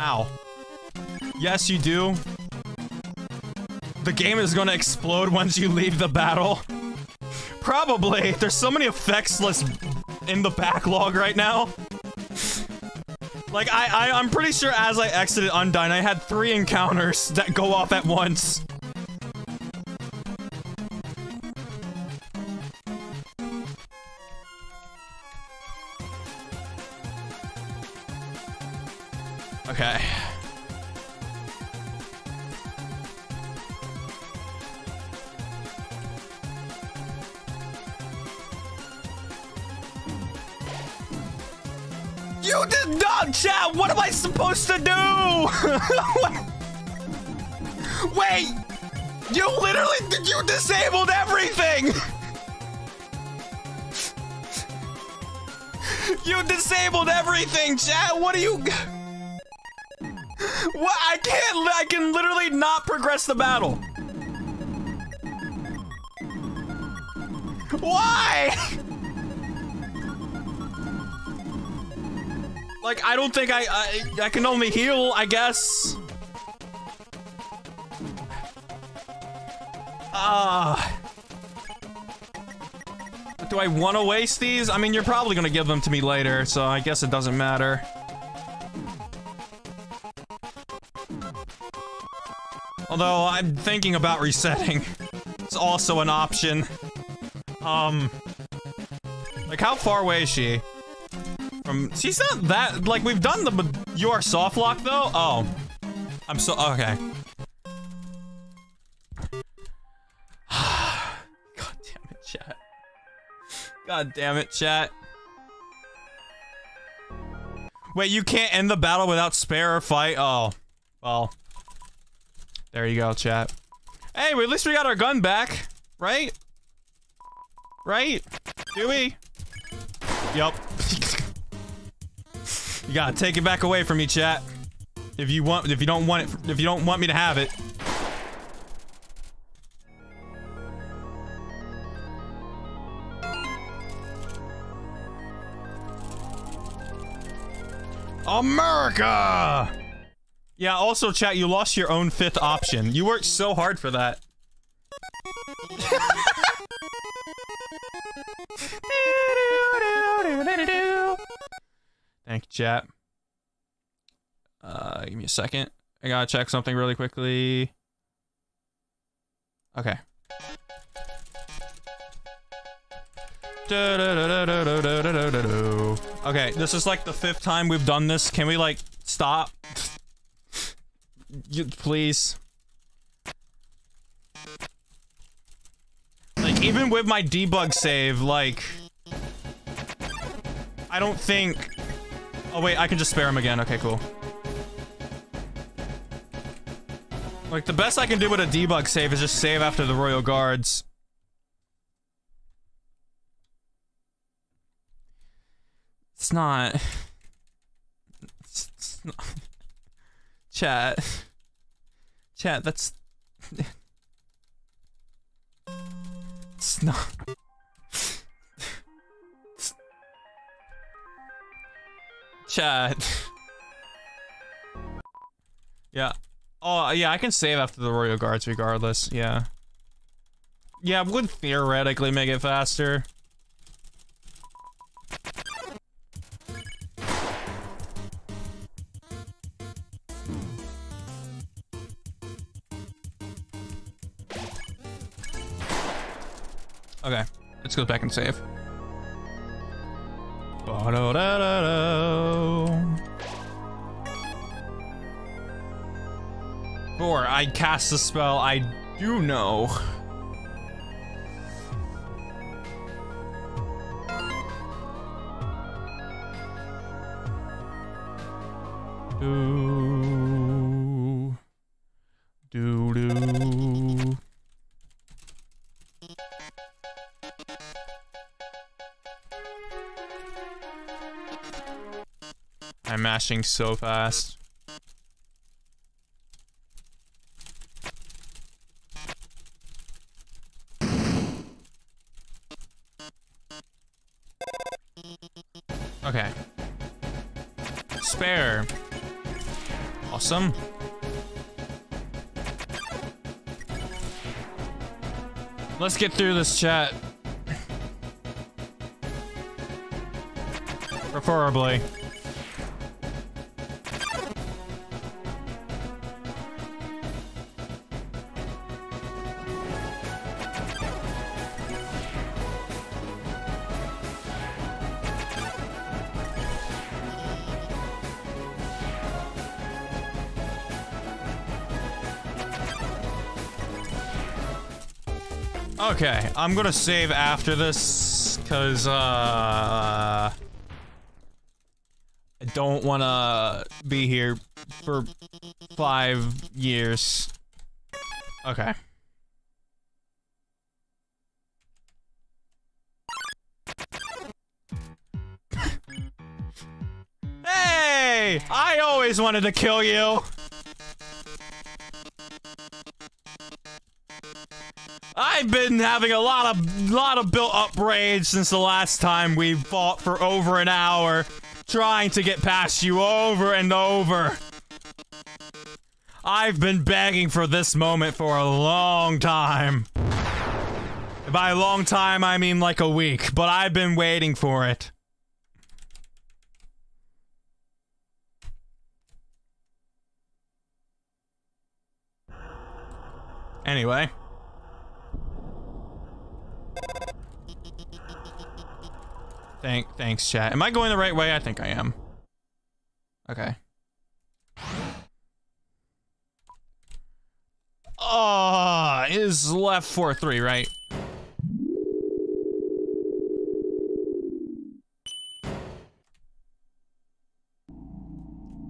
Ow. Yes, you do. The game is gonna explode once you leave the battle. Probably. There's so many effects in the backlog right now. Like, I'm pretty sure as I exited Undyne, I had 3 encounters that go off at once. Okay. You did not, chat! What am I supposed to do? Wait! You literally you disabled everything! You disabled everything, chat! What are you? What? I can literally not progress the battle. Why? Like, I don't think I can only heal, I guess. Do I want to waste these? I mean, you're probably going to give them to me later, so I guess it doesn't matter. Although, I'm thinking about resetting. It's also an option. Like, how far away is she? She's not that, like, we've done the, you are soft lock though? Oh. I'm so, okay. God damn it, chat. God damn it, chat. Wait, you can't end the battle without spare or fight? Oh. Well. There you go, chat. Hey, well, at least we got our gun back. Right? Right? Do we? Yup. You gotta take it back away from me, chat. If you don't want me to have it. America! Yeah, also, chat, you lost your own 5th option. You worked so hard for that. Thank you, chat. Give me a second. I gotta check something really quickly. Okay. Okay, this is like the 5th time we've done this. Can we, like, stop? Please. Like, even with my debug save, like, I don't think. Oh wait, I can just spare him again. Okay, cool. Like, the best I can do with a debug save is just save after the Royal Guards. It's not. It's not. Chat. Chat, that's. It's not. Chat. Yeah. Oh, yeah, I can save after the Royal Guards regardless, yeah. Yeah, it would theoretically make it faster. Okay, let's go back and save. Or I cast the spell, I You know. I'm mashing so fast. Okay. Spare. Awesome. Let's get through this chat. Preferably. Okay, I'm gonna save after this, cause, I don't wanna be here for 5 years. Okay. Hey! I always wanted to kill you! I've been having a lot of built-up rage since the last time we fought for over an hour, trying to get past you over and over. I've been begging for this moment for a long time. By a long time, I mean like a week, but I've been waiting for it. Anyway. Thanks, chat. Am I going the right way? I think I am. Okay. Ah, it is left 4-3, right?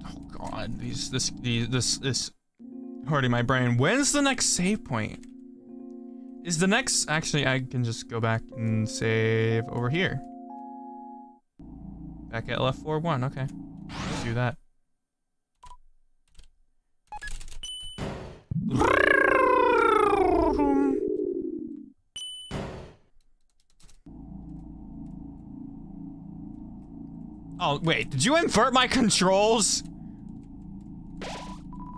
Oh god, this hurting my brain. When's the next save point? Is the next... Actually, I can just go back and save over here. Back at left 4-1, okay. Let's do that. Oh, wait, did you invert my controls?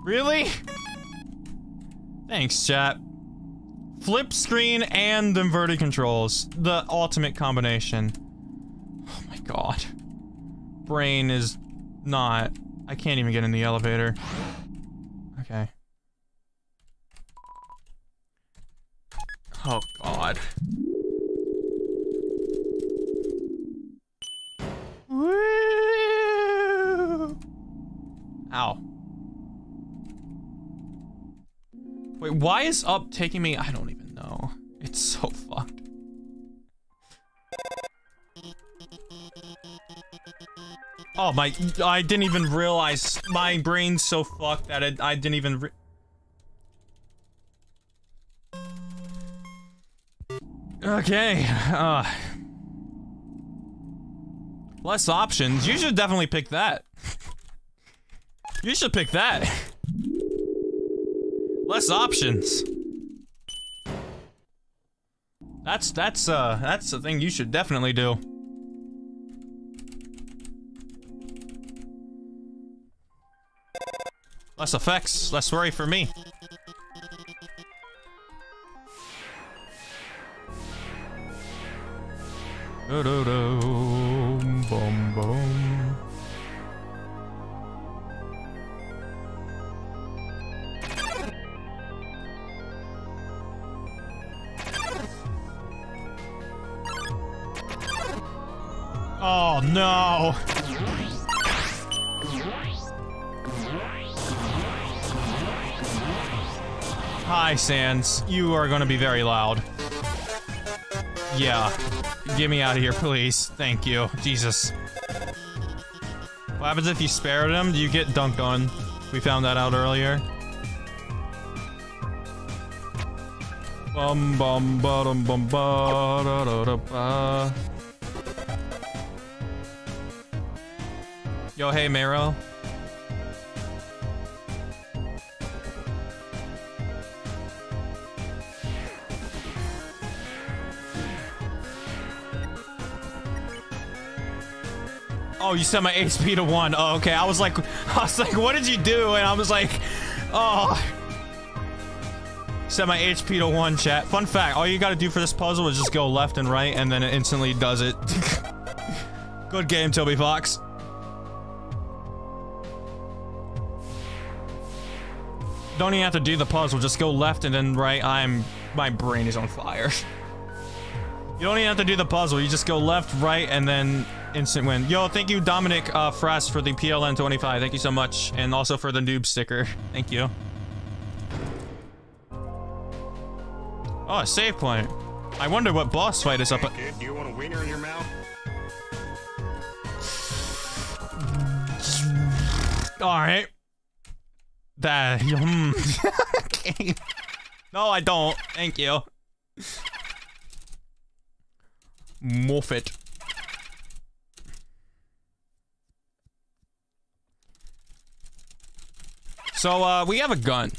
Really? Thanks, chat. Flip screen and inverted controls. The ultimate combination. Oh my god. Brain is not... I can't even get in the elevator. Okay. Oh god. Woo! Ow. Wait, why is up taking me? I don't even know. It's so fucked. Oh my, I didn't even realize my brain's so fucked that I didn't even Okay, less options. You should definitely pick that. You should pick that. Less options. That's the thing you should definitely do. Less effects, less worry for me. Boom, boom. Oh no! Hi, Sans. You are gonna be very loud. Yeah. Get me out of here, please. Thank you. Jesus. What happens if you spared him? Do you get dunked on? We found that out earlier. Bum bum ba dum bum ba da da da ba. Yo, hey, Meryl. Oh, you set my HP to 1. Oh, okay. I was like, what did you do? And I was like, oh. Set my HP to 1, chat. Fun fact, all you gotta do for this puzzle is just go left and right, and then it instantly does it. Good game, Toby Fox. Don't even have to do the puzzle, just go left and then right. My brain is on fire. You don't even have to do the puzzle, you just go left, right, and then instant win. Yo, thank you, Dominic Frass, for the PLN 25. Thank you so much. And also for the noob sticker. Thank you. Oh, a save point. I wonder what boss fight is up. Hey, kid, do you want a wiener in your mouth? Alright. That. Okay. No, I don't. Thank you. Moffat. So, we have a gun.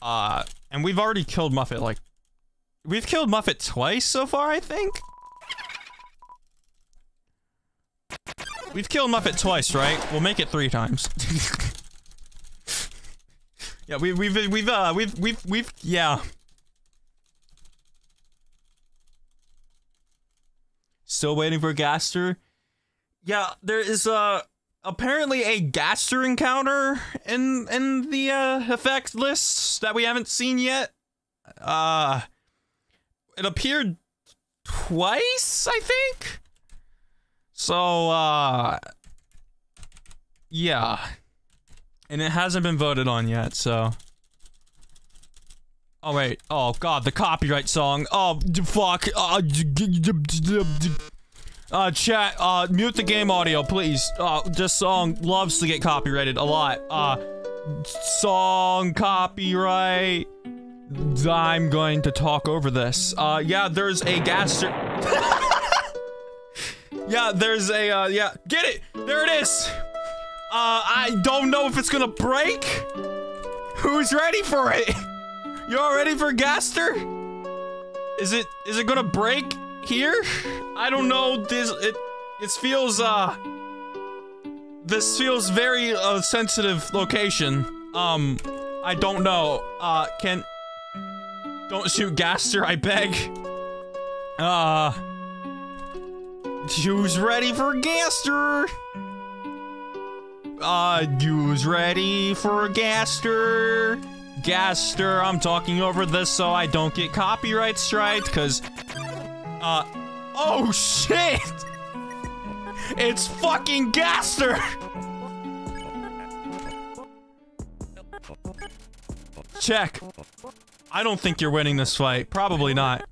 And we've already killed Muffet, like. We've killed Muffet twice so far, I think? We've killed Muffet twice, right? We'll make it 3 times. Yeah, yeah. Still waiting for Gaster? Yeah, there is, apparently a Gaster encounter in the, effect list that we haven't seen yet. It appeared twice, I think? So, yeah. And it hasn't been voted on yet, so. Oh, wait. Oh, God, the copyright song. Oh, fuck. Chat, mute the game audio, please. This song loves to get copyrighted a lot. Song copyright. I'm going to talk over this. Yeah, there's a Gaster. Yeah, there's a, yeah. Get it! There it is! I don't know if it's gonna break. Who's ready for it? You all ready for Gaster? Is it gonna break here? I don't know. This feels very sensitive location. I don't know. Don't shoot Gaster, I beg. Who's ready for Gaster? Who's ready for Gaster? Gaster, I'm talking over this so I don't get copyright striked, cause... oh shit! It's fucking Gaster! Check. I don't think you're winning this fight. Probably not.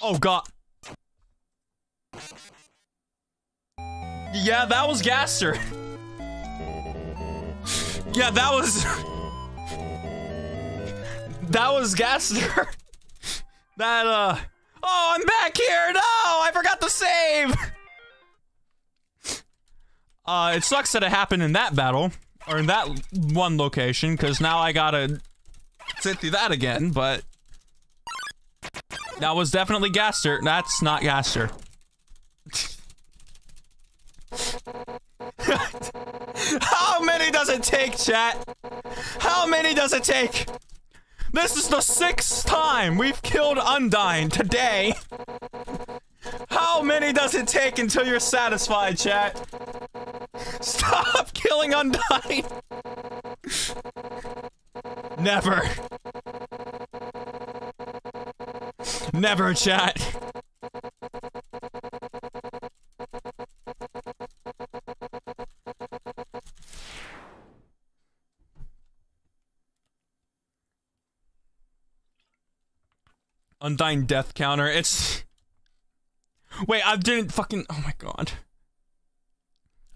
Oh god. Yeah, that was Gaster. Yeah, that was... that was Gaster. That, oh, I'm back here! No! I forgot to save! It sucks that it happened in that battle. Or in that one location, because now I gotta sit through that again, but... That was definitely Gaster. That's not Gaster. How many does it take, chat? How many does it take? This is the 6th time we've killed Undyne today. How many does it take until you're satisfied, chat? Stop killing Undyne! Never. Never, chat. Undyne death counter. It's... Wait, I didn't fucking... Oh my god.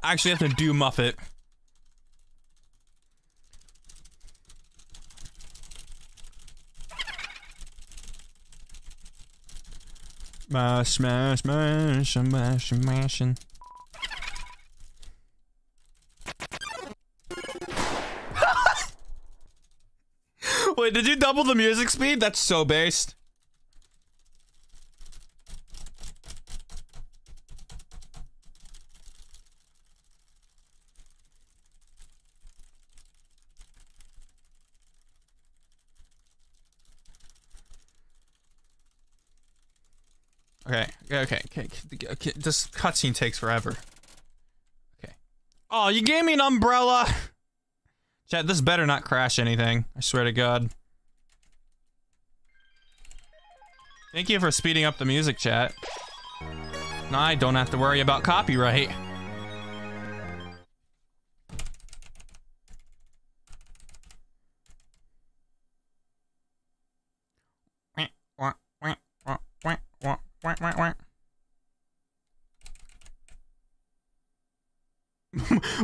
I actually have to do Muffet. Smash, smash, smash, smashing. Wait, did you double the music speed? That's so based. Okay, this cutscene takes forever. Okay. Oh, you gave me an umbrella! Chat, this better not crash anything. I swear to god. Thank you for speeding up the music, chat. Now I don't have to worry about copyright.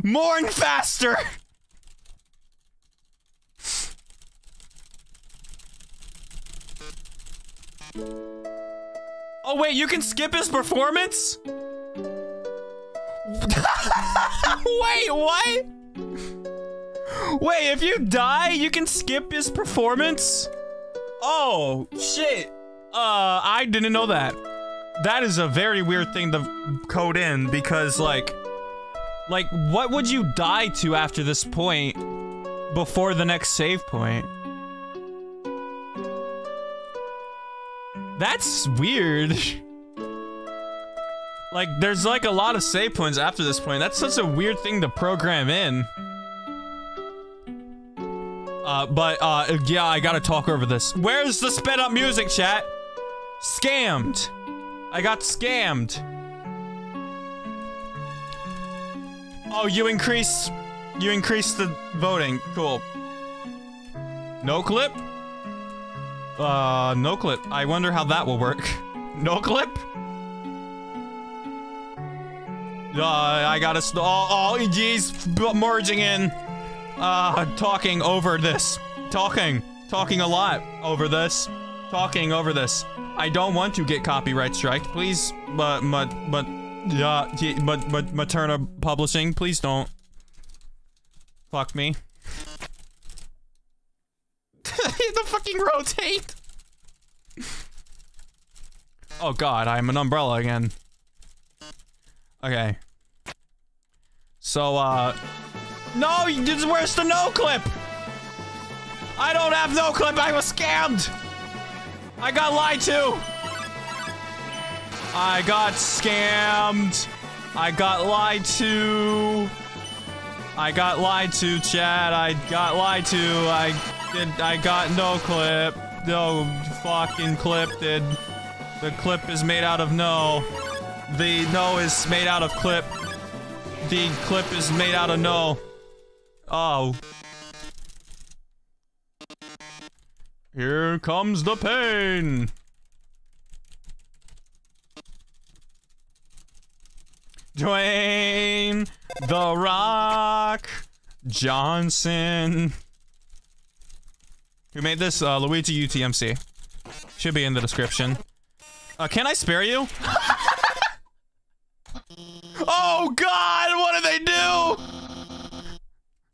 Mourn faster. Oh wait, you can skip his performance? Wait, what? Wait, if you die, you can skip his performance? Oh, shit. I didn't know that. That is a very weird thing to code in because like what would you die to after this point before the next save point? That's weird. Like there's like a lot of save points after this point. That's such a weird thing to program in. Yeah, I gotta talk over this. Where's the sped up music, chat? Scammed. I got scammed. Oh, you increased the voting. Cool. No clip? No clip. I wonder how that will work. No clip? I gotta oh, geez, merging in. Talking over this. Talking a lot over this. Talking over this. I don't want to get copyright striked, please. But Materna Publishing, please don't. Fuck me. The fucking rotate. Oh god, I'm an umbrella again. Okay. So no, it's worse than no clip. I don't have no clip. I was scammed. I got lied to. I got scammed. I got lied to. I got lied to, chat. I got lied to. I got no clip. No fucking clip. The clip is made out of no. The no is made out of clip. The clip is made out of no. Oh. Here comes the pain. Dwayne The Rock Johnson. Who made this? Luigi UTMC. Should be in the description. Can I spare you? Oh god, what do they do?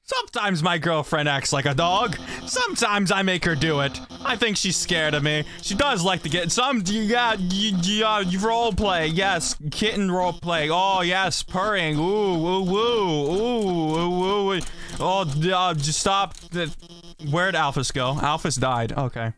Sometimes my girlfriend acts like a dog. Sometimes I make her do it. I think she's scared of me. She does like to get some. You roleplay. Yes, kitten roleplay. Oh yes, purring. Ooh, ooh, ooh, ooh, ooh, ooh. Oh, just stop. Where'd Alphys go? Alphys died. Okay.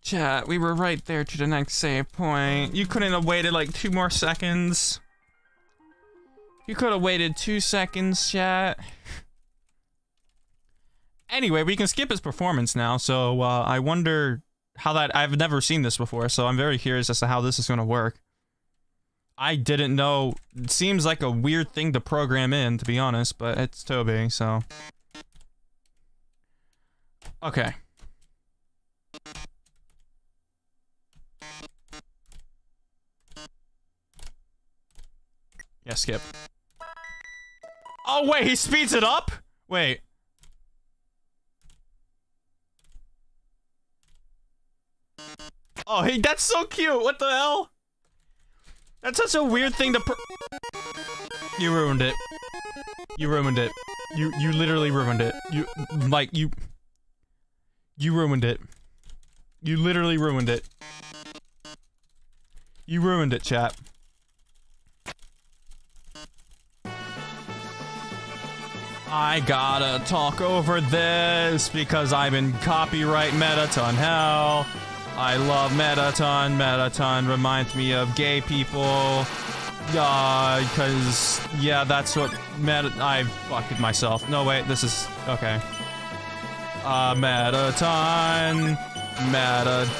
Chat, we were right there to the next save point. You couldn't have waited like 2 more seconds. You could have waited 2 seconds, chat. Anyway, we can skip his performance now, so I wonder how that... I've never seen this before, so I'm very curious as to how this is going to work. I didn't know. It seems like a weird thing to program in, to be honest, but it's Toby, so. Okay. Yeah, skip. Oh, wait, he speeds it up? Wait. Oh, hey, that's so cute. What the hell? That's such a weird thing to You ruined it. You ruined it. You literally ruined it. You ruined it. You literally ruined it. You ruined it, chat. I gotta talk over this because I'm in copyright Mettaton hell. I love Mettaton. Mettaton reminds me of gay people. Cause yeah, that's what I fucked myself. No, wait, this is okay. Mettaton.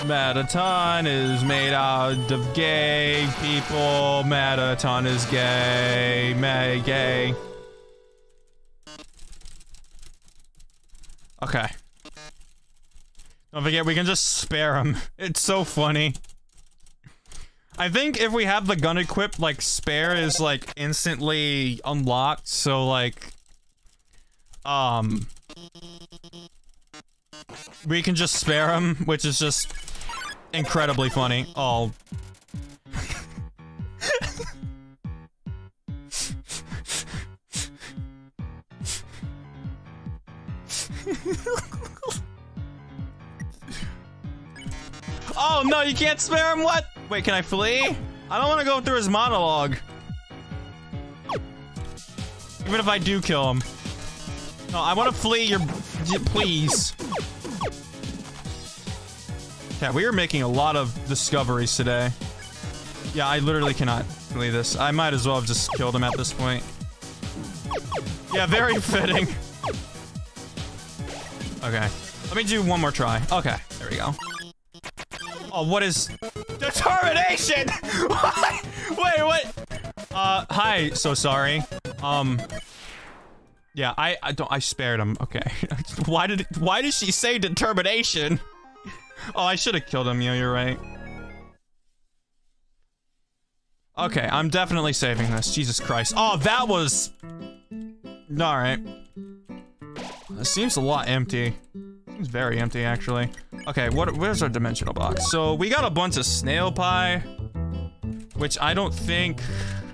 Mettaton is made out of gay people. Mettaton is gay. Gay. Okay. Don't forget, we can just spare him. It's so funny. I think if we have the gun equipped, like, spare is, like, instantly unlocked, so, like... We can just spare him, which is just... incredibly funny. Oh. Oh no, you can't spare him. What? Wait, can I flee? I don't want to go through his monologue. Even if I do kill him. No, I want to flee. Please. Yeah, we are making a lot of discoveries today. Yeah, I literally cannot believe this. I might as well have just killed him at this point. Yeah, very fitting. Okay. Let me do one more try. Okay, there we go. Oh, what is... Determination! What? Wait, what? Hi, so sorry. Yeah, I spared him. Okay. Why did she say determination? Oh, I should have killed him. Yeah, you're right. Okay, I'm definitely saving this. Jesus Christ. Oh, that was... Alright. It seems a lot empty. Seems very empty, actually. Okay, where's our dimensional box? So, we got a bunch of snail pie. Which I don't think...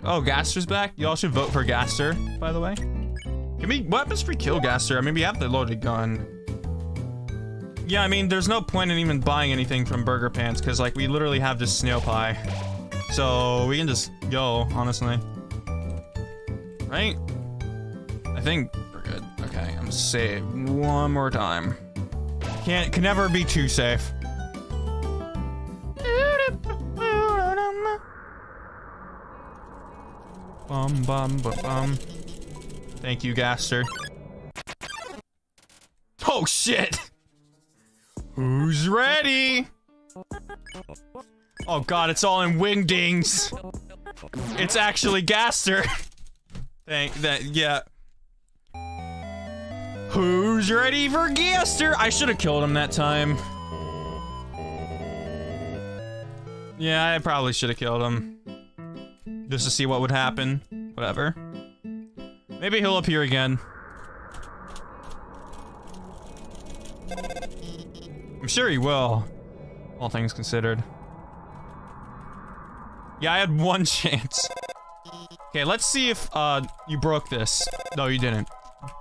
Oh, Gaster's back? Y'all should vote for Gaster, by the way. Give me weapons for kill Gaster. I mean, we have the loaded gun. Yeah, I mean, there's no point in even buying anything from Burger Pants, because, like, we literally have this snail pie. So, we can just go, honestly. Right? I think... Okay, I'm safe one more time. Can never be too safe. Bum bum bum bum. Thank you, Gaster. Oh shit! Who's ready? Oh god, it's all in wingdings. It's actually Gaster. Yeah. Who's ready for Gaster? I should have killed him that time. Yeah, I probably should have killed him. Just to see what would happen. Whatever. Maybe he'll appear again. I'm sure he will. All things considered. Yeah, I had one chance. Okay, let's see if you broke this. No, you didn't.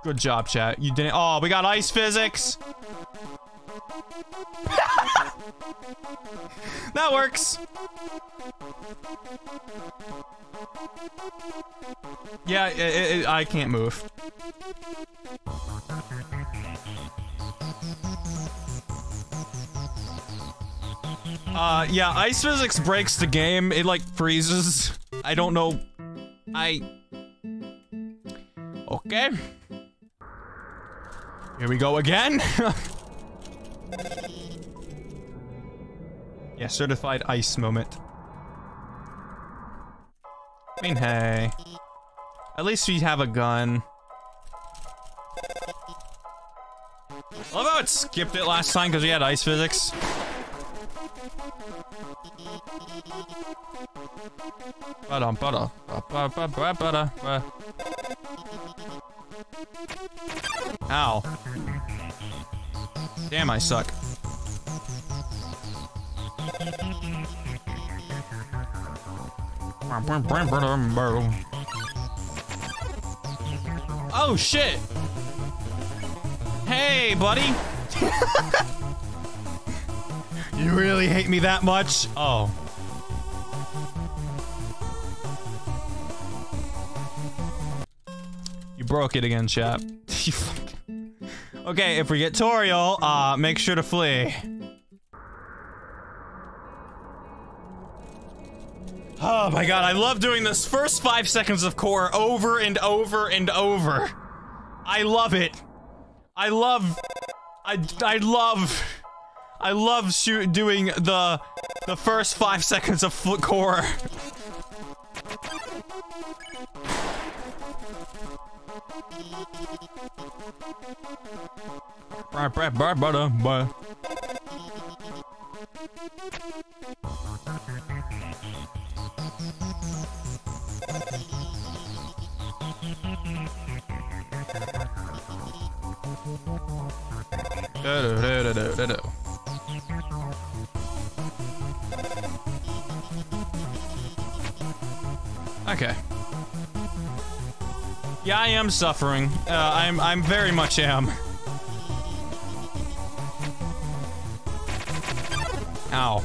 Good job, chat. You didn't. Oh, we got ice physics. That works. Yeah, I can't move. Yeah, ice physics breaks the game. It like freezes. I don't know. Okay. Here we go again. Yeah, certified ice moment. mean, hey. At least we have a gun. I love how it skipped it last time because we had ice physics. Ow. Damn, I suck. Oh shit! Hey, buddy! You really hate me that much? Oh. You broke it again, chap. Okay, if we get Toriel, make sure to flee. Oh my god, I love doing this first 5 seconds of core over and over and over. I love it. I love doing the first 5 seconds of core. Okay. Yeah, I am suffering. I'm very much am. Ow.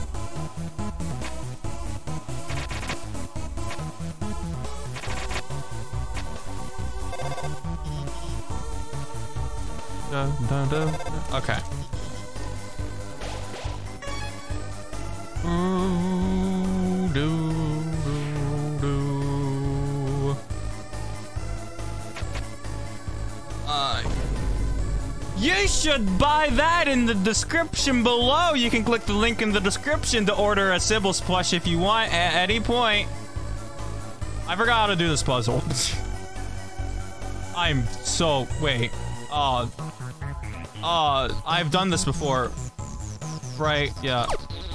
Okay. You should buy that in the description below. You can click the link in the description to order a Cibles plush if you want at any point. I forgot how to do this puzzle. I'm so... wait. I've done this before. Right, yeah.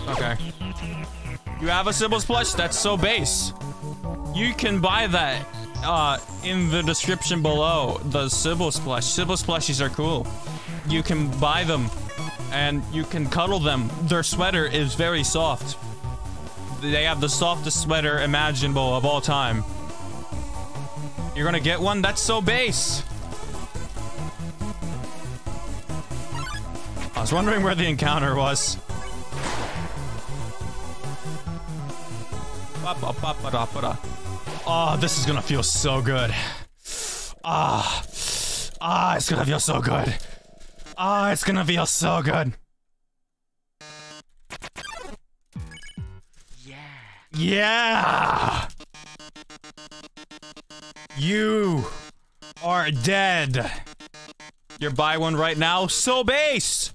Okay. You have a Cibles plush? That's so base. You can buy that in the description below. The Cibles plush. Cibles plushies are cool. You can buy them and you can cuddle them. Their sweater is very soft. They have the softest sweater imaginable of all time. You're gonna get one? That's so base. I was wondering where the encounter was. Oh, this is gonna feel so good. Ah, it's gonna feel so good. Ah, it's gonna feel so good. Yeah. Yeah. You are dead. You're buy one right now. So base.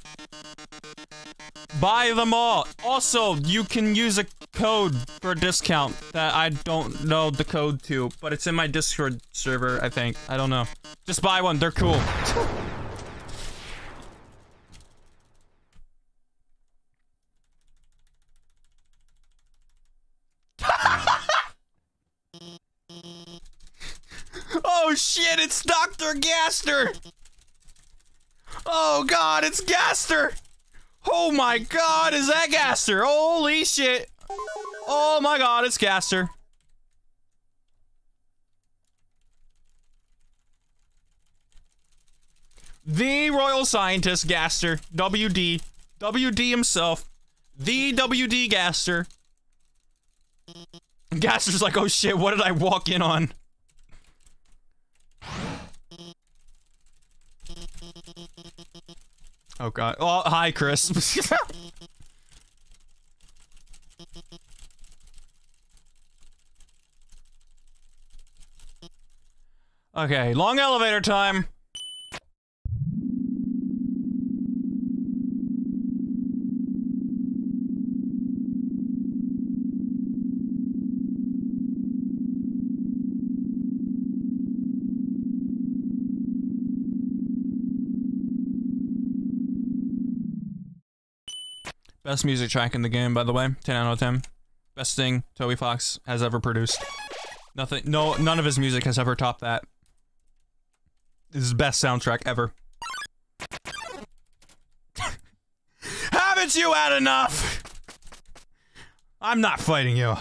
Buy them all. Also, you can use a code for a discount that I don't know the code to, but it's in my Discord server, I think. I don't know. Just buy one. They're cool. Oh shit, it's Dr. Gaster. Oh god, it's Gaster. Oh my god, is that Gaster? Holy shit. Oh my god, it's Gaster. The Royal Scientist Gaster. W.D. W.D. himself. The W.D. Gaster. Gaster's like, oh shit, what did I walk in on? Oh god. Oh, hi, Kris. Okay, long elevator time. Best music track in the game, by the way. 10 out of 10. Best thing Toby Fox has ever produced. Nothing, no, none of his music has ever topped that. This is the best soundtrack ever. Haven't you had enough? I'm not fighting you.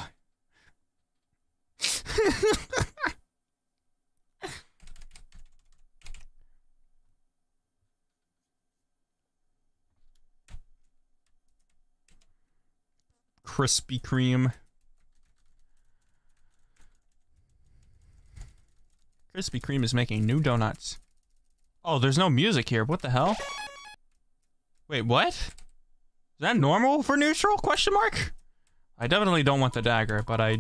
Krispy Kreme. Krispy Kreme is making new donuts. Oh, there's no music here. What the hell? Wait, what? Is that normal for neutral? Question mark? I definitely don't want the dagger, but I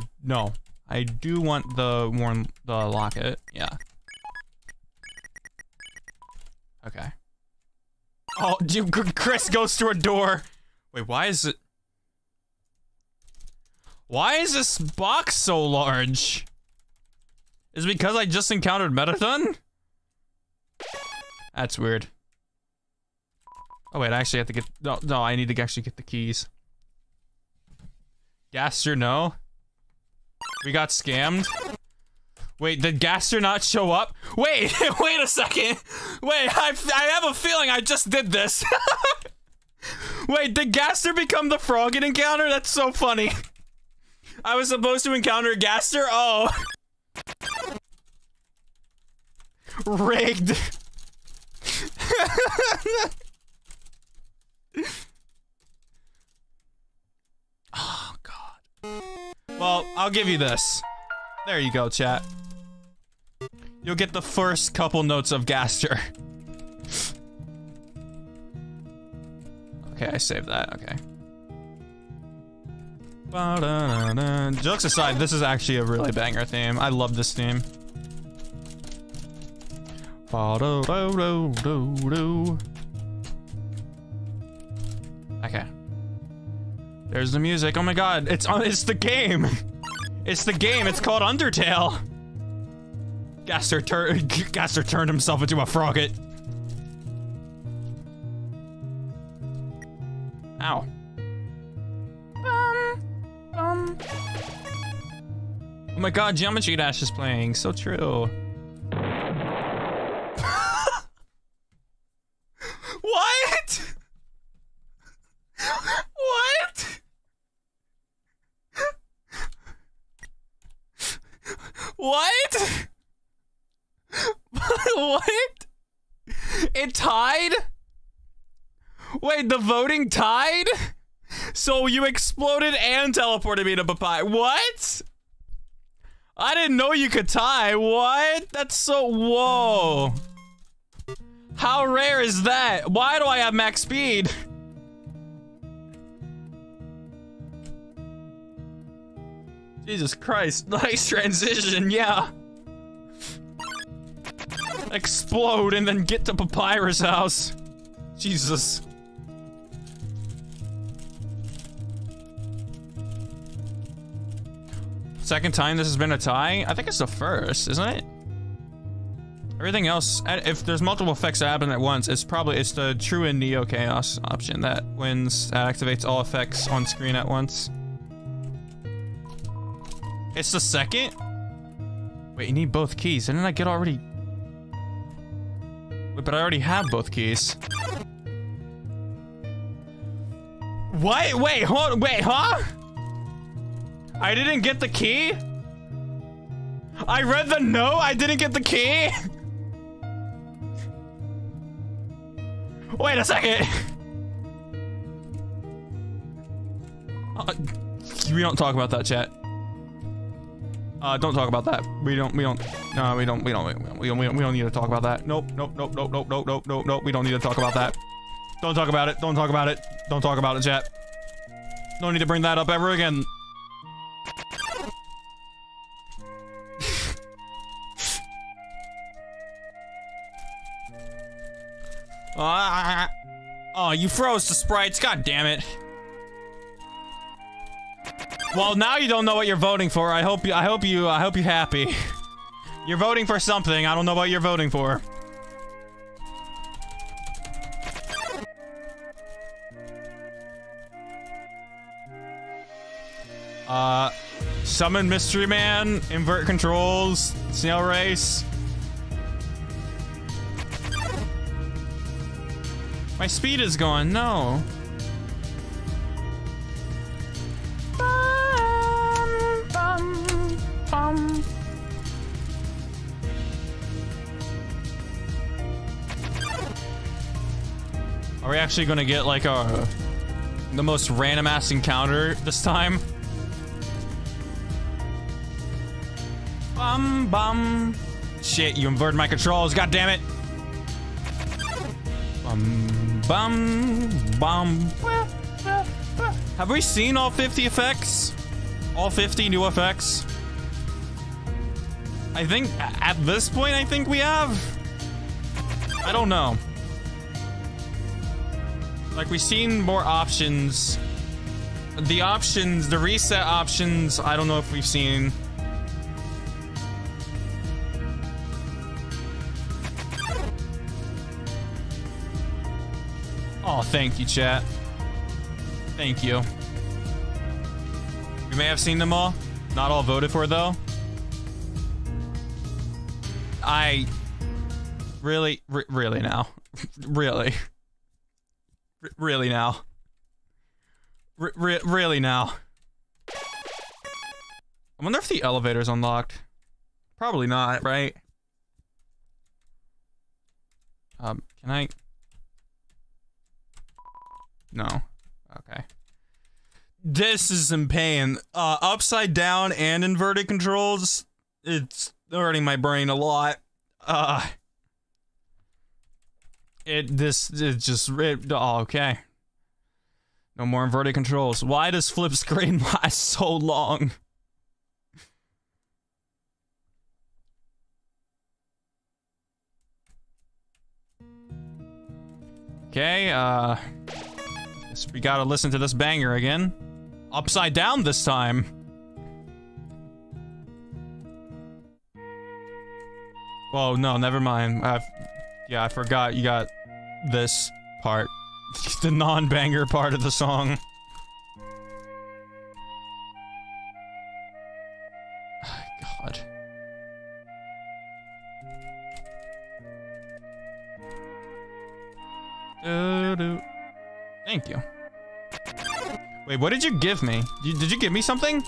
do want the locket. Yeah. Okay. Oh, dude, Kris goes through a door. Wait, why is it? Why is this box so large? Is it because I just encountered Mettaton? That's weird. Oh wait, I actually have to get, no, I need to actually get the keys. Gaster, no. We got scammed. Wait, did Gaster not show up? Wait, wait a second. Wait, I have a feeling I just did this. Wait, did Gaster become the frog in encounter? That's so funny. I was supposed to encounter Gaster? Oh. Rigged. Oh, God. Well, I'll give you this. There you go, chat. You'll get the first couple notes of Gaster. Okay, I saved that. Okay. Jokes aside, this is actually a really banger theme. I love this theme. Okay. There's the music. Oh my god, it's the game. It's the game. It's called Undertale. Gaster turned himself into a frogget. Ow. Oh my god, Geometry Dash is playing. So true. What? What? What? What? It tied? Wait, the voting tied? So you exploded and teleported me to Papyrus. What? I didn't know you could tie. What? That's so... Whoa. How rare is that? Why do I have max speed? Jesus Christ. Nice transition. Yeah. Explode and then get to Papyrus' house. Jesus. Second time this has been a tie? I think it's the first, isn't it? Everything else, if there's multiple effects that happen at once, it's the true and Neo Chaos option that wins, that activates all effects on screen at once. It's the second? Wait, you need both keys. Didn't I get already? Wait, but I already have both keys. What? Wait, hold on, wait, huh? I didn't get the key? I read the note, I didn't get the key? Wait a second. We don't talk about that, chat. Don't talk about that. We don't need to talk about that. Nope. We don't need to talk about that. Don't talk about it. Don't talk about it. Don't talk about it, chat. No need to bring that up ever again. Oh, you froze the sprites. God damn it. Well, now you don't know what you're voting for. I hope you happy. You're voting for something. I don't know what you're voting for. Summon Mystery Man, invert controls, snail race. My speed is gone, no. Are we actually gonna get like the most random ass encounter this time? Shit, you inverted my controls, god damn it. Have we seen all 50 effects? All 50 new effects? I think at this point, I think we have. I don't know. Like, we've seen more options. The options, the reset options, I don't know if we've seen. Oh, thank you, chat. Thank you. We may have seen them all. Not all voted for, though. I... Really? Really now? Really? Really now. Really now. I wonder if the elevator's unlocked. Probably not, right? Can I? No. Okay. This is in pain. Upside down and inverted controls. It's hurting my brain a lot. Oh, okay. No more inverted controls. Why does flip screen last so long? Okay, guess we gotta listen to this banger again. Upside down this time. Whoa, no, never mind. Yeah, I forgot you got this part. The non-banger part of the song. God. Doo-doo. Thank you. Wait, what did you give me? Did you give me something?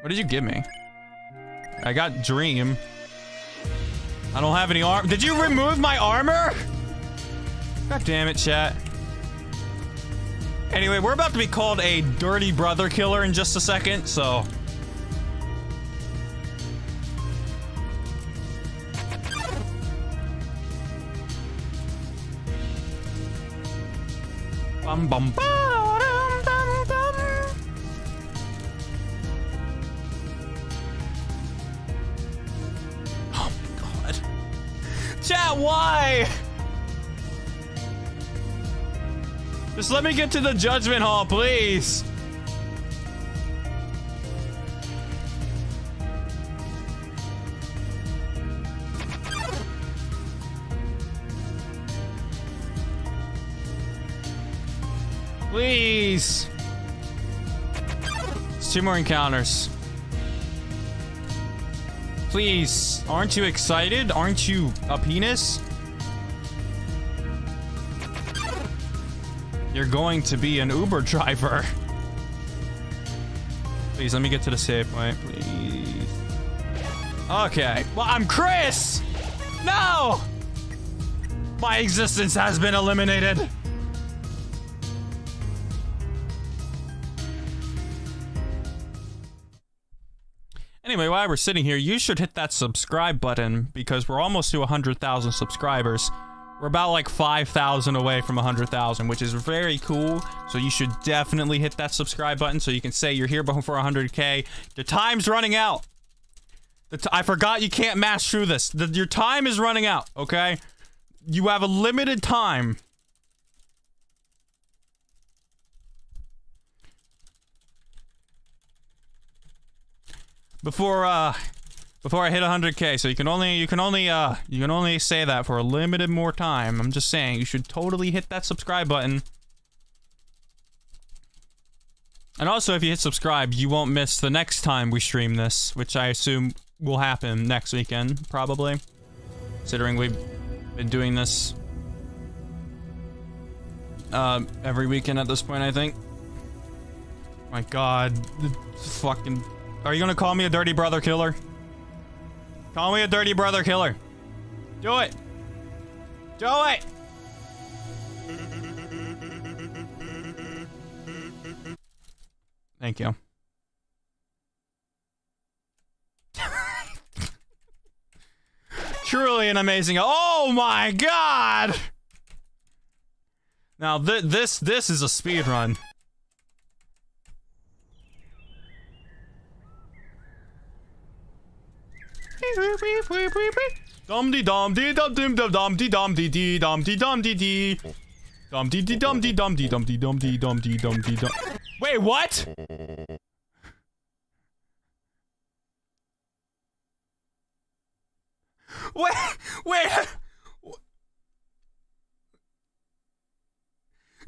What did you give me? I got Dream. I don't have any armor. Did you remove my armor? God damn it, chat. Anyway, we're about to be called a dirty brother killer in just a second, so. Bum bum ba dum dum dum. Oh my god. Chat, why? Just let me get to the judgment hall, please. Please. It's 2 more encounters. Please. Aren't you excited? Aren't you a penis? You're going to be an Uber driver. Please, let me get to the save point, please. Okay. Well, I'm Kris! No! My existence has been eliminated. Anyway, while we're sitting here, you should hit that subscribe button because we're almost to 100,000 subscribers. We're about like 5,000 away from 100,000, which is very cool. So you should definitely hit that subscribe button so you can say you're here before 100K. Your time's running out. I forgot you can't mash through this. Your time is running out, okay? You have a limited time. Before before I hit 100K. So you can only say that for a limited more time. I'm just saying you should totally hit that subscribe button. And also, if you hit subscribe, you won't miss the next time we stream this, which I assume will happen next weekend, probably, considering we've been doing this every weekend at this point, I think. My God, fucking... Are you gonna call me a dirty brother killer? Call me a dirty brother killer. Do it. Do it. Thank you. Truly an amazing... Oh my God! Now this is a speed run. Dum dee dum dee dum dum dum dee dum dee dee dum dee dum dee dee dum dee dee dum dee dum dee dum dee dum dee dum dee dum dee dum. Wait, what? Wait.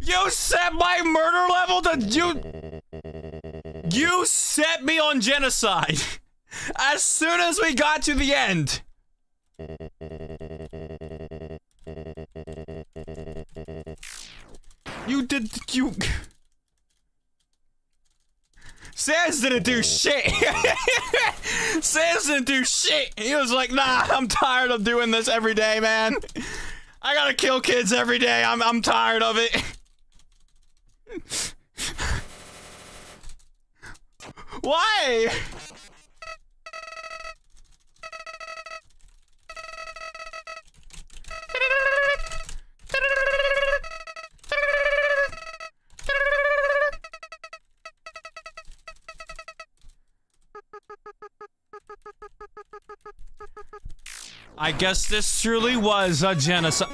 You set my murder level to you set me on genocide. As soon as we got to the end. You Sans didn't do shit. Sans didn't do shit. He was like, nah, I'm tired of doing this every day, man. I gotta kill kids every day. I'm tired of it. Why? I guess this truly was a genocide.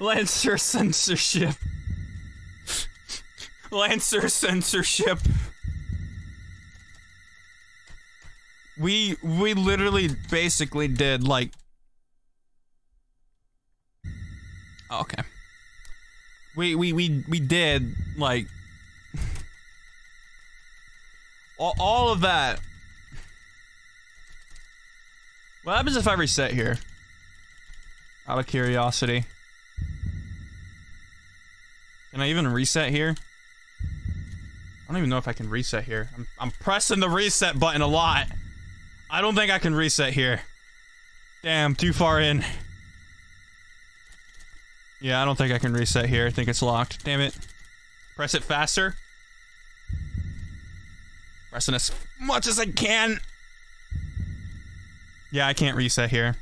Lancer censorship. Lancer censorship. We literally basically did like... Oh, okay. We did like... all of that. What happens if I reset here? Out of curiosity. Can I even reset here? I don't even know if I can reset here. I'm pressing the reset button a lot. I don't think I can reset here. Damn, too far in. Yeah, I don't think I can reset here. I think it's locked. Damn it. Press it faster. Pressing as much as I can. Yeah, I can't reset here.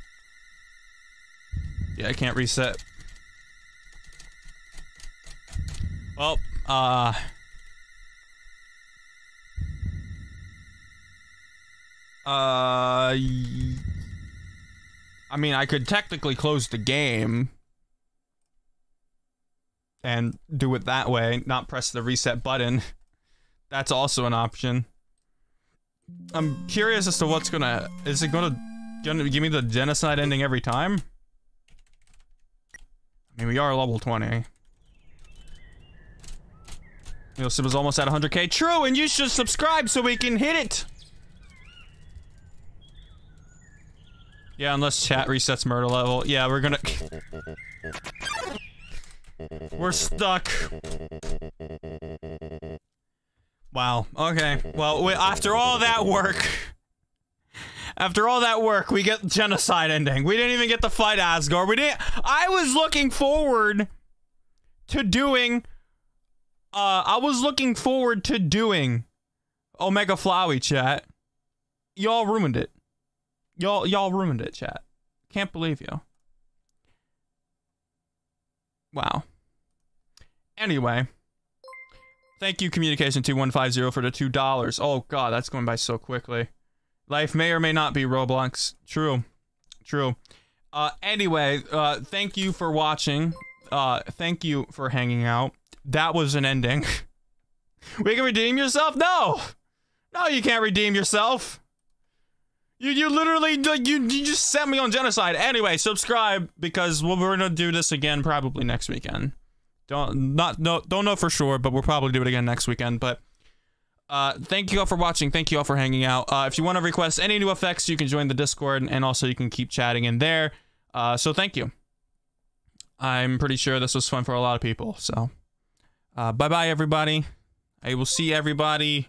Yeah, I can't reset. Well, I mean, I could technically close the game and do it that way, not press the reset button. That's also an option. I'm curious as to what's gonna... Is it gonna give me the genocide ending every time? I mean, we are level 20. Yo, Cibles almost at 100K. True, and you should subscribe so we can hit it. Yeah, unless chat resets murder level. Yeah, we're gonna... We're stuck. Wow, okay. Well, after all that work... After all that work, we get genocide ending. We didn't even get to fight Asgore. We didn't... I was looking forward to doing... I was looking forward to doing Omega Flowey, chat. Y'all ruined it. Y'all ruined it, chat. Can't believe you. Wow. Anyway. Thank you, Communication 2150, for the $2. Oh, God, that's going by so quickly. Life may or may not be Roblox. True. True. Anyway, thank you for watching. Thank you for hanging out. That was an ending. We can redeem yourself? No! No, you can't redeem yourself. You literally, you just sent me on genocide. Anyway, subscribe, because we're gonna do this again probably next weekend. Don't know for sure, but we'll probably do it again next weekend. But thank you all for watching. Thank you all for hanging out. If you want to request any new effects, you can join the Discord, and also you can keep chatting in there. So thank you. I'm pretty sure this was fun for a lot of people. So bye-bye, everybody. I will see everybody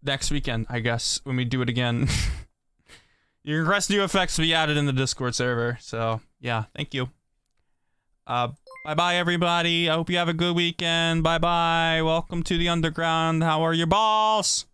next weekend, I guess, when we do it again. You can request new effects to be added in the Discord server. So yeah, thank you. Bye-bye, everybody. I hope you have a good weekend. Bye-bye. Welcome to the underground. How are your balls?